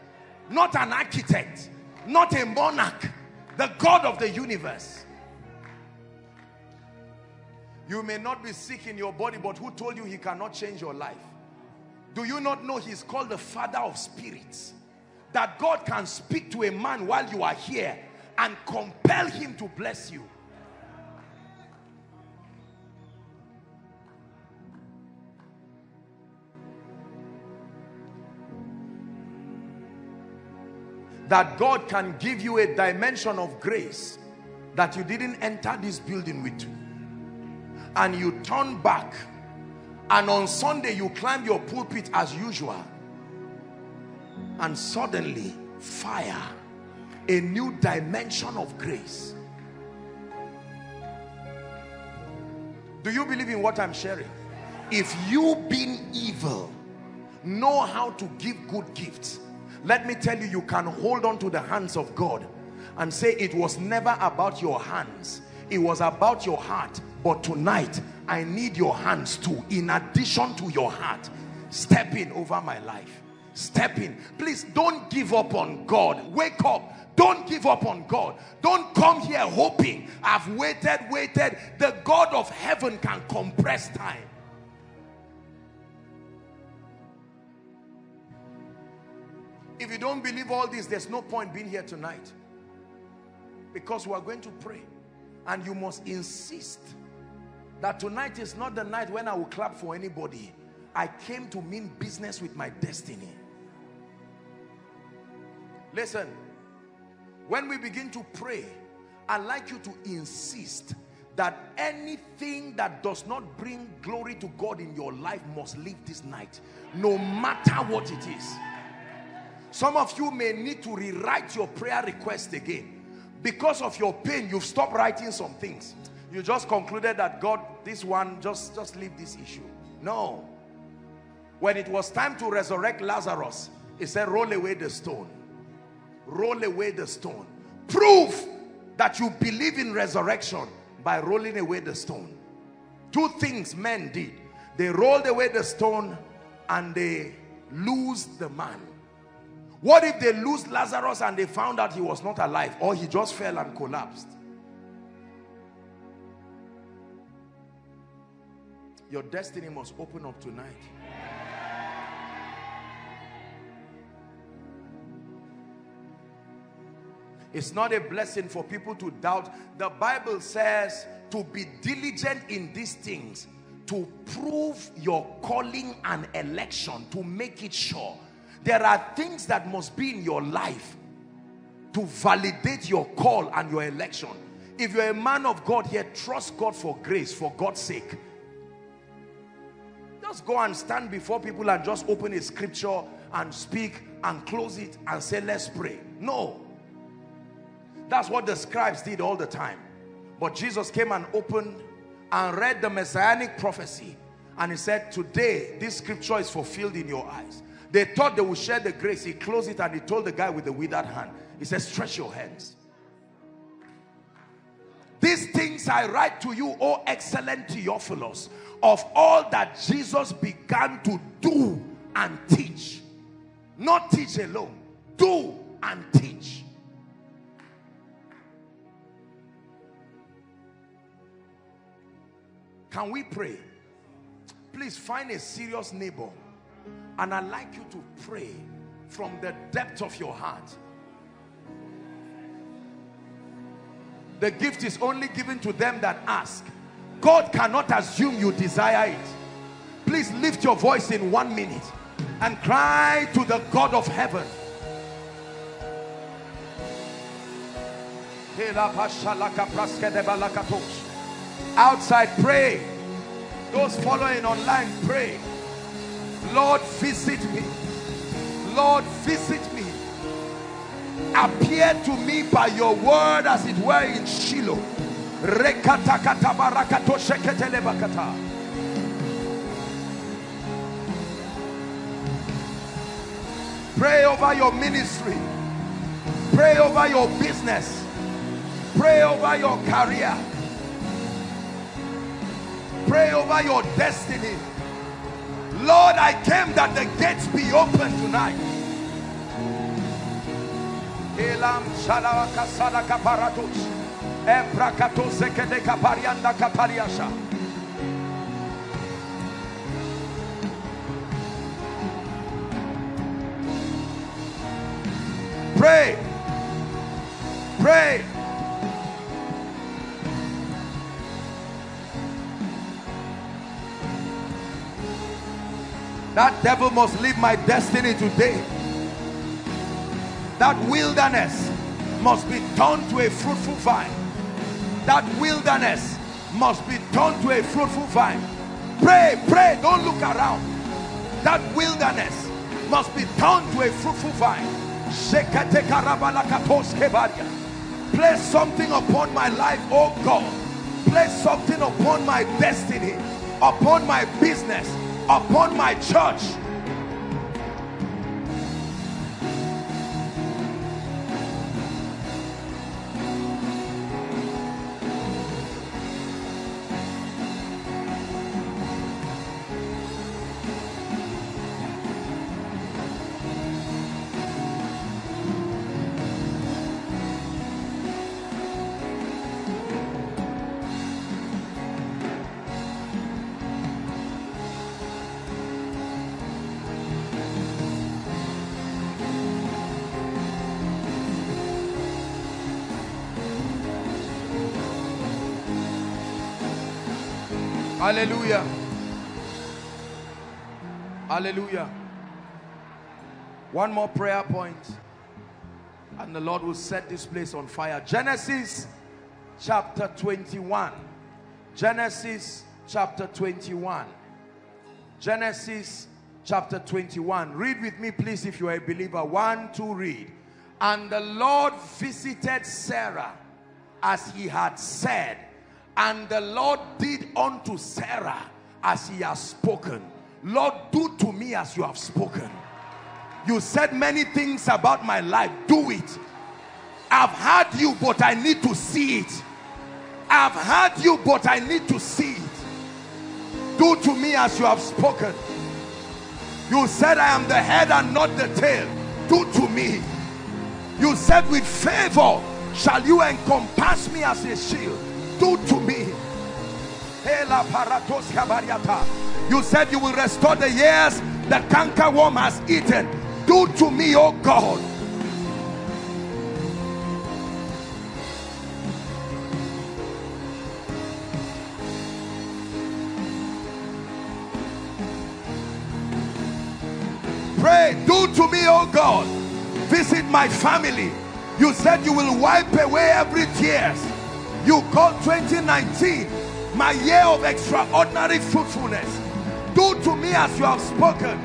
not an architect, not a monarch, the God of the universe. You may not be sick in your body, but who told you he cannot change your life? Do you not know he's called the Father of spirits? That God can speak to a man while you are here and compel him to bless you. That God can give you a dimension of grace that you didn't enter this building with. And you turn back. And on Sunday, you climb your pulpit as usual. And suddenly, fire. A new dimension of grace. Do you believe in what I'm sharing? If you, being evil, know how to give good gifts, let me tell you, you can hold on to the hands of God and say it was never about your hands. It was about your heart. But tonight, I need your hands too, in addition to your heart. Step in over my life. Step in. Please don't give up on God. Wake up. Don't give up on God. Don't come here hoping. I've waited, waited. The God of heaven can compress time. If you don't believe all this, there's no point being here tonight. Because we are going to pray. And you must insist that tonight is not the night when I will clap for anybody. I came to mean business with my destiny. Listen, when we begin to pray, I'd like you to insist that anything that does not bring glory to God in your life must leave this night, no matter what it is. Some of you may need to rewrite your prayer request again. Because of your pain, you've stopped writing some things. You just concluded that God, this one, just leave this issue. No. When it was time to resurrect Lazarus, he said, roll away the stone. Roll away the stone. Prove that you believe in resurrection by rolling away the stone. Two things men did. They rolled away the stone and they loosed the man. What if they loosed Lazarus and they found out he was not alive, or he just fell and collapsed? Your destiny must open up tonight. It's not a blessing for people to doubt. The Bible says to be diligent in these things, to prove your calling and election, to make it sure. There are things that must be in your life to validate your call and your election. If you're a man of God here, trust God for grace, for God's sake. Just go and stand before people and just open a scripture and speak and close it and say, let's pray. No. That's what the scribes did all the time. But Jesus came and opened and read the Messianic prophecy. And he said, today, this scripture is fulfilled in your eyes. They thought they would share the grace. He closed it and he told the guy with the withered hand. He said, stretch your hands. These things I write to you, O excellent Theophilus, of all that Jesus began to do and teach. Not teach alone. Do and teach. Can we pray? Please find a serious neighbor. And I'd like you to pray from the depth of your heart. The gift is only given to them that ask. God cannot assume you desire it. Please lift your voice in 1 minute and cry to the God of heaven. Outside, pray. Those following online, pray. Lord, visit me. Lord, visit me. Appear to me by your word as it were in Shiloh. Pray over your ministry. Pray over your business. Pray over your career. Pray over your destiny. Lord, I came that the gates be open tonight. Pray. Pray. That devil must leave my destiny today. That wilderness must be turned to a fruitful vine. That wilderness must be turned to a fruitful vine. Pray, pray, don't look around. That wilderness must be turned to a fruitful vine. Place something upon my life, oh God. Place something upon my destiny, upon my business, upon my church. Hallelujah. Hallelujah. One more prayer point and the Lord will set this place on fire. Genesis chapter 21. Genesis chapter 21. Genesis chapter 21. Read with me, please, if you are a believer. 1, 2, read. And the Lord visited Sarah as he had said, and the Lord did unto Sarah as he has spoken. Lord, do to me as you have spoken. You said many things about my life. Do it. I've heard you, but I need to see it. I've heard you, but I need to see it. Do to me as you have spoken. You said I am the head and not the tail. Do to me. You said with favor shall you encompass me as a shield. Do to me. You said you will restore the years the cankerworm has eaten. Do to me, oh God. Pray, do to me, oh God. Visit my family. You said you will wipe away every tear. You called 2019 my year of extraordinary fruitfulness. Do to me as you have spoken.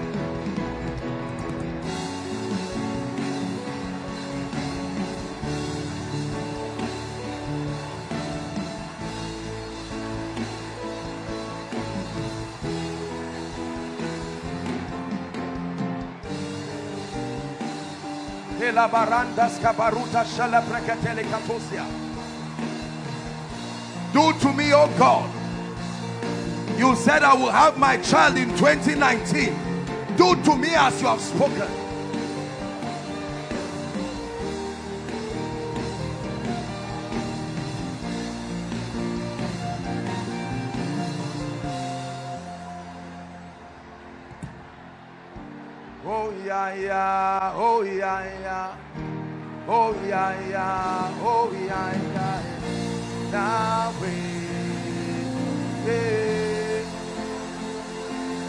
Do to me, O God. You said I will have my child in 2019. Do to me as you have spoken. Oh yeah, yeah, oh yeah, yeah, oh yeah, yeah, oh yeah, yeah, Yahweh, yeah.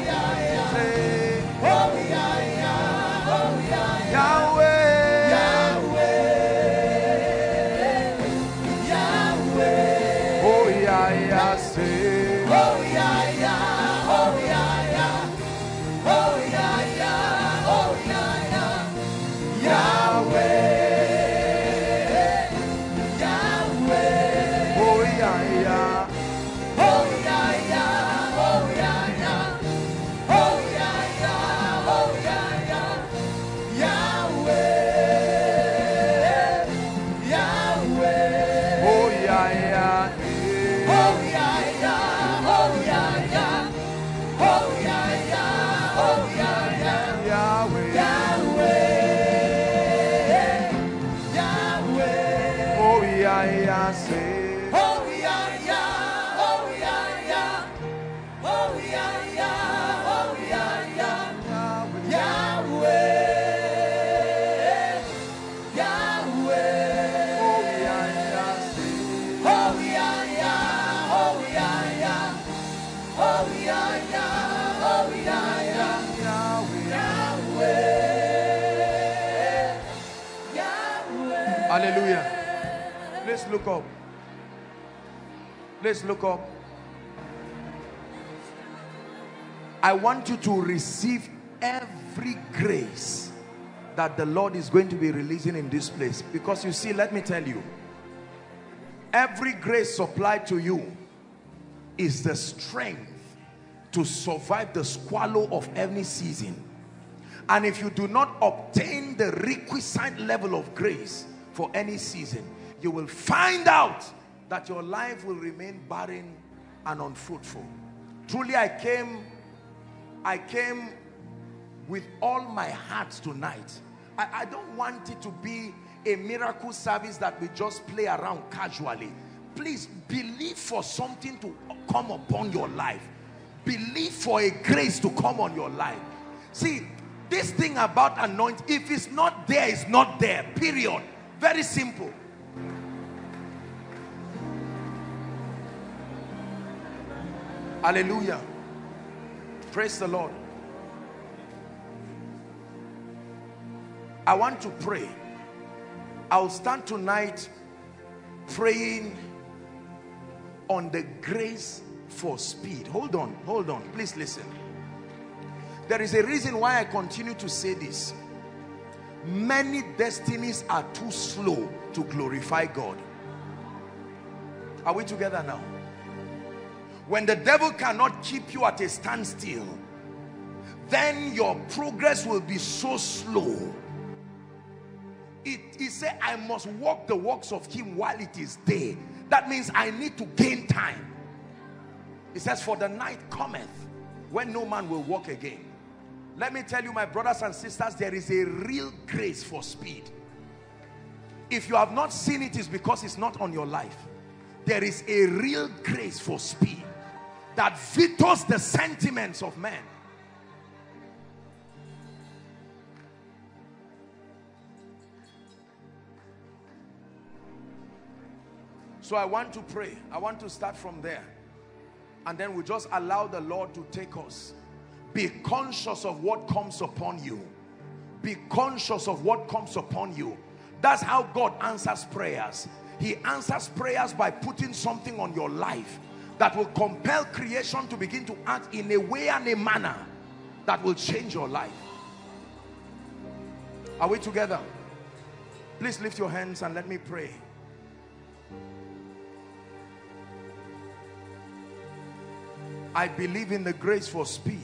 yeah, yeah. Say. Oh yeah, yeah, oh yeah, yeah. Yahweh. Look up. Let's look up. I want you to receive every grace that the Lord is going to be releasing in this place. Because you see, let me tell you, every grace supplied to you is the strength to survive the squalor of any season. And if you do not obtain the requisite level of grace for any season, you will find out that your life will remain barren and unfruitful. Truly, I came with all my heart tonight. I don't want it to be a miracle service that we just play around casually. Please believe for something to come upon your life. Believe for a grace to come on your life. See, this thing about anointing, if it's not there, it's not there, period. Very simple. Hallelujah. Praise the Lord. I want to pray. I'll stand tonight praying on the grace for speed. Hold on, hold on. Please listen. There is a reason why I continue to say this. Many destinies are too slow to glorify God. Are we together now? When the devil cannot keep you at a standstill, then your progress will be so slow. He said, I must walk the works of him while it is day. That means I need to gain time. He says, for the night cometh when no man will walk again. Let me tell you, my brothers and sisters, there is a real grace for speed. If you have not seen it, it's because it's not on your life. There is a real grace for speed that vetoes the sentiments of men. So I want to pray. I want to start from there. And then we just allow the Lord to take us. Be conscious of what comes upon you. Be conscious of what comes upon you. That's how God answers prayers. He answers prayers by putting something on your life that will compel creation to begin to act in a way and a manner that will change your life. Are we together? Please lift your hands and let me pray. I believe in the grace for speed.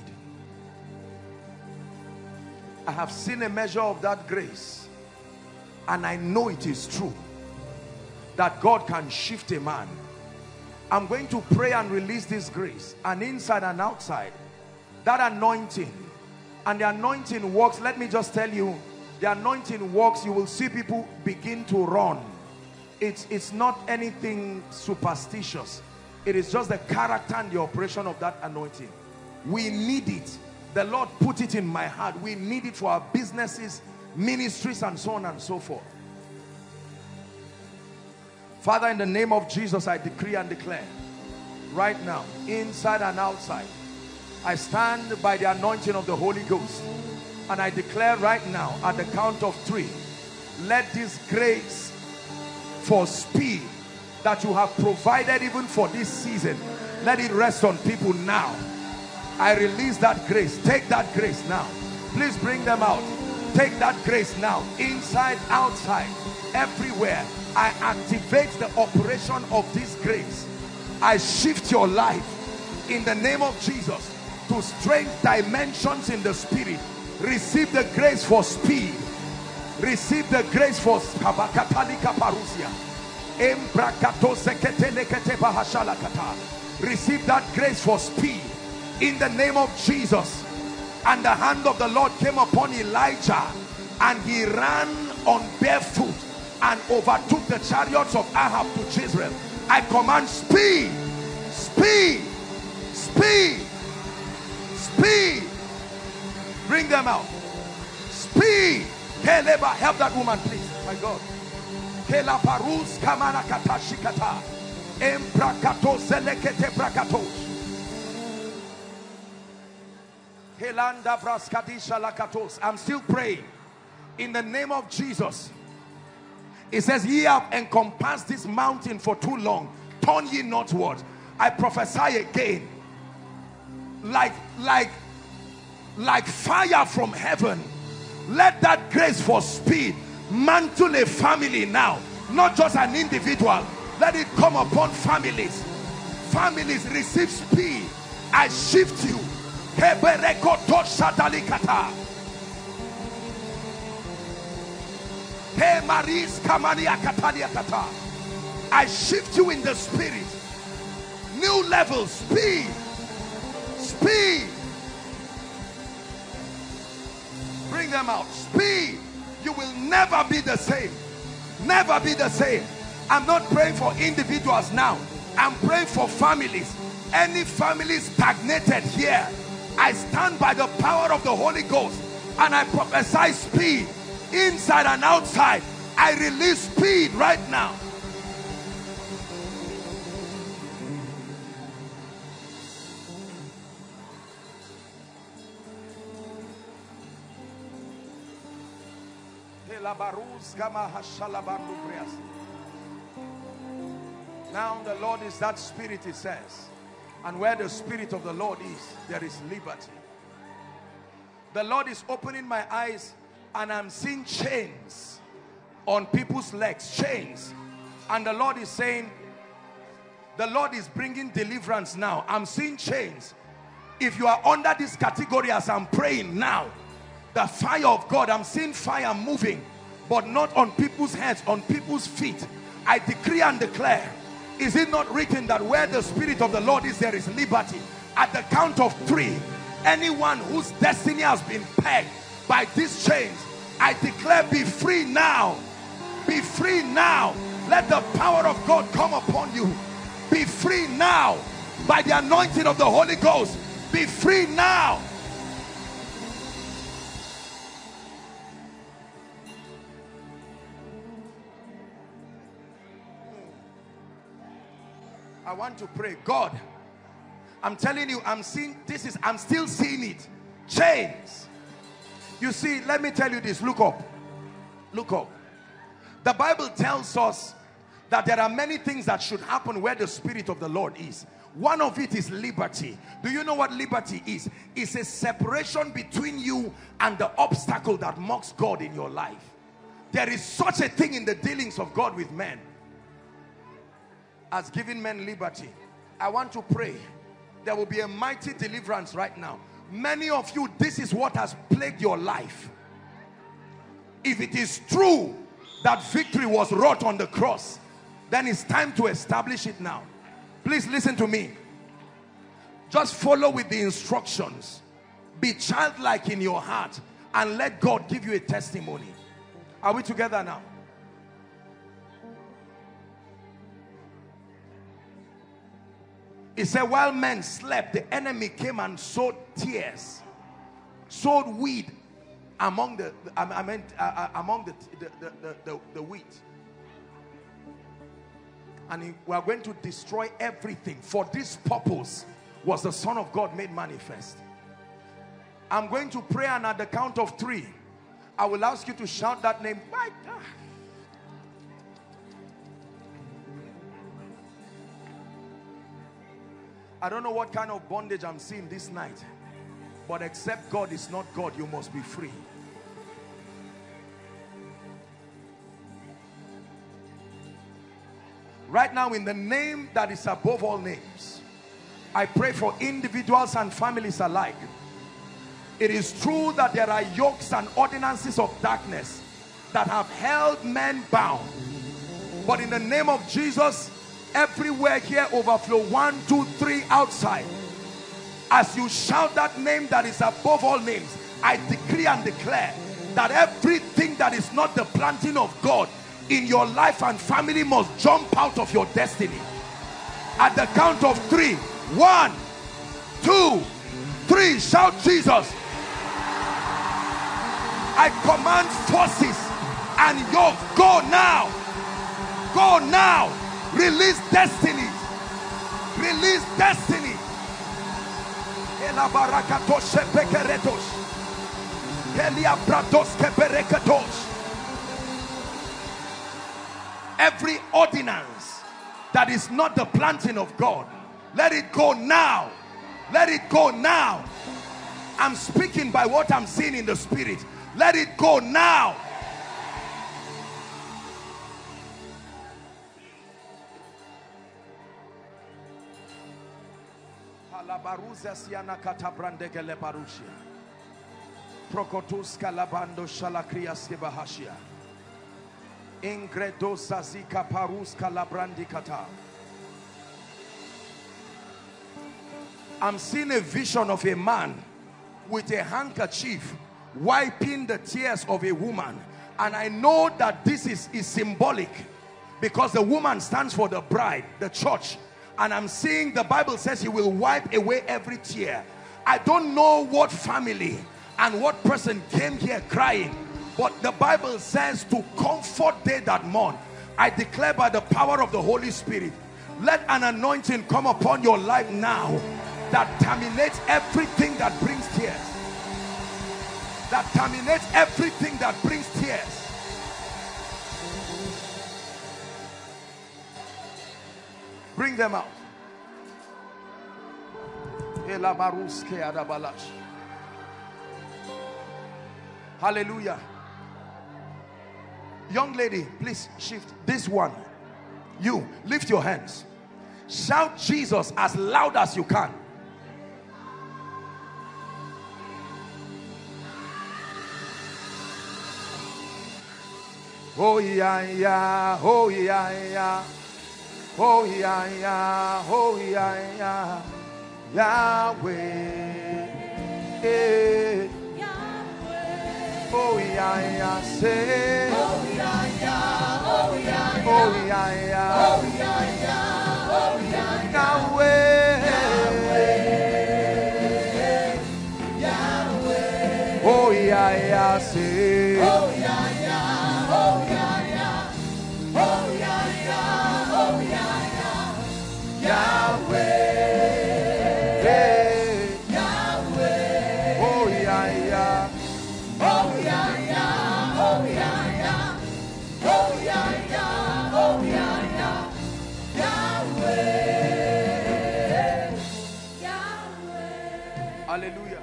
I have seen a measure of that grace, and I know it is true that God can shift a man. I'm going to pray and release this grace, and inside and outside, that anointing. And the anointing works. Let me just tell you, the anointing works. You will see people begin to run. It's not anything superstitious. It is just the character and the operation of that anointing. We need it. The Lord put it in my heart. We need it for our businesses, ministries, and so on and so forth. Father, in the name of Jesus, I decree and declare right now, inside and outside, I stand by the anointing of the Holy Ghost, and I declare right now, at the count of 3, let this grace for speed that you have provided even for this season, let it rest on people now. I release that grace. Take that grace now. Please bring them out. Take that grace now. Inside, outside, everywhere. I activate the operation of this grace. I shift your life in the name of Jesus to strange dimensions in the spirit. Receive the grace for speed. Receive the grace for receive that grace for speed in the name of Jesus. And the hand of the Lord came upon Elijah, and he ran on barefoot and overtook the chariots of Ahab to Jezreel. I command speed, speed, speed, speed. Bring them out. Speed. Help that woman, please. My God. I'm still praying in the name of Jesus. It says, ye have encompassed this mountain for too long, turn ye northward. I prophesy again, like fire from heaven, let that grace for speed mantle a family now, not just an individual. Let it come upon families. Families, receive speed. I shift you. I shift you in the spirit. New level, speed, speed. Bring them out, speed. You will never be the same. never be the same. I'm not praying for individuals now. I'm praying for families. Any family stagnated here, I stand by the power of the Holy Ghost and I prophesy speed inside and outside. I release speed right now. Now the Lord is that spirit, it says, and where the spirit of the Lord is, there is liberty. The Lord is opening my eyes and I'm seeing chains on people's legs, chains, and the Lord is saying, the Lord is bringing deliverance now. I'm seeing chains. If you are under this category as I'm praying now, the fire of God, I'm seeing fire moving, but not on people's heads, on people's feet. I decree and declare, is it not written that where the Spirit of the Lord is, there is liberty? At the count of 3, anyone whose destiny has been pegged by these chains, I declare, be free now. Be free now. Let the power of God come upon you. Be free now. By the anointing of the Holy Ghost, be free now. I want to pray. God, I'm telling you, I'm seeing this. Is I'm still seeing it. Chains. You see, let me tell you this. Look up. Look up. The Bible tells us that there are many things that should happen where the Spirit of the Lord is. One of it is liberty. Do you know what liberty is? It's a separation between you and the obstacle that mocks God in your life. There is such a thing in the dealings of God with men as giving men liberty. I want to pray there will be a mighty deliverance right now. Many of you, this is what has plagued your life. If it is true that victory was wrought on the cross, then it's time to establish it now. Please listen to me. Just follow with the instructions. Be childlike in your heart and let God give you a testimony. Are we together now? He said, while men slept, the enemy came and sowed tears, sowed weed among the wheat. And we are going to destroy everything. For this purpose was the Son of God made manifest. I'm going to pray, and at the count of 3, I will ask you to shout that name. My God. I don't know what kind of bondage I'm seeing this night, but except God is not God, you must be free. Right now, in the name that is above all names, I pray for individuals and families alike. It is true that there are yokes and ordinances of darkness that have held men bound, but in the name of Jesus, everywhere here, overflow. 1, 2, 3 outside. As you shout that name that is above all names, I decree and declare that everything that is not the planting of God in your life and family must jump out of your destiny. At the count of 3, 1, 2, 3, shout Jesus. I command forces and yokes, go now, go now. Release destiny. Release destiny. Every ordinance that is not the planting of God, let it go now. Let it go now. I'm speaking by what I'm seeing in the spirit. Let it go now. I'm seeing a vision of a man with a handkerchief wiping the tears of a woman And I know that this is symbolic, because the woman stands for the bride, the church. And I'm seeing the Bible says he will wipe away every tear. I don't know what family and what person came here crying, but the Bible says to comfort they that mourn. I declare by the power of the Holy Spirit, let an anointing come upon your life now that terminates everything that brings tears. That terminates everything that brings tears. Bring them out. Hallelujah. Young lady, please shift. This one, you lift your hands, shout Jesus as loud as you can. Oh yeah, yeah, oh yeah, yeah. Oh yeah, yeah, oh yeah, yeah. Yahweh, eh. Yahweh. Oh yeah, yeah, say. Oh yeah, yeah, oh yeah, yeah. Oh yeah, yeah, oh yeah, yeah. Oh yeah, Yahweh. Yahweh. Yahweh. Oh yeah, yeah, say. Oh yeah, yeah, oh yeah, yeah. Oh yeah, yeah, oh yeah. Yahweh, hey. Yahweh, oh yeah, yeah, oh yeah, yeah, oh yeah, yeah, oh yeah, yeah, oh yeah, yeah, Yahweh, Yahweh. Hallelujah.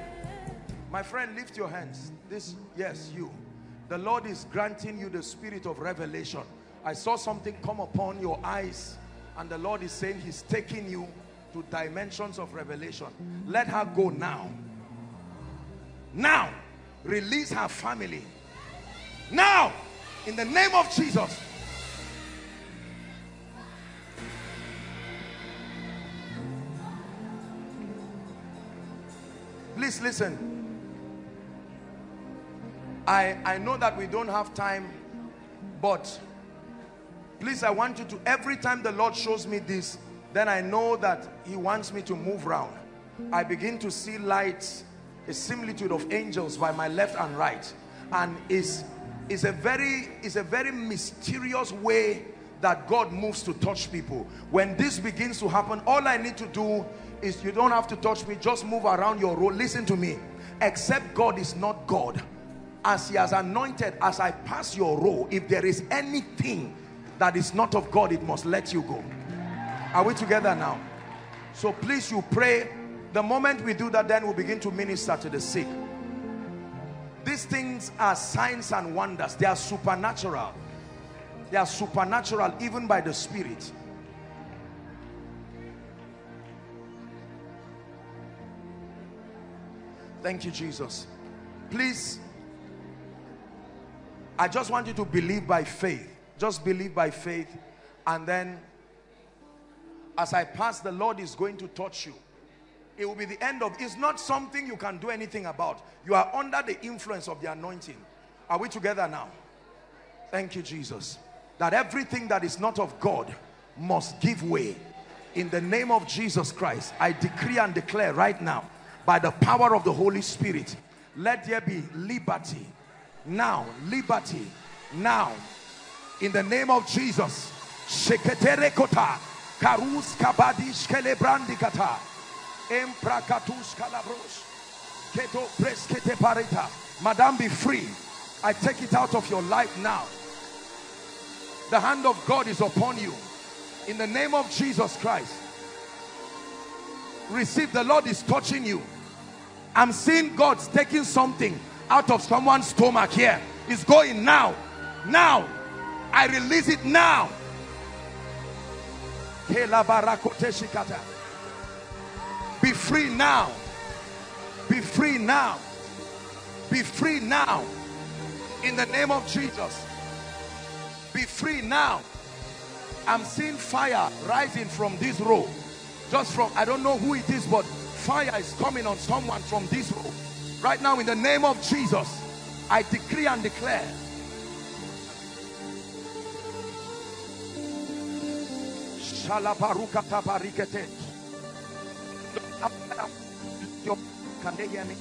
My friend, lift your hands. This, yes, you. The Lord is granting you the spirit of revelation. I saw something come upon your eyes. And the Lord is saying he's taking you to dimensions of revelation. Let her go now. Now, release her family. Now, in the name of Jesus. Please listen. I know that we don't have time, but please, I want you to, every time the Lord shows me this, then I know that he wants me to move around. I begin to see lights, a similitude of angels by my left and right. And it's a very mysterious way that God moves to touch people. When this begins to happen, all I need to do is, you don't have to touch me, just move around your road. Listen to me, except God is not God. As he has anointed, as I pass your road, if there is anything that is not of God, it must let you go. Are we together now? So please, you pray. The moment we do that, then we'll begin to minister to the sick. These things are signs and wonders. They are supernatural. They are supernatural even by the Spirit. Thank you, Jesus. Please, I just want you to believe by faith. Just believe by faith, and then as I pass, the Lord is going to touch you. It will be the end of, it's not something you can do anything about. You are under the influence of the anointing. Are we together now? Thank you, Jesus. That everything that is not of God must give way. In the name of Jesus Christ, I decree and declare right now, by the power of the Holy Spirit, let there be liberty. Now, liberty. Now. In the name of Jesus. Madam, be free. I take it out of your life now. The hand of God is upon you. In the name of Jesus Christ. Receive. The Lord is touching you. I'm seeing God's taking something out of someone's stomach here. It's going now. Now. I release it now. Be free now. Be free now. Be free now. In the name of Jesus. Be free now. I'm seeing fire rising from this row. Just from, I don't know who it is, but fire is coming on someone from this row. Right now, in the name of Jesus, I decree and declare Can they hear me?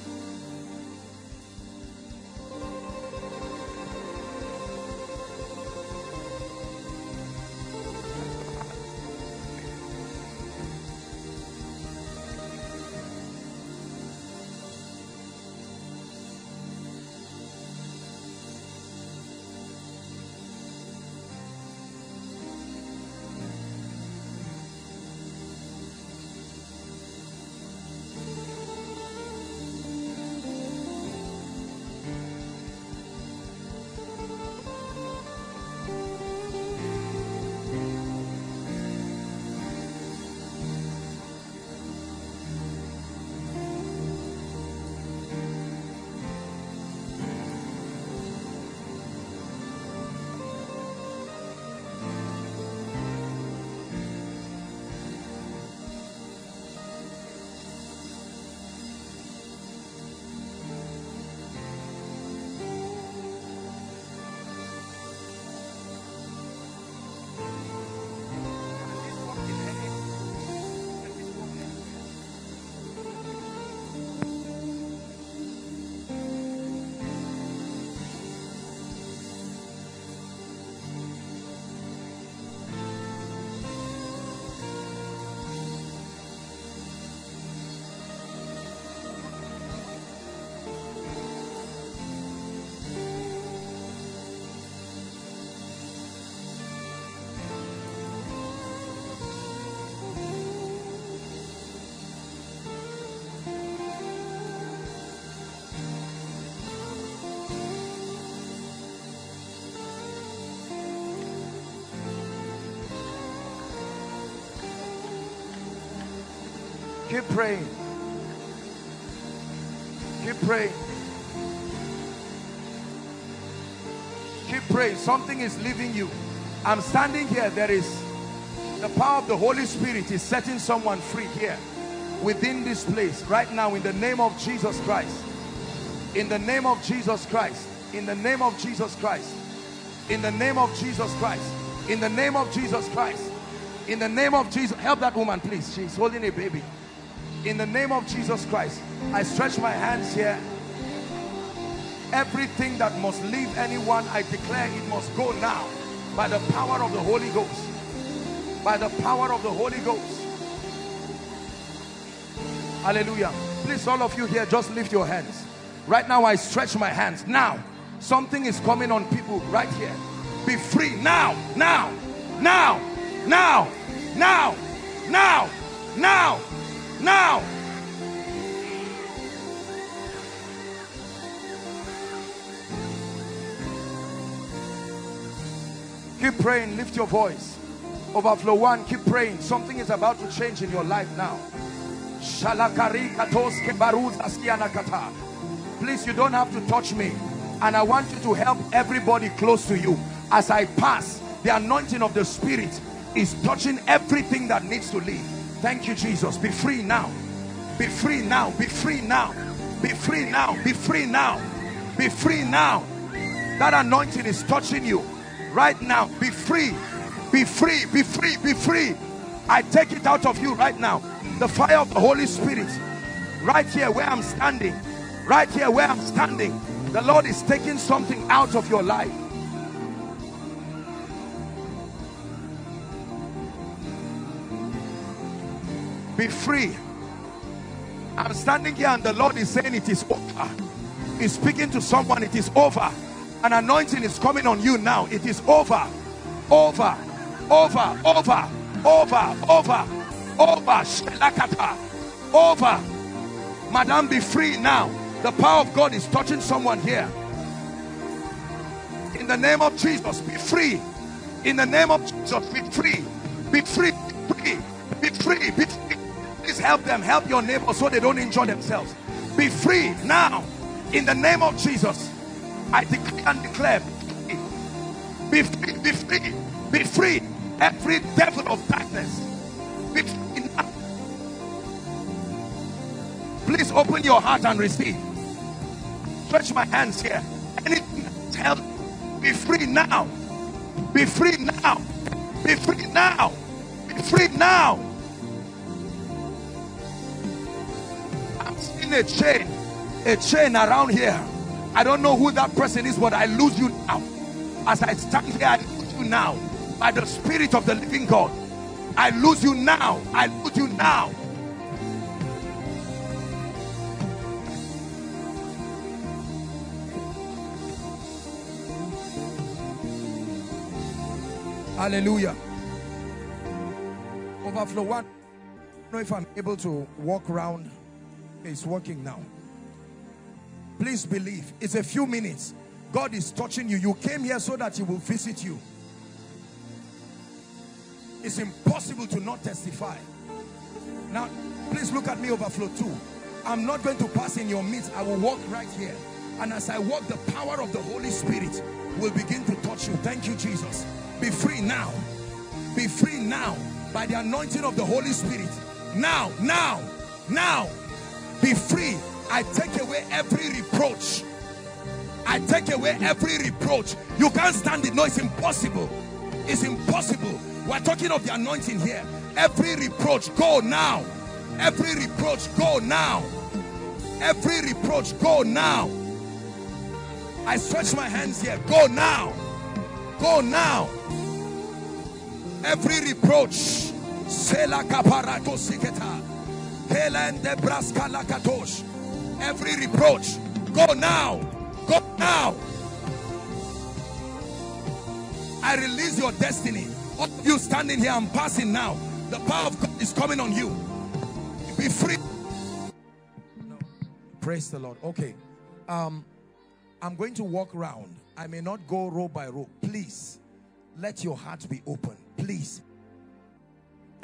Keep praying. Keep praying. Keep praying. Something is leaving you. I'm standing here. There is the power of the Holy Spirit is setting someone free here within this place right now, in the name of Jesus Christ. In the name of Jesus Christ. In the name of Jesus Christ. In the name of Jesus Christ. In the name of Jesus Christ. In the name of Jesus. Help that woman, please. She's holding a baby. In the name of Jesus Christ, I stretch my hands here. Everything that must leave anyone, I declare it must go now by the power of the Holy Ghost. By the power of the Holy Ghost. Hallelujah. Please, all of you here, just lift your hands. Right now, I stretch my hands. Now, something is coming on people right here. Be free now, now, now, now, now, now, now. Now, keep praying, lift your voice. Overflow one, keep praying. Something is about to change in your life now. Please, you don't have to touch me. And I want you to help everybody close to you. As I pass, the anointing of the Spirit is touching everything that needs to leave. Thank you, Jesus. Be free now. Be free now. Be free now. Be free now. Be free now. Be free now. That anointing is touching you right now. Be free. Be free. Be free. Be free. I take it out of you right now. The fire of the Holy Spirit. Right here where I'm standing. Right here where I'm standing. The Lord is taking something out of your life. Be free. I'm standing here and the Lord is saying it is over. He's speaking to someone. It is over. An anointing is coming on you now. It is over. Over. Over. Over. Over. Over. Over. Over. Madam, be free now. The power of God is touching someone here. In the name of Jesus, be free. In the name of Jesus, be free. Be free. Be free. Be free. Be free. Please help them. Help your neighbor so they don't injure themselves. Be free now. In the name of Jesus, I decree and declare. Be free. Be free. Be free. Every devil of darkness. Be free now. Please open your heart and receive. Stretch my hands here. Anything that's held, be free now. Be free now. Be free now. free now. I'm seeing a chain around here. I don't know who that person is, but I lose you now. As I stand here, I lose you now. By the Spirit of the living God, I lose you now. I lose you now. Hallelujah. Overflow one. I don't know if I'm able to walk around. It's working now. Please believe. It's a few minutes. God is touching you. You came here so that He will visit you. It's impossible to not testify. Now, please look at me, overflow too. I'm not going to pass in your midst. I will walk right here. And as I walk, the power of the Holy Spirit will begin to touch you. Thank you, Jesus. Be free now. Be free now. By the anointing of the Holy Spirit. Now, now, now. Be free. I take away every reproach. I take away every reproach. You can't stand it. No, it's impossible. It's impossible. We're talking of the anointing here. Every reproach, go now. Every reproach, go now. Every reproach, go now. I stretch my hands here. Go now. Go now. Every reproach. Every reproach. Go now. Go now. I release your destiny. All of you standing here, I'm passing now. The power of God is coming on you. Be free. No. Praise the Lord. Okay. I'm going to walk around. I may not go row by row. Please, let your heart be open. Please.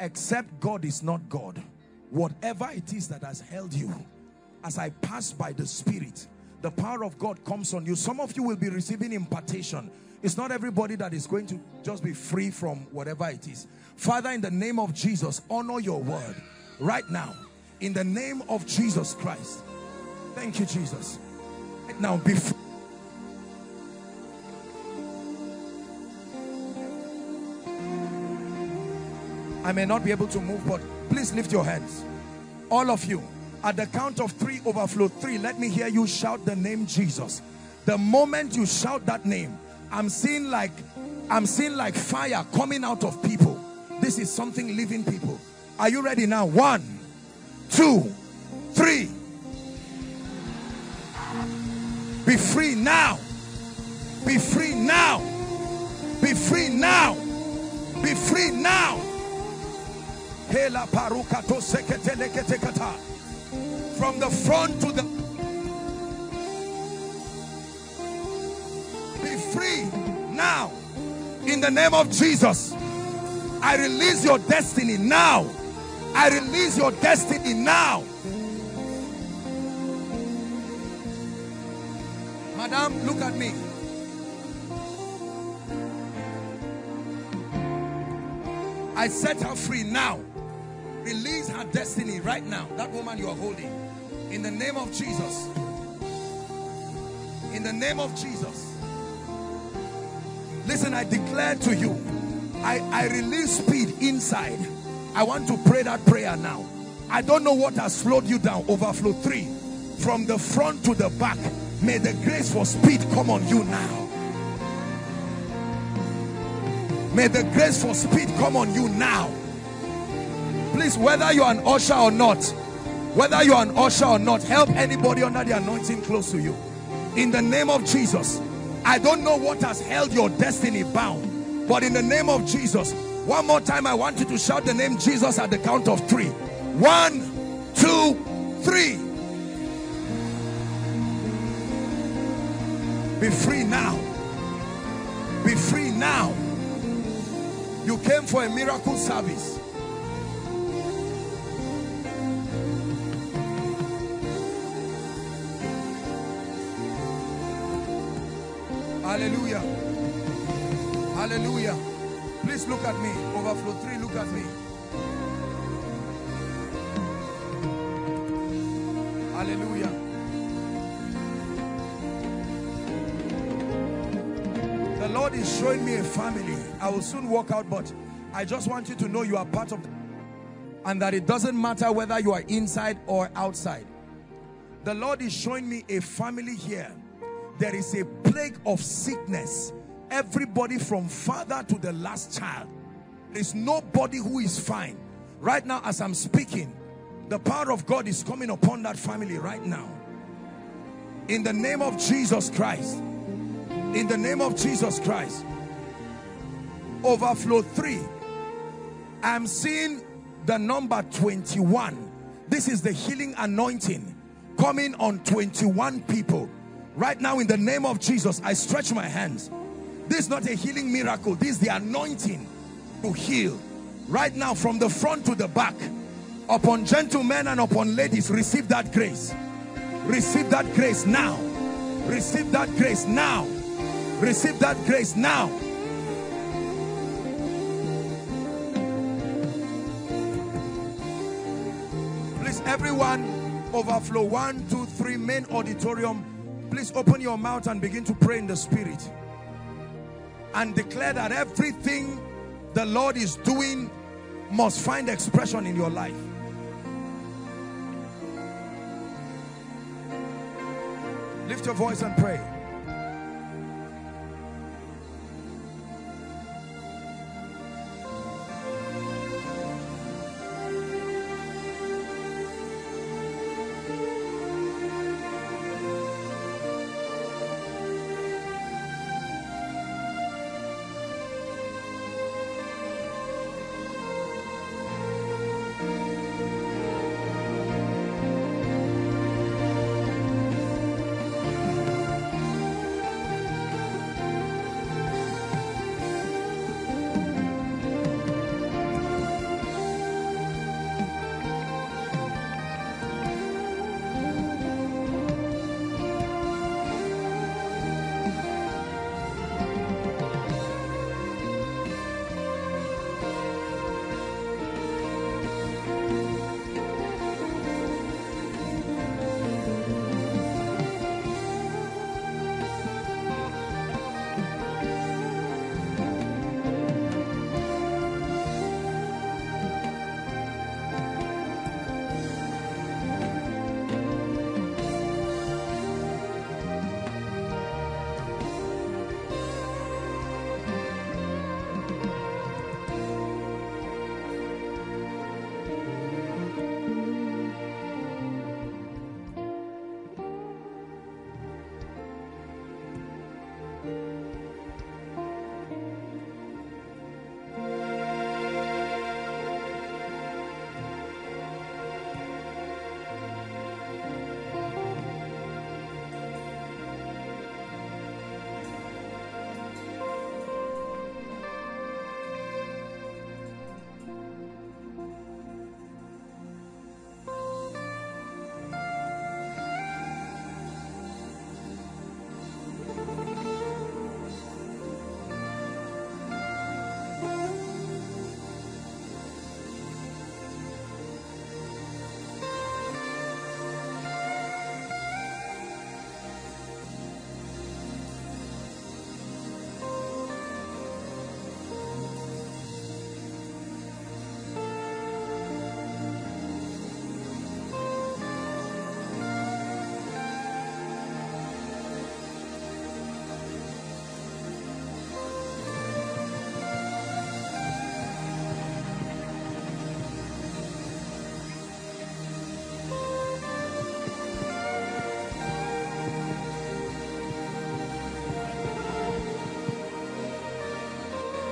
Except God is not God. Whatever it is that has held you, as I pass by the Spirit, the power of God comes on you. Some of you will be receiving impartation. It's not everybody that is going to just be free from whatever it is. Father, in the name of Jesus, honor your word right now. In the name of Jesus Christ. Thank you, Jesus. Right now, be free. I may not be able to move, but please lift your hands. All of you, at the count of three, overflow three, let me hear you shout the name Jesus. The moment you shout that name, I'm seeing like fire coming out of people. This is something living, people. Are you ready now? 1, 2, 3. Be free now. Be free now. Be free now. Be free now. From the front to the free now in the name of Jesus. I release your destiny now. I release your destiny now. Madam, look at me. I set her free now. Release her destiny right now. That woman you are holding, in the name of Jesus. In the name of Jesus. Listen, I declare to you, I release speed inside. I want to pray that prayer now. I don't know what has slowed you down. Overflow three. From the front to the back, may the grace for speed come on you now. May the grace for speed come on you now. Please, whether you're an usher or not, whether you're an usher or not, help anybody under the anointing close to you. In the name of Jesus. I don't know what has held your destiny bound, but in the name of Jesus, one more time, I want you to shout the name Jesus at the count of three. 1, 2, 3. Be free now. Be free now. You came for a miracle service. Hallelujah. Hallelujah. Please look at me. Overflow three, look at me. Hallelujah. The Lord is showing me a family. I will soon walk out, but I just want you to know you are part of, and that it doesn't matter whether you are inside or outside. The Lord is showing me a family here. There is a plague of sickness. Everybody from father to the last child. There's nobody who is fine. Right now as I'm speaking, the power of God is coming upon that family right now. In the name of Jesus Christ. In the name of Jesus Christ. Overflow 3. I'm seeing the number 21. This is the healing anointing coming on 21 people. Right now in the name of Jesus, I stretch my hands. This is not a healing miracle. This is the anointing to heal. Right now from the front to the back. Upon gentlemen and upon ladies, receive that grace. Receive that grace now. Receive that grace now. Receive that grace now. Please, everyone, overflow 1, 2, 3, main auditorium. Please open your mouth and begin to pray in the spirit. And declare that everything the Lord is doing must find expression in your life. Lift your voice and pray.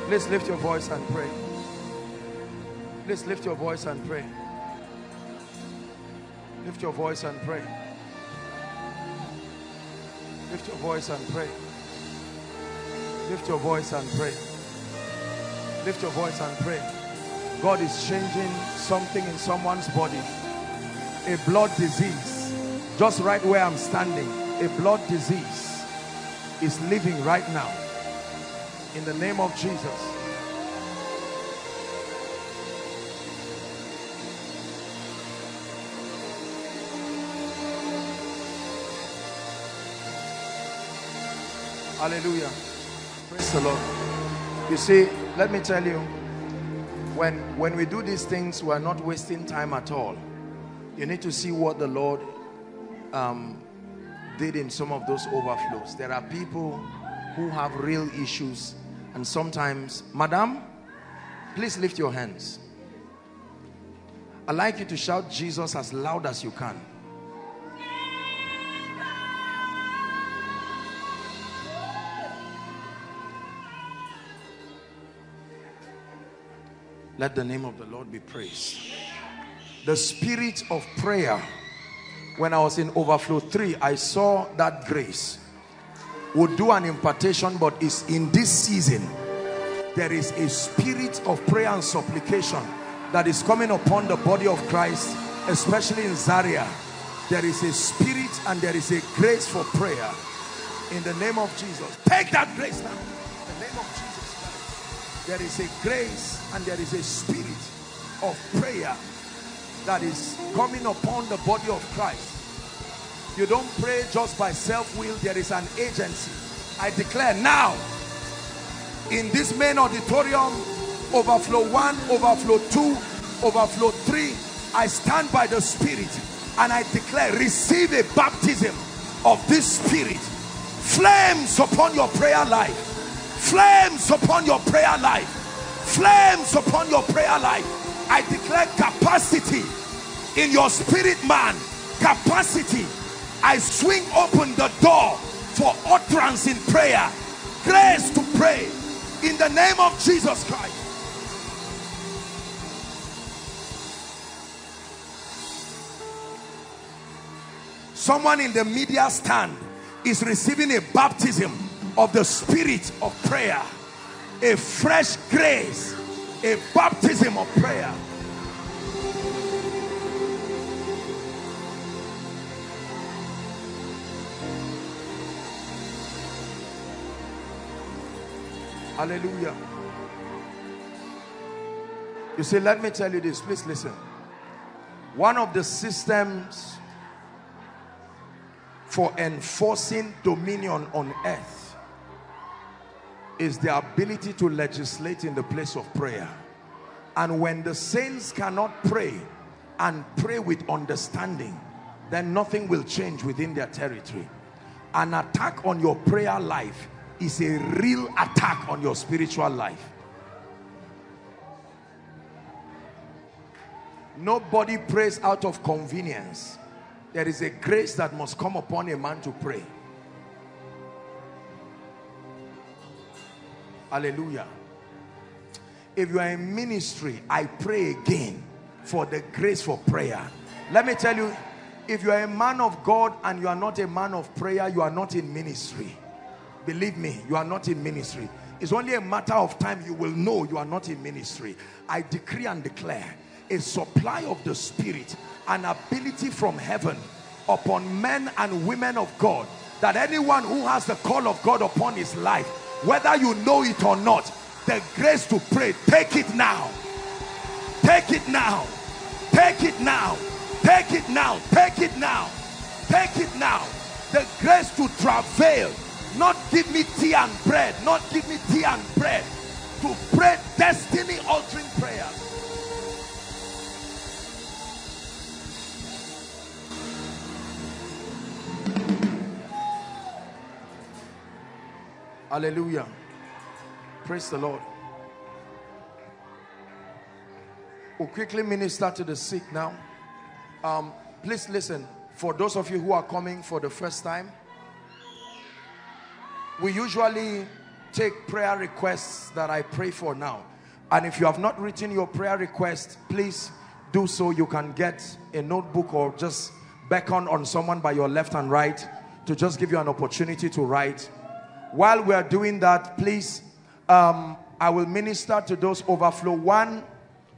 Please lift your voice and pray. Please lift your voice and pray. Lift your voice and pray. Lift your voice and pray. Lift your voice and pray. Lift your voice and pray. God is changing something in someone's body. A blood disease, just right where I'm standing, a blood disease is living right now. In the name of Jesus. Hallelujah. Praise the Lord. You see, let me tell you, when we do these things, we are not wasting time at all. You need to see what the Lord did in some of those overflows. There are people who have real issues, and sometimes, madam, please lift your hands. I'd like you to shout Jesus as loud as you can. Let the name of the Lord be praised. The spirit of prayer. When I was in Overflow 3, I saw that grace would do an impartation, but is in this season. There is a spirit of prayer and supplication that is coming upon the body of Christ, especially in Zaria. There is a spirit and there is a grace for prayer. In the name of Jesus, take that grace now. In the name of Jesus. There is a grace and there is a spirit of prayer that is coming upon the body of Christ. You don't pray just by self-will. There is an agency. I declare now, in this main auditorium, Overflow 1, Overflow 2, Overflow 3, I stand by the Spirit and I declare, receive a baptism of this Spirit. Flames upon your prayer life. Flames upon your prayer life. Flames upon your prayer life. I declare capacity in your spirit man. Capacity. I swing open the door for utterance in prayer. Grace to pray in the name of Jesus Christ. Someone in the media stand is receiving a baptism of the spirit of prayer, a fresh grace, a baptism of prayer. Hallelujah. You see, let me tell you this, please listen. One of the systems for enforcing dominion on earth is the ability to legislate in the place of prayer. And when the saints cannot pray and pray with understanding, then nothing will change within their territory. An attack on your prayer life is a real attack on your spiritual life. Nobody prays out of convenience. There is a grace that must come upon a man to pray. Hallelujah. If you are in ministry, I pray again for the grace for prayer. Let me tell you, if you are a man of God and you are not a man of prayer, you are not in ministry. Believe me, you are not in ministry. It's only a matter of time you will know you are not in ministry. I decree and declare a supply of the Spirit, an ability from heaven upon men and women of God, that anyone who has the call of God upon his life, whether you know it or not, the grace to pray, take it now. Take it now. Take it now. Take it now. Take it now. Take it now. The grace to travail. Not give me tea and bread. Not give me tea and bread. To pray destiny altering prayer. Hallelujah. Praise the Lord. We'll quickly minister to the sick now. Please listen. For those of you who are coming for the first time, we usually take prayer requests that I pray for now. And if you have not written your prayer request, please do so. You can get a notebook or just beckon on someone by your left and right to just give you an opportunity to write. While we are doing that, please, I will minister to those Overflow 1,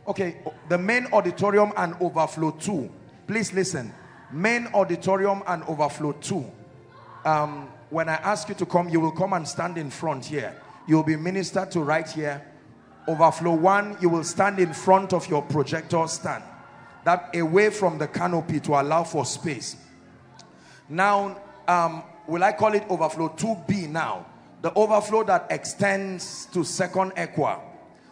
okay, the main auditorium and Overflow 2. Please listen, main auditorium and Overflow 2. When I ask you to come, you will come and stand in front here. You will be ministered to right here. Overflow 1, you will stand in front of your projector stand, that away from the canopy to allow for space. Now, will I call it Overflow 2B now? The overflow that extends to Second Equa.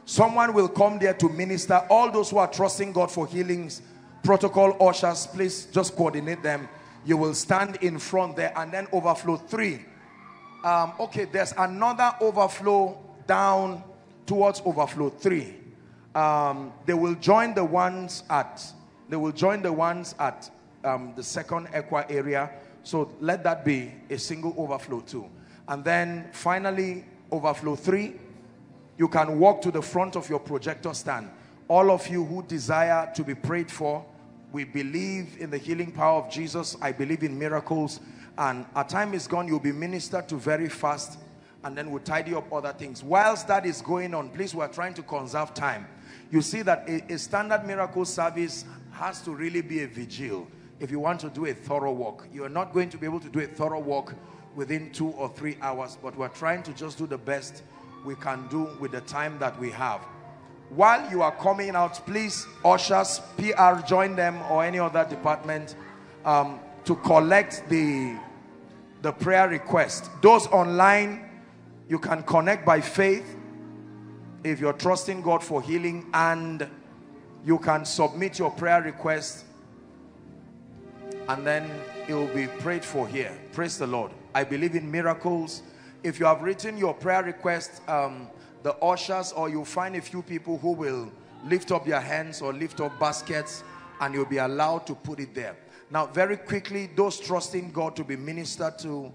Someone will come there to minister. All those who are trusting God for healings, protocol ushers, please just coordinate them. You will stand in front there and then overflow. 3. Okay, there's another overflow down towards overflow 3. They will join the ones at the second equa area. So let that be a single overflow too. And then finally, overflow 3. You can walk to the front of your projector stand. All of you who desire to be prayed for, we believe in the healing power of Jesus. I believe in miracles. And our time is gone. You'll be ministered to very fast. And then we'll tidy up other things. Whilst that is going on, please, we're trying to conserve time. You see that a standard miracle service has to really be a vigil. If you want to do a thorough walk, you're not going to be able to do a thorough walk within 2 or 3 hours. But we're trying to just do the best we can do with the time that we have. While you are coming out, please, ushers, PR, join them or any other department to collect the prayer request. Those online, you can connect by faith if you're trusting God for healing, and you can submit your prayer request and then it will be prayed for here. Praise the Lord. I believe in miracles. If you have written your prayer request, the ushers, or you'll find a few people who will lift up their hands or lift up baskets, and you'll be allowed to put it there. Now, very quickly, those trusting God to be ministered to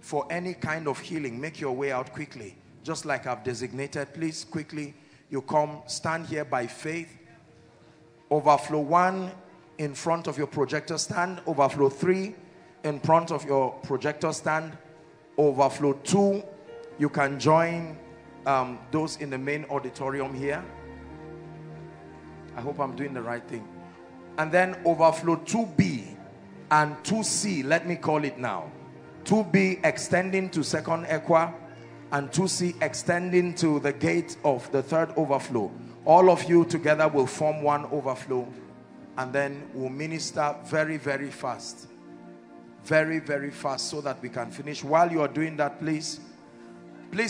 for any kind of healing, make your way out quickly, just like I've designated. Please, quickly, you come, stand here by faith. Overflow 1 in front of your projector stand. Overflow 3 in front of your projector stand. Overflow 2, you can join those in the main auditorium here. I hope I'm doing the right thing. And then overflow 2B and 2C, let me call it now. 2B extending to second equa and 2C extending to the gate of the third overflow. All of you together will form one overflow, and then we'll minister very, very fast. Very, very fast, so that we can finish. While you are doing that, please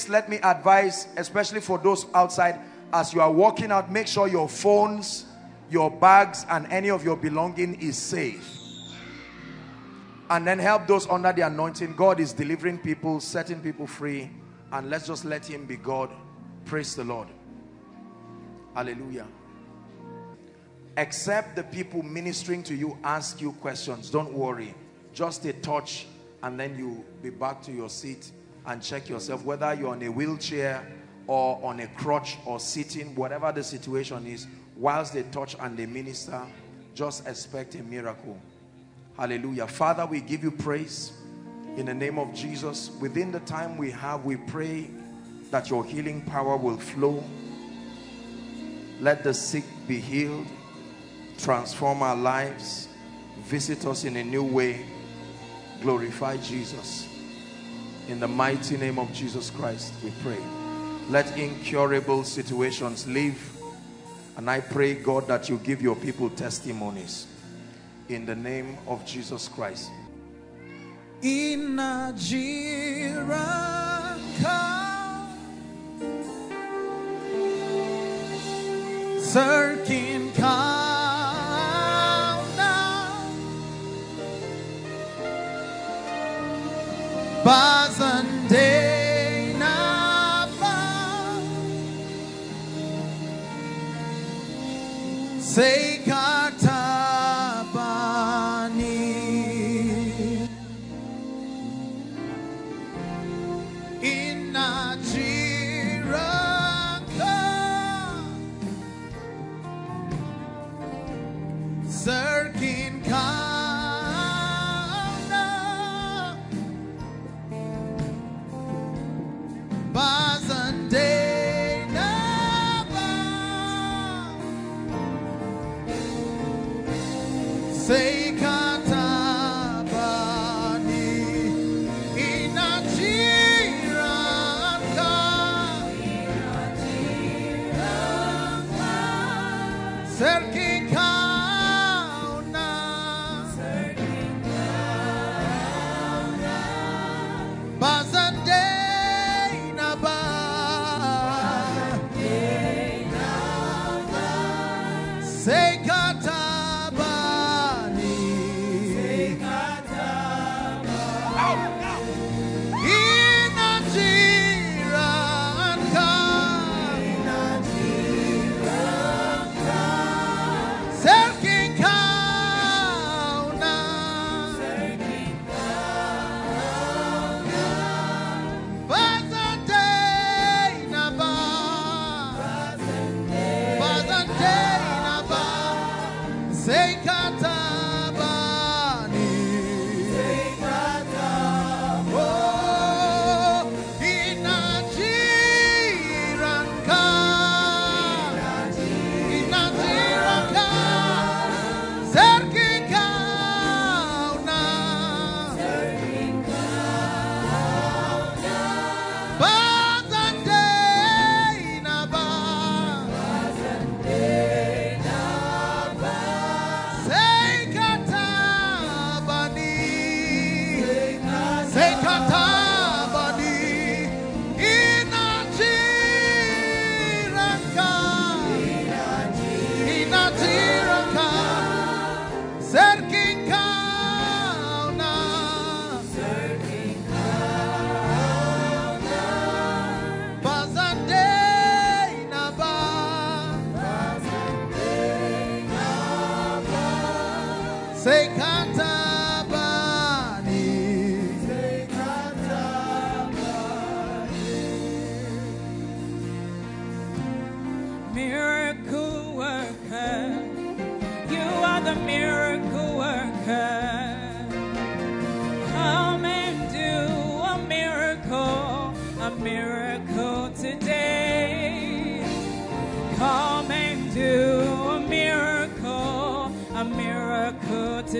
let me advise, especially for those outside, as you are walking out, make sure your phones, your bags, and any of your belonging is safe. And then help those under the anointing. God is delivering people, setting people free, and let's just let him be God. Praise the Lord. Hallelujah. Except the people ministering to you ask you questions, don't worry. Just a touch, and then you be back to your seat and check yourself, whether you're on a wheelchair or on a crutch or sitting, whatever the situation is. Whilst they touch and they minister, just expect a miracle. Hallelujah. Father, we give you praise in the name of Jesus. Within the time we have, we pray that your healing power will flow. Let the sick be healed. Transform our lives. Visit us in a new way. Glorify Jesus. In the mighty name of Jesus Christ, we pray. Let incurable situations leave. And I pray, God, that you give your people testimonies. In the name of Jesus Christ. In Nigeria, Zirkin Bazande Nava Sekatabani in Najiraka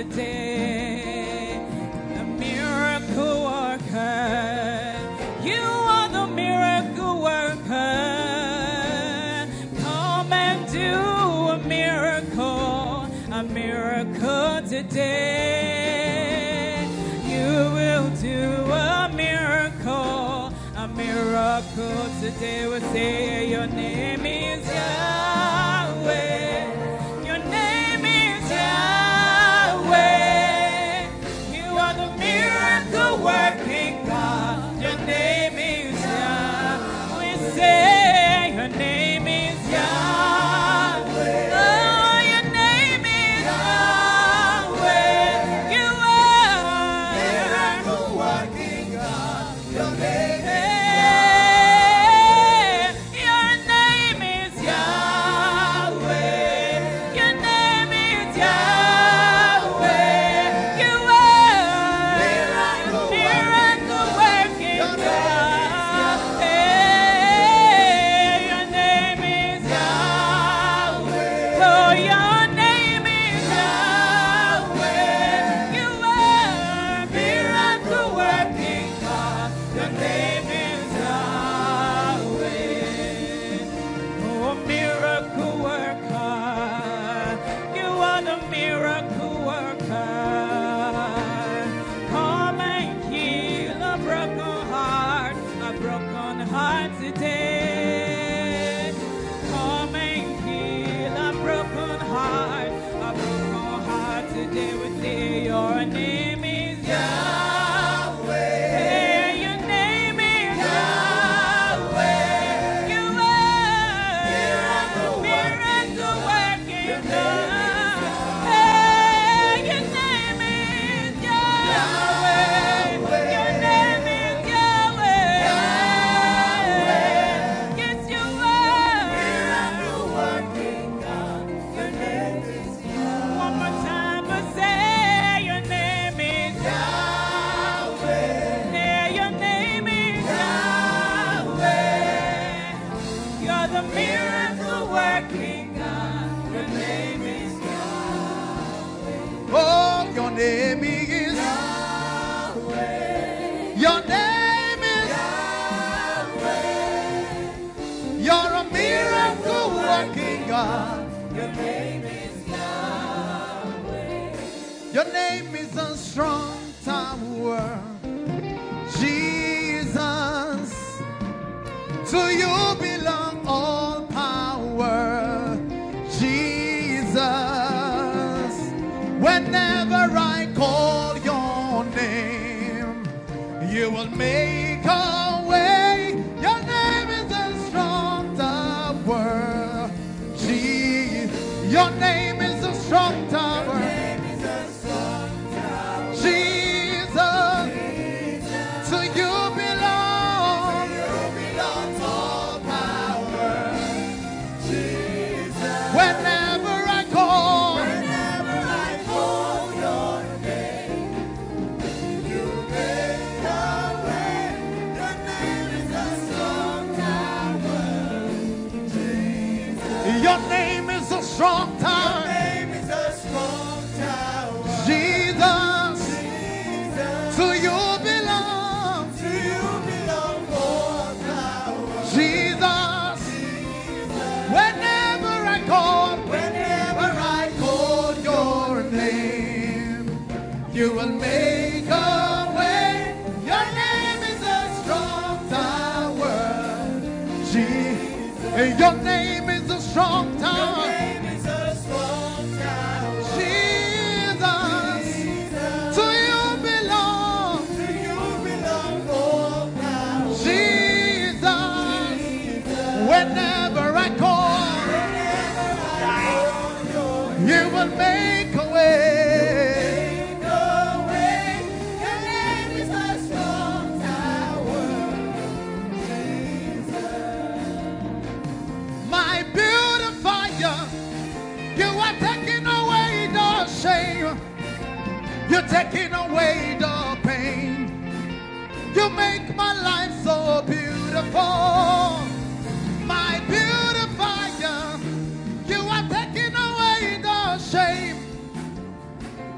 today, the miracle worker. You are the miracle worker. Come and do a miracle today. You will do a miracle today. We'll say your name is Yahweh.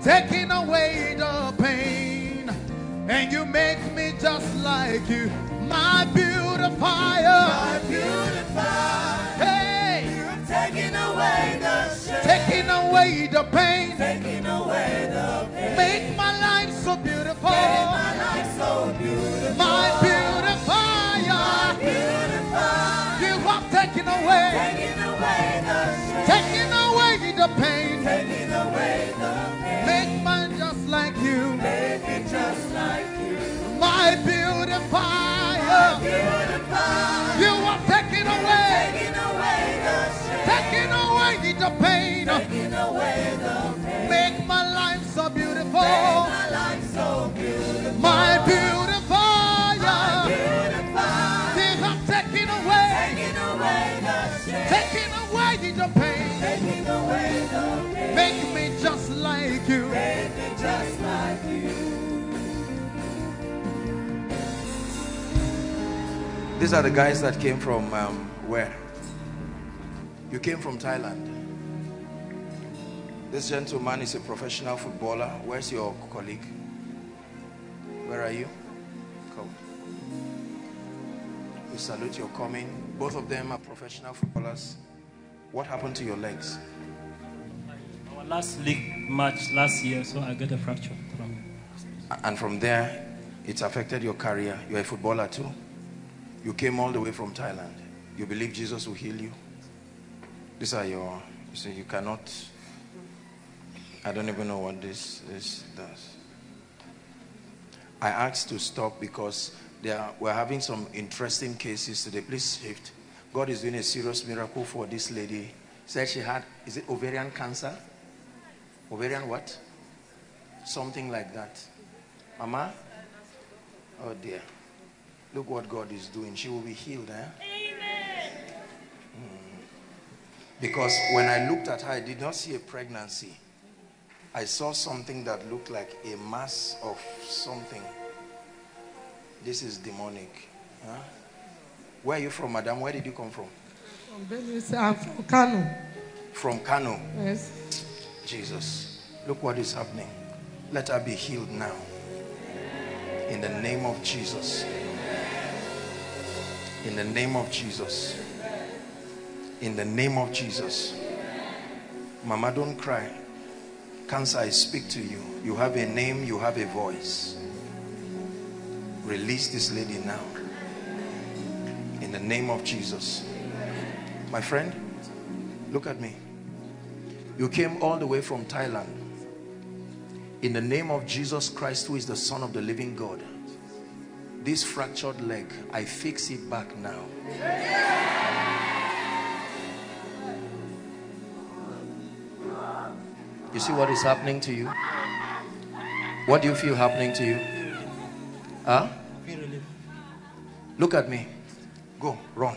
Take it. like you, my purifier. My purifier. Hey, you're taking away the shame, taking away the pain, taking away the pain. Make my life so beautiful, make my life so beautiful. My purifier, my purifier. You have taken away the shame, taking away the pain, taking away the pain. Make mine just like you, make it just like you. My beautifier, you are taking away, the shame, taking away the pain, taking away the pain. Make my life so beautiful, make my life so beautiful. My beautifier, you have taken away the shame, taking away the pain, taking away the pain. Make me just like you, make me just like you. These are the guys that came from where? You came from Thailand. This gentleman is a professional footballer. Where's your colleague? Where are you? Come. We salute your coming. Both of them are professional footballers. What happened to your legs? Our last league match last year, so I got a fracture. And from there, it's affected your career. You're a footballer too. You came all the way from Thailand. You believe Jesus will heal you. These are your, you see, you cannot, I don't even know what this does. I asked to stop because we're having some interesting cases today. Please shift. God is doing a serious miracle for this lady. Said she had, is it ovarian cancer? Ovarian what? Something like that. Mama? Oh dear. Look what God is doing. She will be healed, eh? Amen. Because when I looked at her, I did not see a pregnancy. I saw something that looked like a mass of something. This is demonic. Huh? Where are you from, madam? Where did you come from? From Benin City. I'm from Kano. From Kano? Yes. Jesus. Look what is happening. Let her be healed now. In the name of Jesus. In the name of Jesus. In the name of Jesus. Mama, don't cry. Cancer, I speak to you. You have a name, you have a voice. Release this lady now. In the name of Jesus. My friend, look at me. You came all the way from Thailand. In the name of Jesus Christ, who is the Son of the living God. This fractured leg, I fix it back now. You see what is happening to you? What do you feel happening to you? Huh? Look at me. Go, run.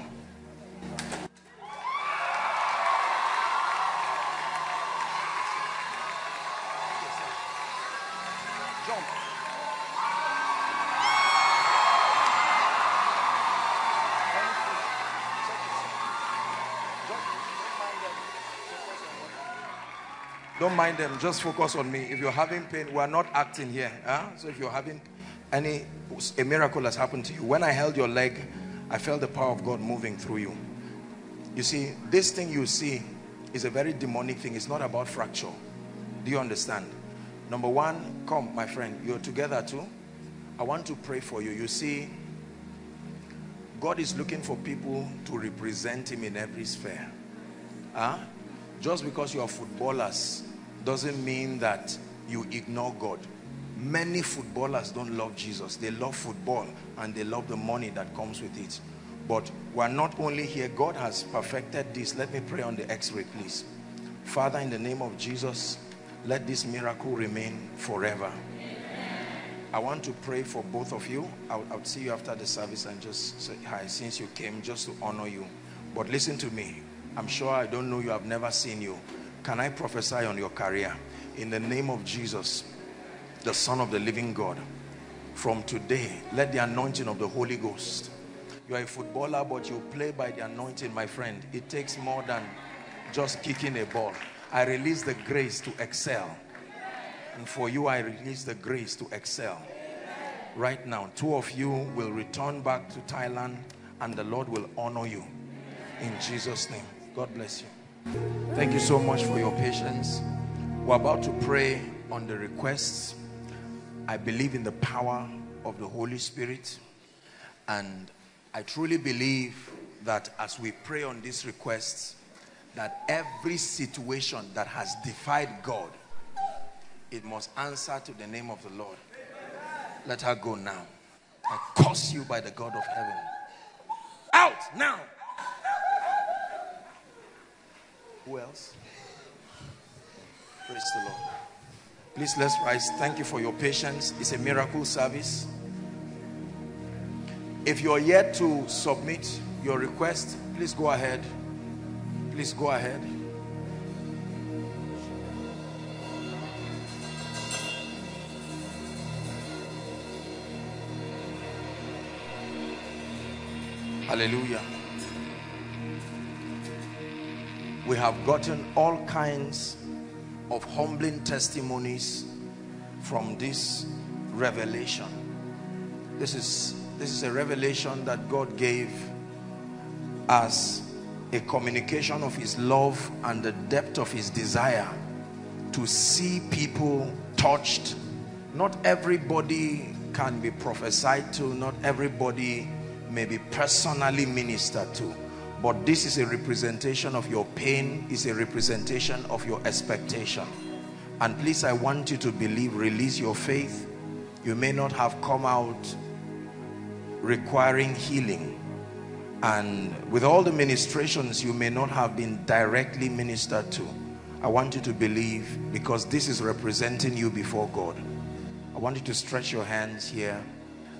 Don't mind them, just focus on me. If you're having pain, we're not acting here. Huh? So if you're having a miracle has happened to you. When I held your leg, I felt the power of God moving through you. You see, this thing you see is a very demonic thing. It's not about fracture. Do you understand? Number one, come, my friend, you're together too. I want to pray for you. You see, God is looking for people to represent him in every sphere. Huh? Just because you are footballers doesn't mean that you ignore God. Many footballers don't love Jesus. They love football and they love the money that comes with it. But we're not only here. God has perfected this. Let me pray on the x-ray, please. Father, in the name of Jesus, let this miracle remain forever. Amen. I want to pray for both of you. I'll see you after the service and just say hi, since you came, just to honor you. But listen to me. I'm sure I don't know you, I've never seen you. Can I prophesy on your career? In the name of Jesus, the Son of the living God, from today, let the anointing of the Holy Ghost. You are a footballer, but you play by the anointing, my friend. It takes more than just kicking a ball. I release the grace to excel. And for you, I release the grace to excel. Right now, two of you will return back to Thailand and the Lord will honor you. In Jesus' name. God bless you. Thank you so much for your patience. We're about to pray on the requests. I believe in the power of the Holy Spirit. And I truly believe that as we pray on these requests, that every situation that has defied God, it must answer to the name of the Lord. Let her go now. I curse you by the God of heaven. Out now. Who else? Praise the Lord. Please, let's rise. Thank you for your patience. It's a miracle service. If you're yet to submit your request, please go ahead. Please go ahead. Hallelujah. We have gotten all kinds of humbling testimonies from this revelation. This is a revelation that God gave as a communication of his love and the depth of his desire to see people touched. Not everybody can be prophesied to, not everybody may be personally ministered to, but this is a representation of your pain, is a representation of your expectation. And please, I want you to believe, release your faith. You may not have come out requiring healing, and with all the ministrations, you may not have been directly ministered to. I want you to believe, because this is representing you before God. I want you to stretch your hands here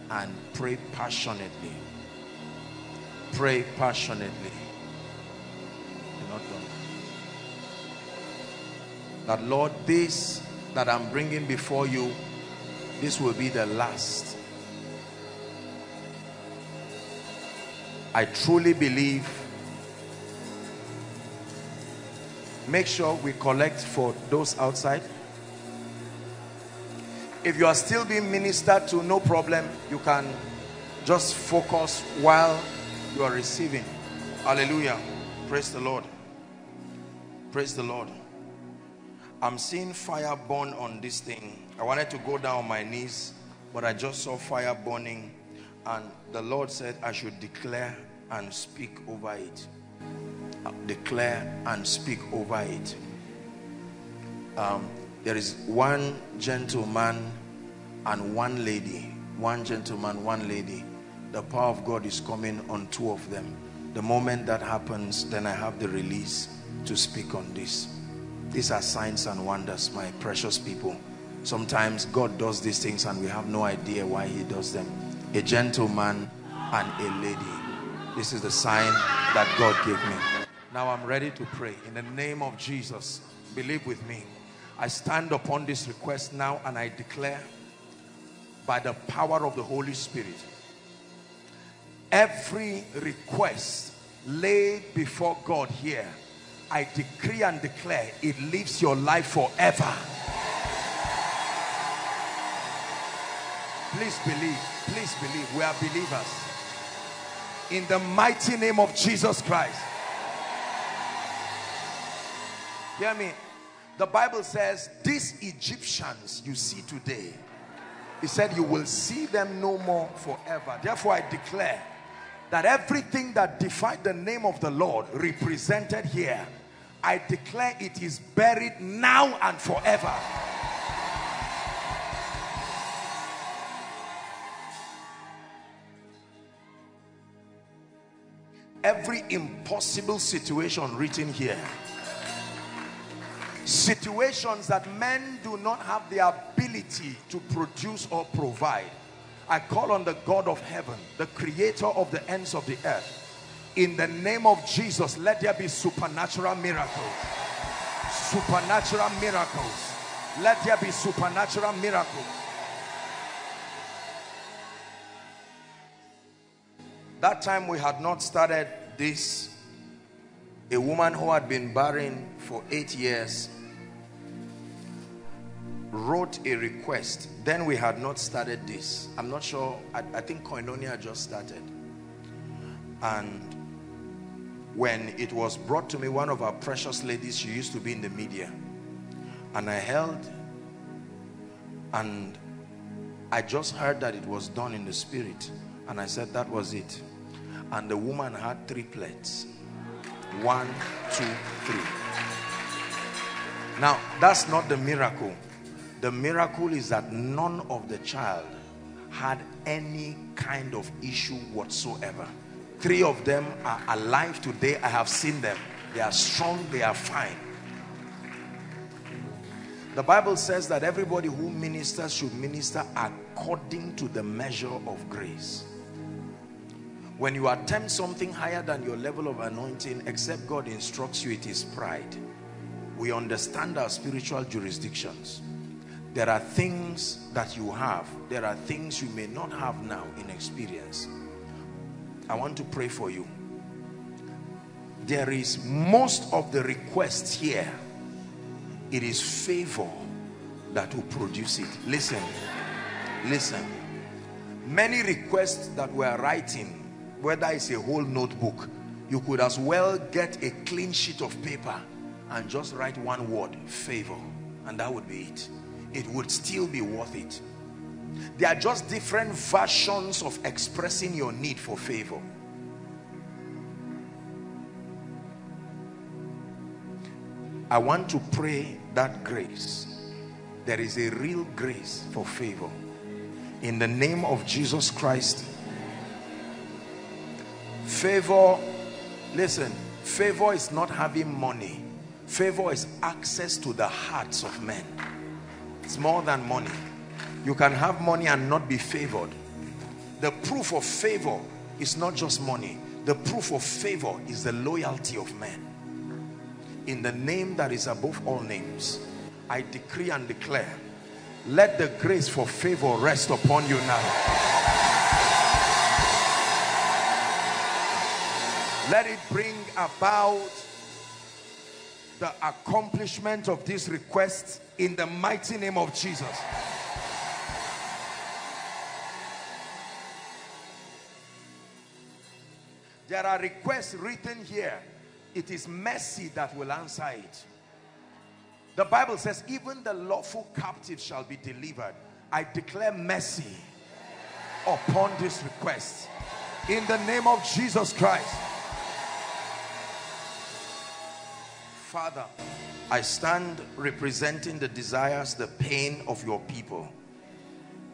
and pray passionately. Pray passionately. You're not done. That Lord, this that I'm bringing before you, this will be the last. I truly believe. Make sure we collect for those outside. If you are still being ministered to, no problem. You can just focus while you are receiving. Hallelujah. Praise the Lord. Praise the Lord. I'm seeing fire burn on this thing. I wanted to go down on my knees, but I just saw fire burning, and the Lord said I should declare and speak over it. Declare and speak over it. There is one gentleman and one lady. One gentleman, one lady. The power of God is coming on two of them. The moment that happens, then I have the release to speak on this. These are signs and wonders, my precious people. Sometimes God does these things and we have no idea why he does them. A gentleman and a lady. This is the sign that God gave me. Now I'm ready to pray. In the name of Jesus, believe with me. I stand upon this request now and I declare by the power of the Holy Spirit, every request laid before God here, I decree and declare it leaves your life forever. Please believe. Please believe. We are believers. In the mighty name of Jesus Christ. Hear me. The Bible says, these Egyptians you see today, he said, you will see them no more forever. Therefore, I declare that everything that defied the name of the Lord represented here, I declare it is buried now and forever. Every impossible situation written here, situations that men do not have the ability to produce or provide, I call on the God of heaven, the creator of the ends of the earth. In the name of Jesus, let there be supernatural miracles. Supernatural miracles. Let there be supernatural miracles. That time we had not started this. A woman who had been barren for 8 years wrote a request. Then we had not started this. I'm not sure. I think Koinonia just started. And when it was brought to me, one of our precious ladies, she used to be in the media. And I held, and I just heard that it was done in the spirit. And I said, that was it. And the woman had triplets. 1, 2, 3. Now, that's not the miracle. The miracle is that none of the child had any kind of issue whatsoever. 3 of them are alive today. I have seen them. They are strong. They are fine. The Bible says that everybody who ministers should minister according to the measure of grace. When you attempt something higher than your level of anointing, except God instructs you, it is pride. We understand our spiritual jurisdictions. There are things that you have. There are things you may not have now in experience. I want to pray for you. There is most of the requests here. It is favor that will produce it. Listen, listen. Many requests that we are writing, whether it's a whole notebook, you could as well get a clean sheet of paper and just write one word, favor, and that would be it. It would still be worth it. There are just different versions of expressing your need for favor. I want to pray that grace. There is a real grace for favor. In the name of Jesus Christ. Favor, listen, favor is not having money. Favor is access to the hearts of men. It's more than money. You can have money and not be favored. The proof of favor is not just money. The proof of favor is the loyalty of men. In the name that is above all names, I decree and declare, let the grace for favor rest upon you now. Let it bring about the accomplishment of this request in the mighty name of Jesus. There are requests written here. It is mercy that will answer it. The Bible says, even the lawful captive shall be delivered. I declare mercy upon this request. In the name of Jesus Christ. Father, I stand representing the desires, the pain of your people.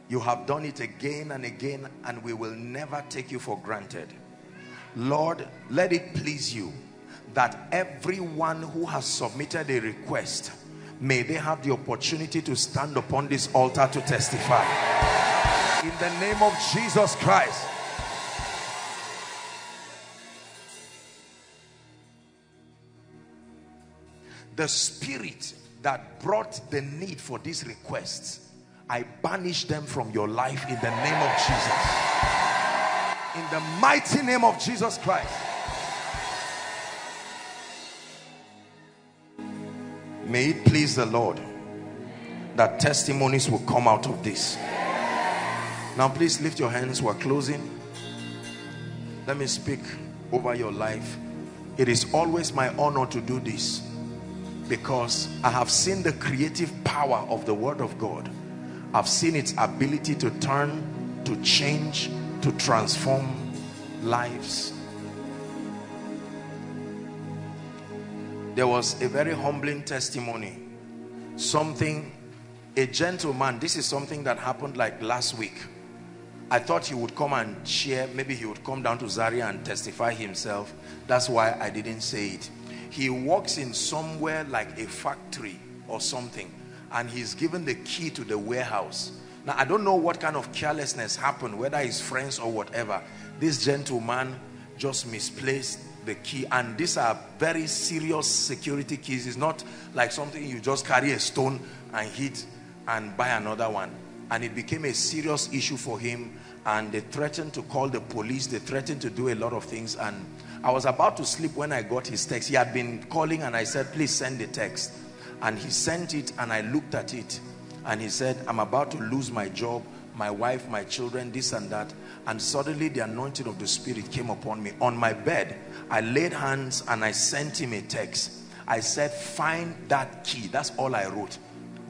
You have done it again and again, and we will never take you for granted. Lord, let it please you that everyone who has submitted a request, may they have the opportunity to stand upon this altar to testify. In the name of Jesus Christ. The spirit that brought the need for these requests, I banish them from your life in the name of Jesus. In the mighty name of Jesus Christ. May it please the Lord that testimonies will come out of this. Now please lift your hands. We're closing. Let me speak over your life. It is always my honor to do this because I have seen the creative power of the Word of God. I've seen its ability to turn, to change, to transform lives. There was a very humbling testimony. A gentleman, this is something that happened like last week. I thought he would come and share, maybe he would come down to Zaria and testify himself. That's why I didn't say it. He works in somewhere like a factory or something, and he's given the key to the warehouse. Now, I don't know what kind of carelessness happened, whether his friends or whatever. This gentleman just misplaced the key, and these are very serious security keys. It's not like something you just carry a stone and hit and buy another one. And it became a serious issue for him, and they threatened to call the police. They threatened to do a lot of things, and I was about to sleep when I got his text. He had been calling, and I said, please send the text. And he sent it, and I looked at it, and he said, I'm about to lose my job, my wife, my children, this and that. And suddenly the anointing of the Spirit came upon me. On my bed, I laid hands and I sent him a text. I said, find that key. That's all I wrote.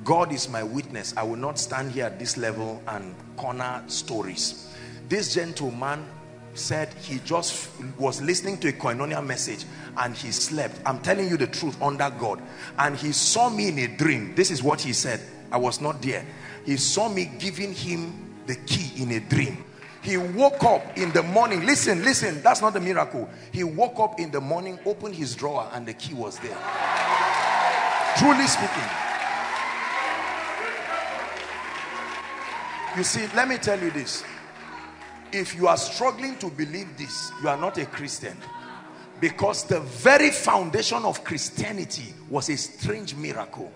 God is my witness. I will not stand here at this level and corner stories. This gentleman said he just was listening to a Koinonia message and he slept. I'm telling you the truth under God. And he saw me in a dream. This is what he said. I was not there. He saw me giving him the key in a dream. He woke up in the morning. Listen, listen, that's not a miracle. He woke up in the morning, opened his drawer, and the key was there. Truly speaking. You see, let me tell you this. If you are struggling to believe this, you are not a Christian. Because the very foundation of Christianity was a strange miracle.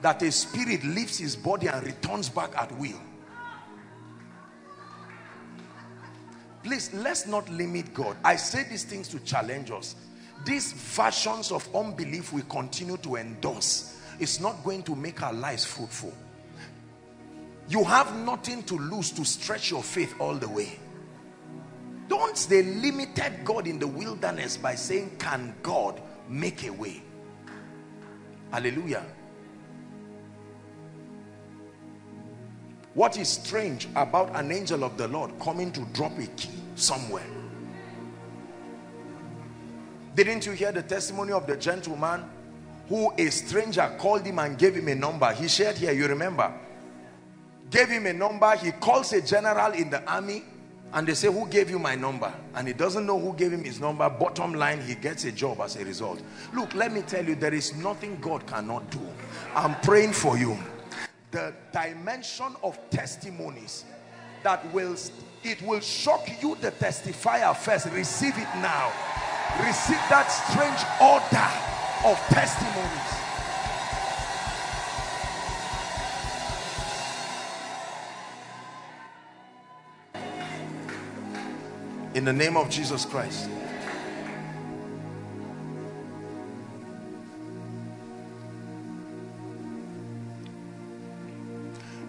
That a spirit leaves his body and returns back at will. Please, let's not limit God. I say these things to challenge us. These versions of unbelief we continue to endorse. It's not going to make our lives fruitful. You have nothing to lose to stretch your faith all the way. Don't they limited God in the wilderness by saying, can God make a way? Hallelujah. What is strange about an angel of the Lord coming to drop a key somewhere? Didn't you hear the testimony of the gentleman who a stranger called him and gave him a number? He shared here, you remember? Gave him a number, he calls a general in the army and they say, who gave you my number? And he doesn't know who gave him his number. Bottom line, he gets a job as a result. Look, let me tell you, there is nothing God cannot do. I'm praying for you. The dimension of testimonies that will shock you, the testifier first. Receive it now. Receive that strange order of testimonies. In the name of Jesus Christ.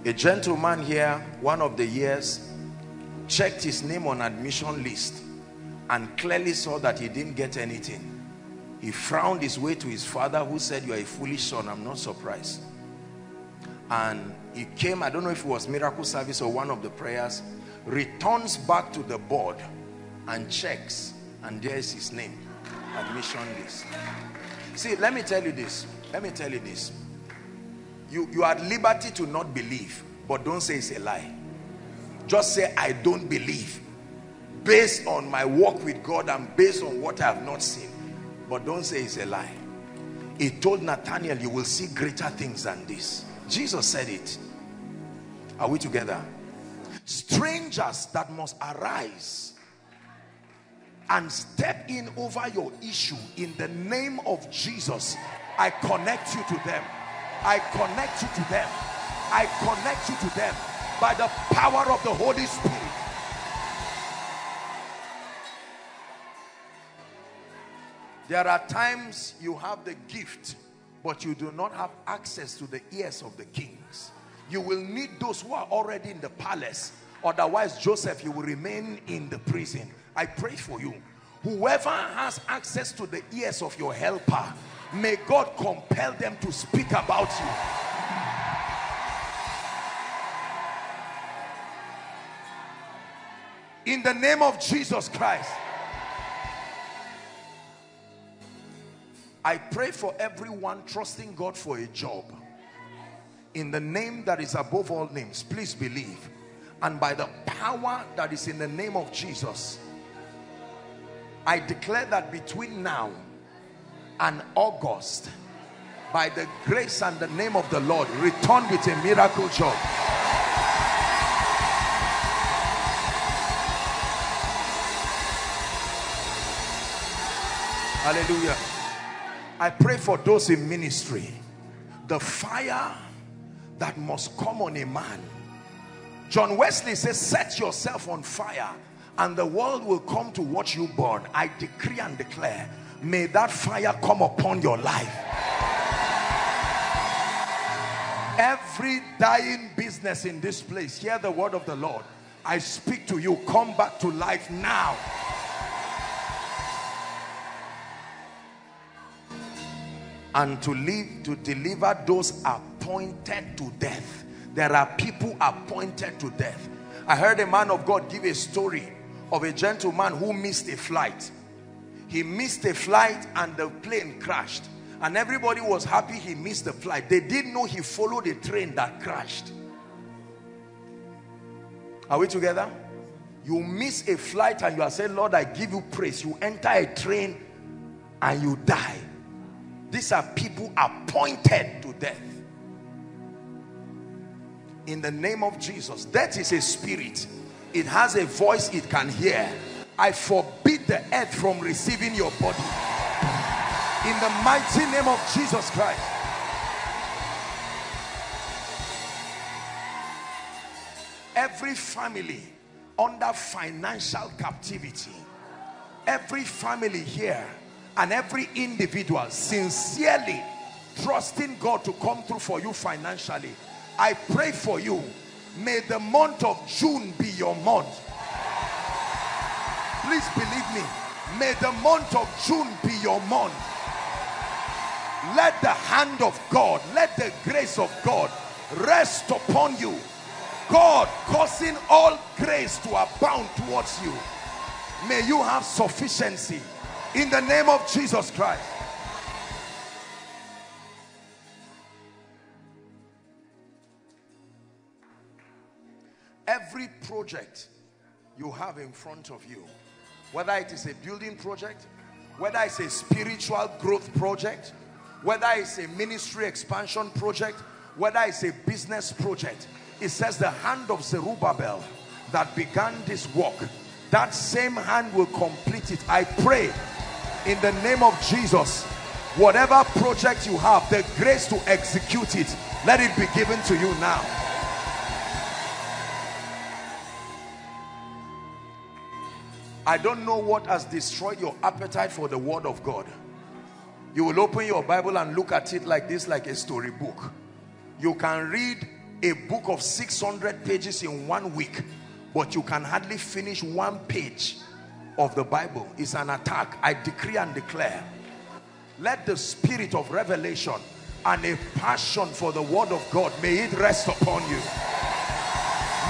A gentleman here, one of the years, checked his name on admission list and clearly saw that he didn't get anything. He frowned his way to his father who said, you are a foolish son, I'm not surprised. And he came, I don't know if it was miracle service or one of the prayers, returns back to the board and checks, and there is his name, admission list. See, let me tell you this, You are at liberty to not believe, but don't say it's a lie. Just say, I don't believe. Based on my walk with God and based on what I have not seen. But don't say it's a lie. He told Nathaniel, you will see greater things than this. Jesus said it. Are we together? Strangers that must arise and step in over your issue in the name of Jesus. I connect you to them. I connect you to them. I connect you to them by the power of the Holy Spirit. There are times you have the gift, but you do not have access to the ears of the kings. You will need those who are already in the palace. Otherwise, Joseph, you will remain in the prison. I pray for you. Whoever has access to the ears of your helper, may God compel them to speak about you. In the name of Jesus Christ. I pray for everyone trusting God for a job. In the name that is above all names, please believe. And by the power that is in the name of Jesus, I declare that between now and August, by the grace and the name of the Lord, return with a miracle job. Hallelujah. I pray for those in ministry, the fire that must come on a man. John Wesley says, set yourself on fire and the world will come to watch you burn. I decree and declare, may that fire come upon your life. Every dying business in this place, hear the word of the Lord. I speak to you, come back to life now. And to live, to deliver those appointed to death. There are people appointed to death. I heard a man of God give a story of a gentleman who missed a flight. He missed a flight and the plane crashed. And everybody was happy he missed the flight. They didn't know he followed a train that crashed. Are we together? You miss a flight and you are saying, Lord, I give you praise. You enter a train and you die. These are people appointed to death. In the name of Jesus, death is a spirit. It has a voice it can hear. I forbid the earth from receiving your body. In the mighty name of Jesus Christ. Every family under financial captivity, every family here and every individual sincerely trusting God to come through for you financially, I pray for you. May the month of June be your month. Please believe me. May the month of June be your month. Let the hand of God, let the grace of God rest upon you. God causing all grace to abound towards you. May you have sufficiency in the name of Jesus Christ. Every project you have in front of you, whether it is a building project, whether it's a spiritual growth project, whether it's a ministry expansion project, whether it's a business project, it says the hand of Zerubbabel that began this work, that same hand will complete it. I pray in the name of Jesus, whatever project you have, the grace to execute it, let it be given to you now. I don't know what has destroyed your appetite for the word of God. You will open your Bible and look at it like this, like a storybook. You can read a book of 600 pages in 1 week, but you can hardly finish one page of the Bible. It's an attack. I decree and declare. Let the spirit of revelation and a passion for the word of God, may it rest upon you.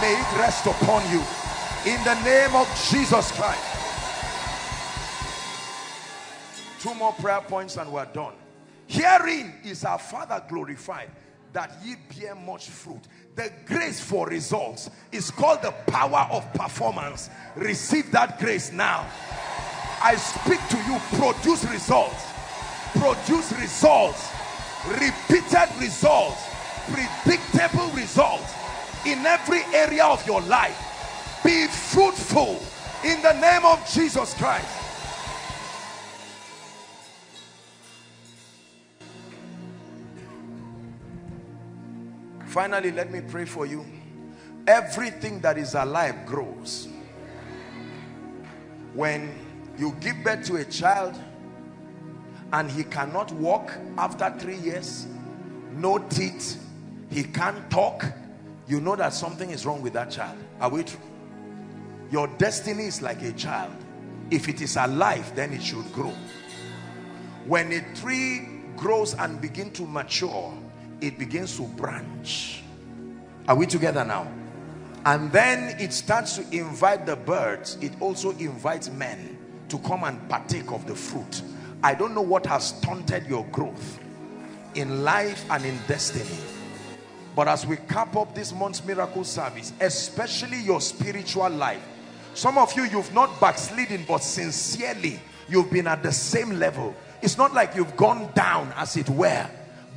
May it rest upon you. In the name of Jesus Christ. 2 more prayer points and we're done. Herein is our Father glorified, that ye bear much fruit. The grace for results is called the power of performance. Receive that grace now. I speak to you, produce results. Produce results. Repeated results. Predictable results. In every area of your life. Be fruitful in the name of Jesus Christ. Finally, let me pray for you. Everything that is alive grows. When you give birth to a child and he cannot walk after 3 years, no teeth, he can't talk, you know that something is wrong with that child. Are we true? Your destiny is like a child. If it is alive, then it should grow. When a tree grows and begins to mature, it begins to branch. Are we together now? And then it starts to invite the birds. It also invites men to come and partake of the fruit. I don't know what has stunted your growth in life and in destiny. But as we cap up this month's miracle service, especially your spiritual life, some of you, you've not backslidden, but sincerely, you've been at the same level. It's not like you've gone down, as it were,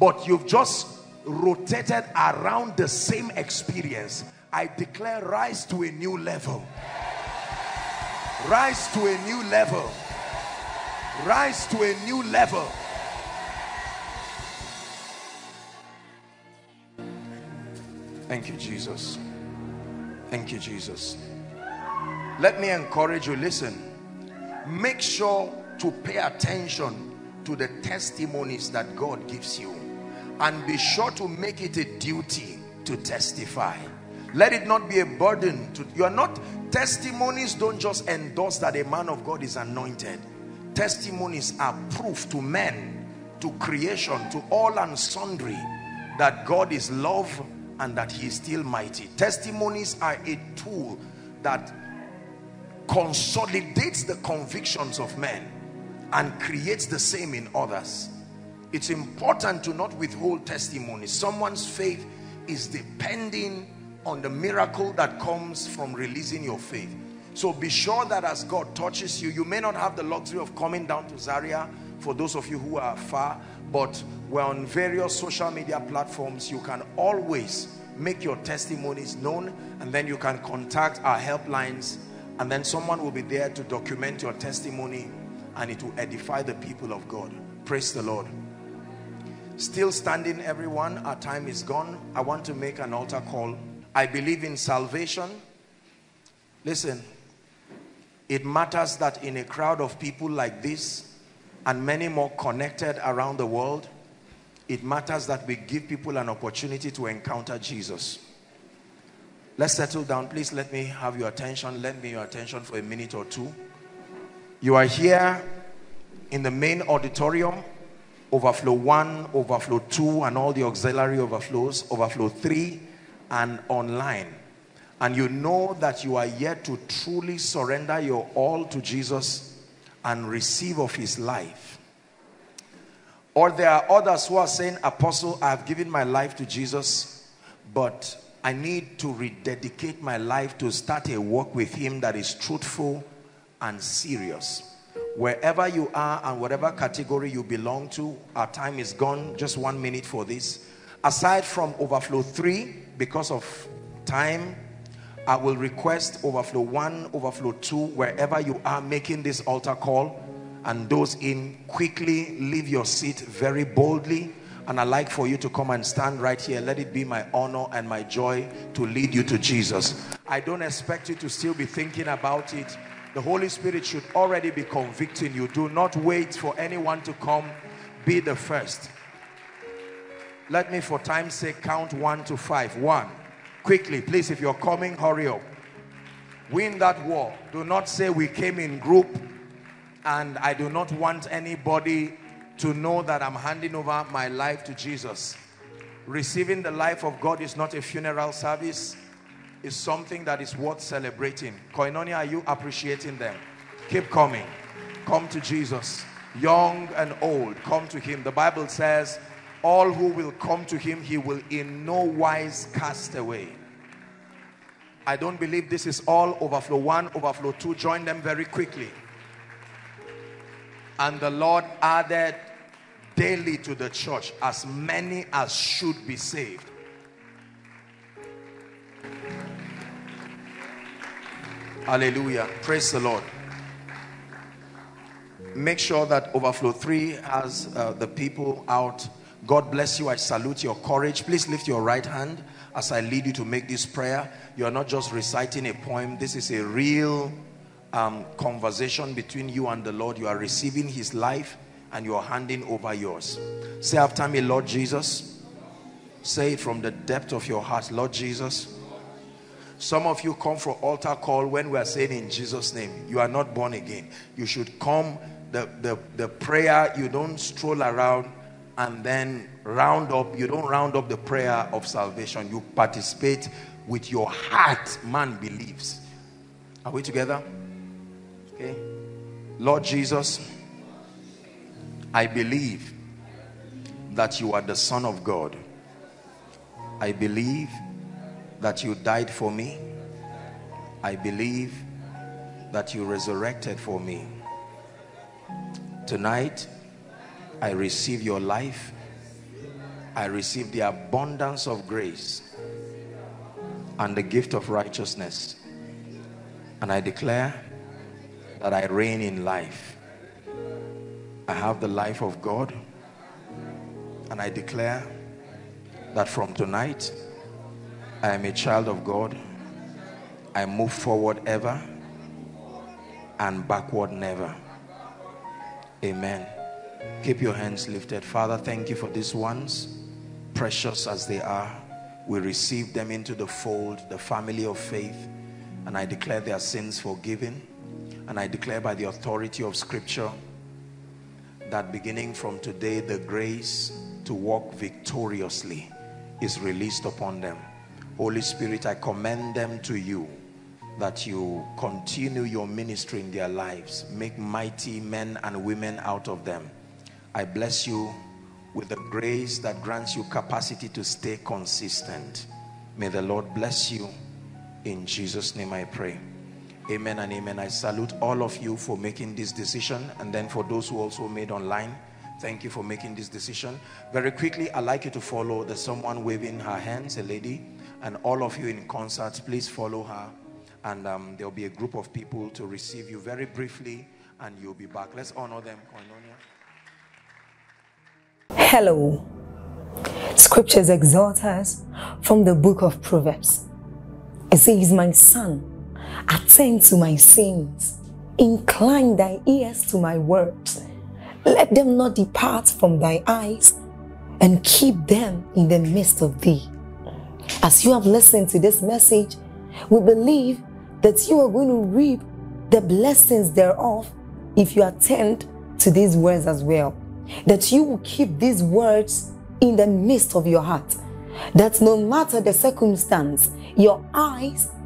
but you've just rotated around the same experience. I declare, rise to a new level. Rise to a new level. Rise to a new level. Thank you, Jesus. Thank you, Jesus. Let me encourage you, listen. Make sure to pay attention to the testimonies that God gives you. and be sure to make it a duty to testify. Let it not be a burden to you. Are not testimonies don't just endorse that a man of God is anointed. Testimonies are proof to men, to creation, to all and sundry that God is love and that he is still mighty. Testimonies are a tool that consolidates the convictions of men and creates the same in others. It's important to not withhold testimony. Someone's faith is depending on the miracle that comes from releasing your faith. So be sure that as God touches you, you may not have the luxury of coming down to Zaria for those of you who are far, but we're on various social media platforms. You can always make your testimonies known, and then you can contact our helplines, and then someone will be there to document your testimony, and it will edify the people of God. Praise the Lord. Still standing, everyone, our time is gone. I want to make an altar call. I believe in salvation. Listen, it matters that in a crowd of people like this, and many more connected around the world, it matters that we give people an opportunity to encounter Jesus. Let's settle down. Please let me have your attention. Lend me your attention for a minute or two. You are here in the main auditorium, overflow 1, overflow 2, and all the auxiliary overflows, overflow 3, and online. And you know that you are yet to truly surrender your all to Jesus and receive of his life. Or there are others who are saying, Apostle, I have given my life to Jesus, but I need to rededicate my life to start a walk with him that is truthful and serious. Wherever you are and whatever category you belong to, our time is gone. Just 1 minute for this. Aside from overflow 3, because of time, I will request overflow 1, overflow 2, wherever you are making this altar call, and those in, quickly leave your seat very boldly, and I'd like for you to come and stand right here. Let it be my honor and my joy to lead you to Jesus. I don't expect you to still be thinking about it. The Holy Spirit should already be convicting you. Do not wait for anyone to come. Be the first. Let me, for time's sake, count 1 to 5. 1. Quickly, please, if you're coming, hurry up. Win that war. Do not say we came in group and I do not want anybody to know that I'm handing over my life to Jesus. Receiving the life of God is not a funeral service. It's something that is worth celebrating. Koinonia, are you appreciating them? Keep coming. Come to Jesus. Young and old, come to him. The Bible says, all who will come to him, he will in no wise cast away. I don't believe this is all. Overflow 1, overflow 2. Join them very quickly. And the Lord added daily to the church as many as should be saved. Hallelujah. Praise the Lord. Make sure that overflow 3 has the people out. God bless you. I salute your courage. Please lift your right hand as I lead you to make this prayer. You are not just reciting a poem. This is a real conversation between you and the Lord. You are receiving his life and you are handing over yours. Say after me, Lord Jesus. Say it from the depth of your heart. Lord Jesus. Some of you come for altar call when we are saying in Jesus' name. You are not born again. You should come. The prayer, you don't stroll around and then round up. You don't round up the prayer of salvation. You participate with your heart. Man believes. Are we together? Okay. Lord Jesus, I believe that you are the Son of God. I believe that you died for me. I believe that you resurrected for me. Tonight, I receive your life. I receive the abundance of grace and the gift of righteousness. And I declare that I reign in life. I have the life of God. And I declare that from tonight, I am a child of God. I move forward ever and backward never. Amen. Keep your hands lifted. Father, thank you for these ones. precious as they are, we receive them into the fold, the family of faith, and I declare their sins forgiven. And I declare by the authority of Scripture that beginning from today, the grace to walk victoriously is released upon them. Holy Spirit, I commend them to you, that you continue your ministry in their lives. Make mighty men and women out of them. I bless you with the grace that grants you capacity to stay consistent. May the Lord bless you. In Jesus' name I pray. Amen and amen. I salute all of you for making this decision, and then for those who also made online, thank you for making this decision. Very quickly, I'd like you to follow. There's someone waving her hands, a lady, and all of you in concert, please follow her. And there'll be a group of people to receive you very briefly, and you'll be back. Let's honor them. Koinonia. Hello. Scriptures exhort us from the book of Proverbs. It says, my son, attend to my sins, incline thy ears to my words, let them not depart from thy eyes, and keep them in the midst of thee. As you have listened to this message, we believe that you are going to reap the blessings thereof if you attend to these words as well. That you will keep these words in the midst of your heart. That no matter the circumstance, your eyes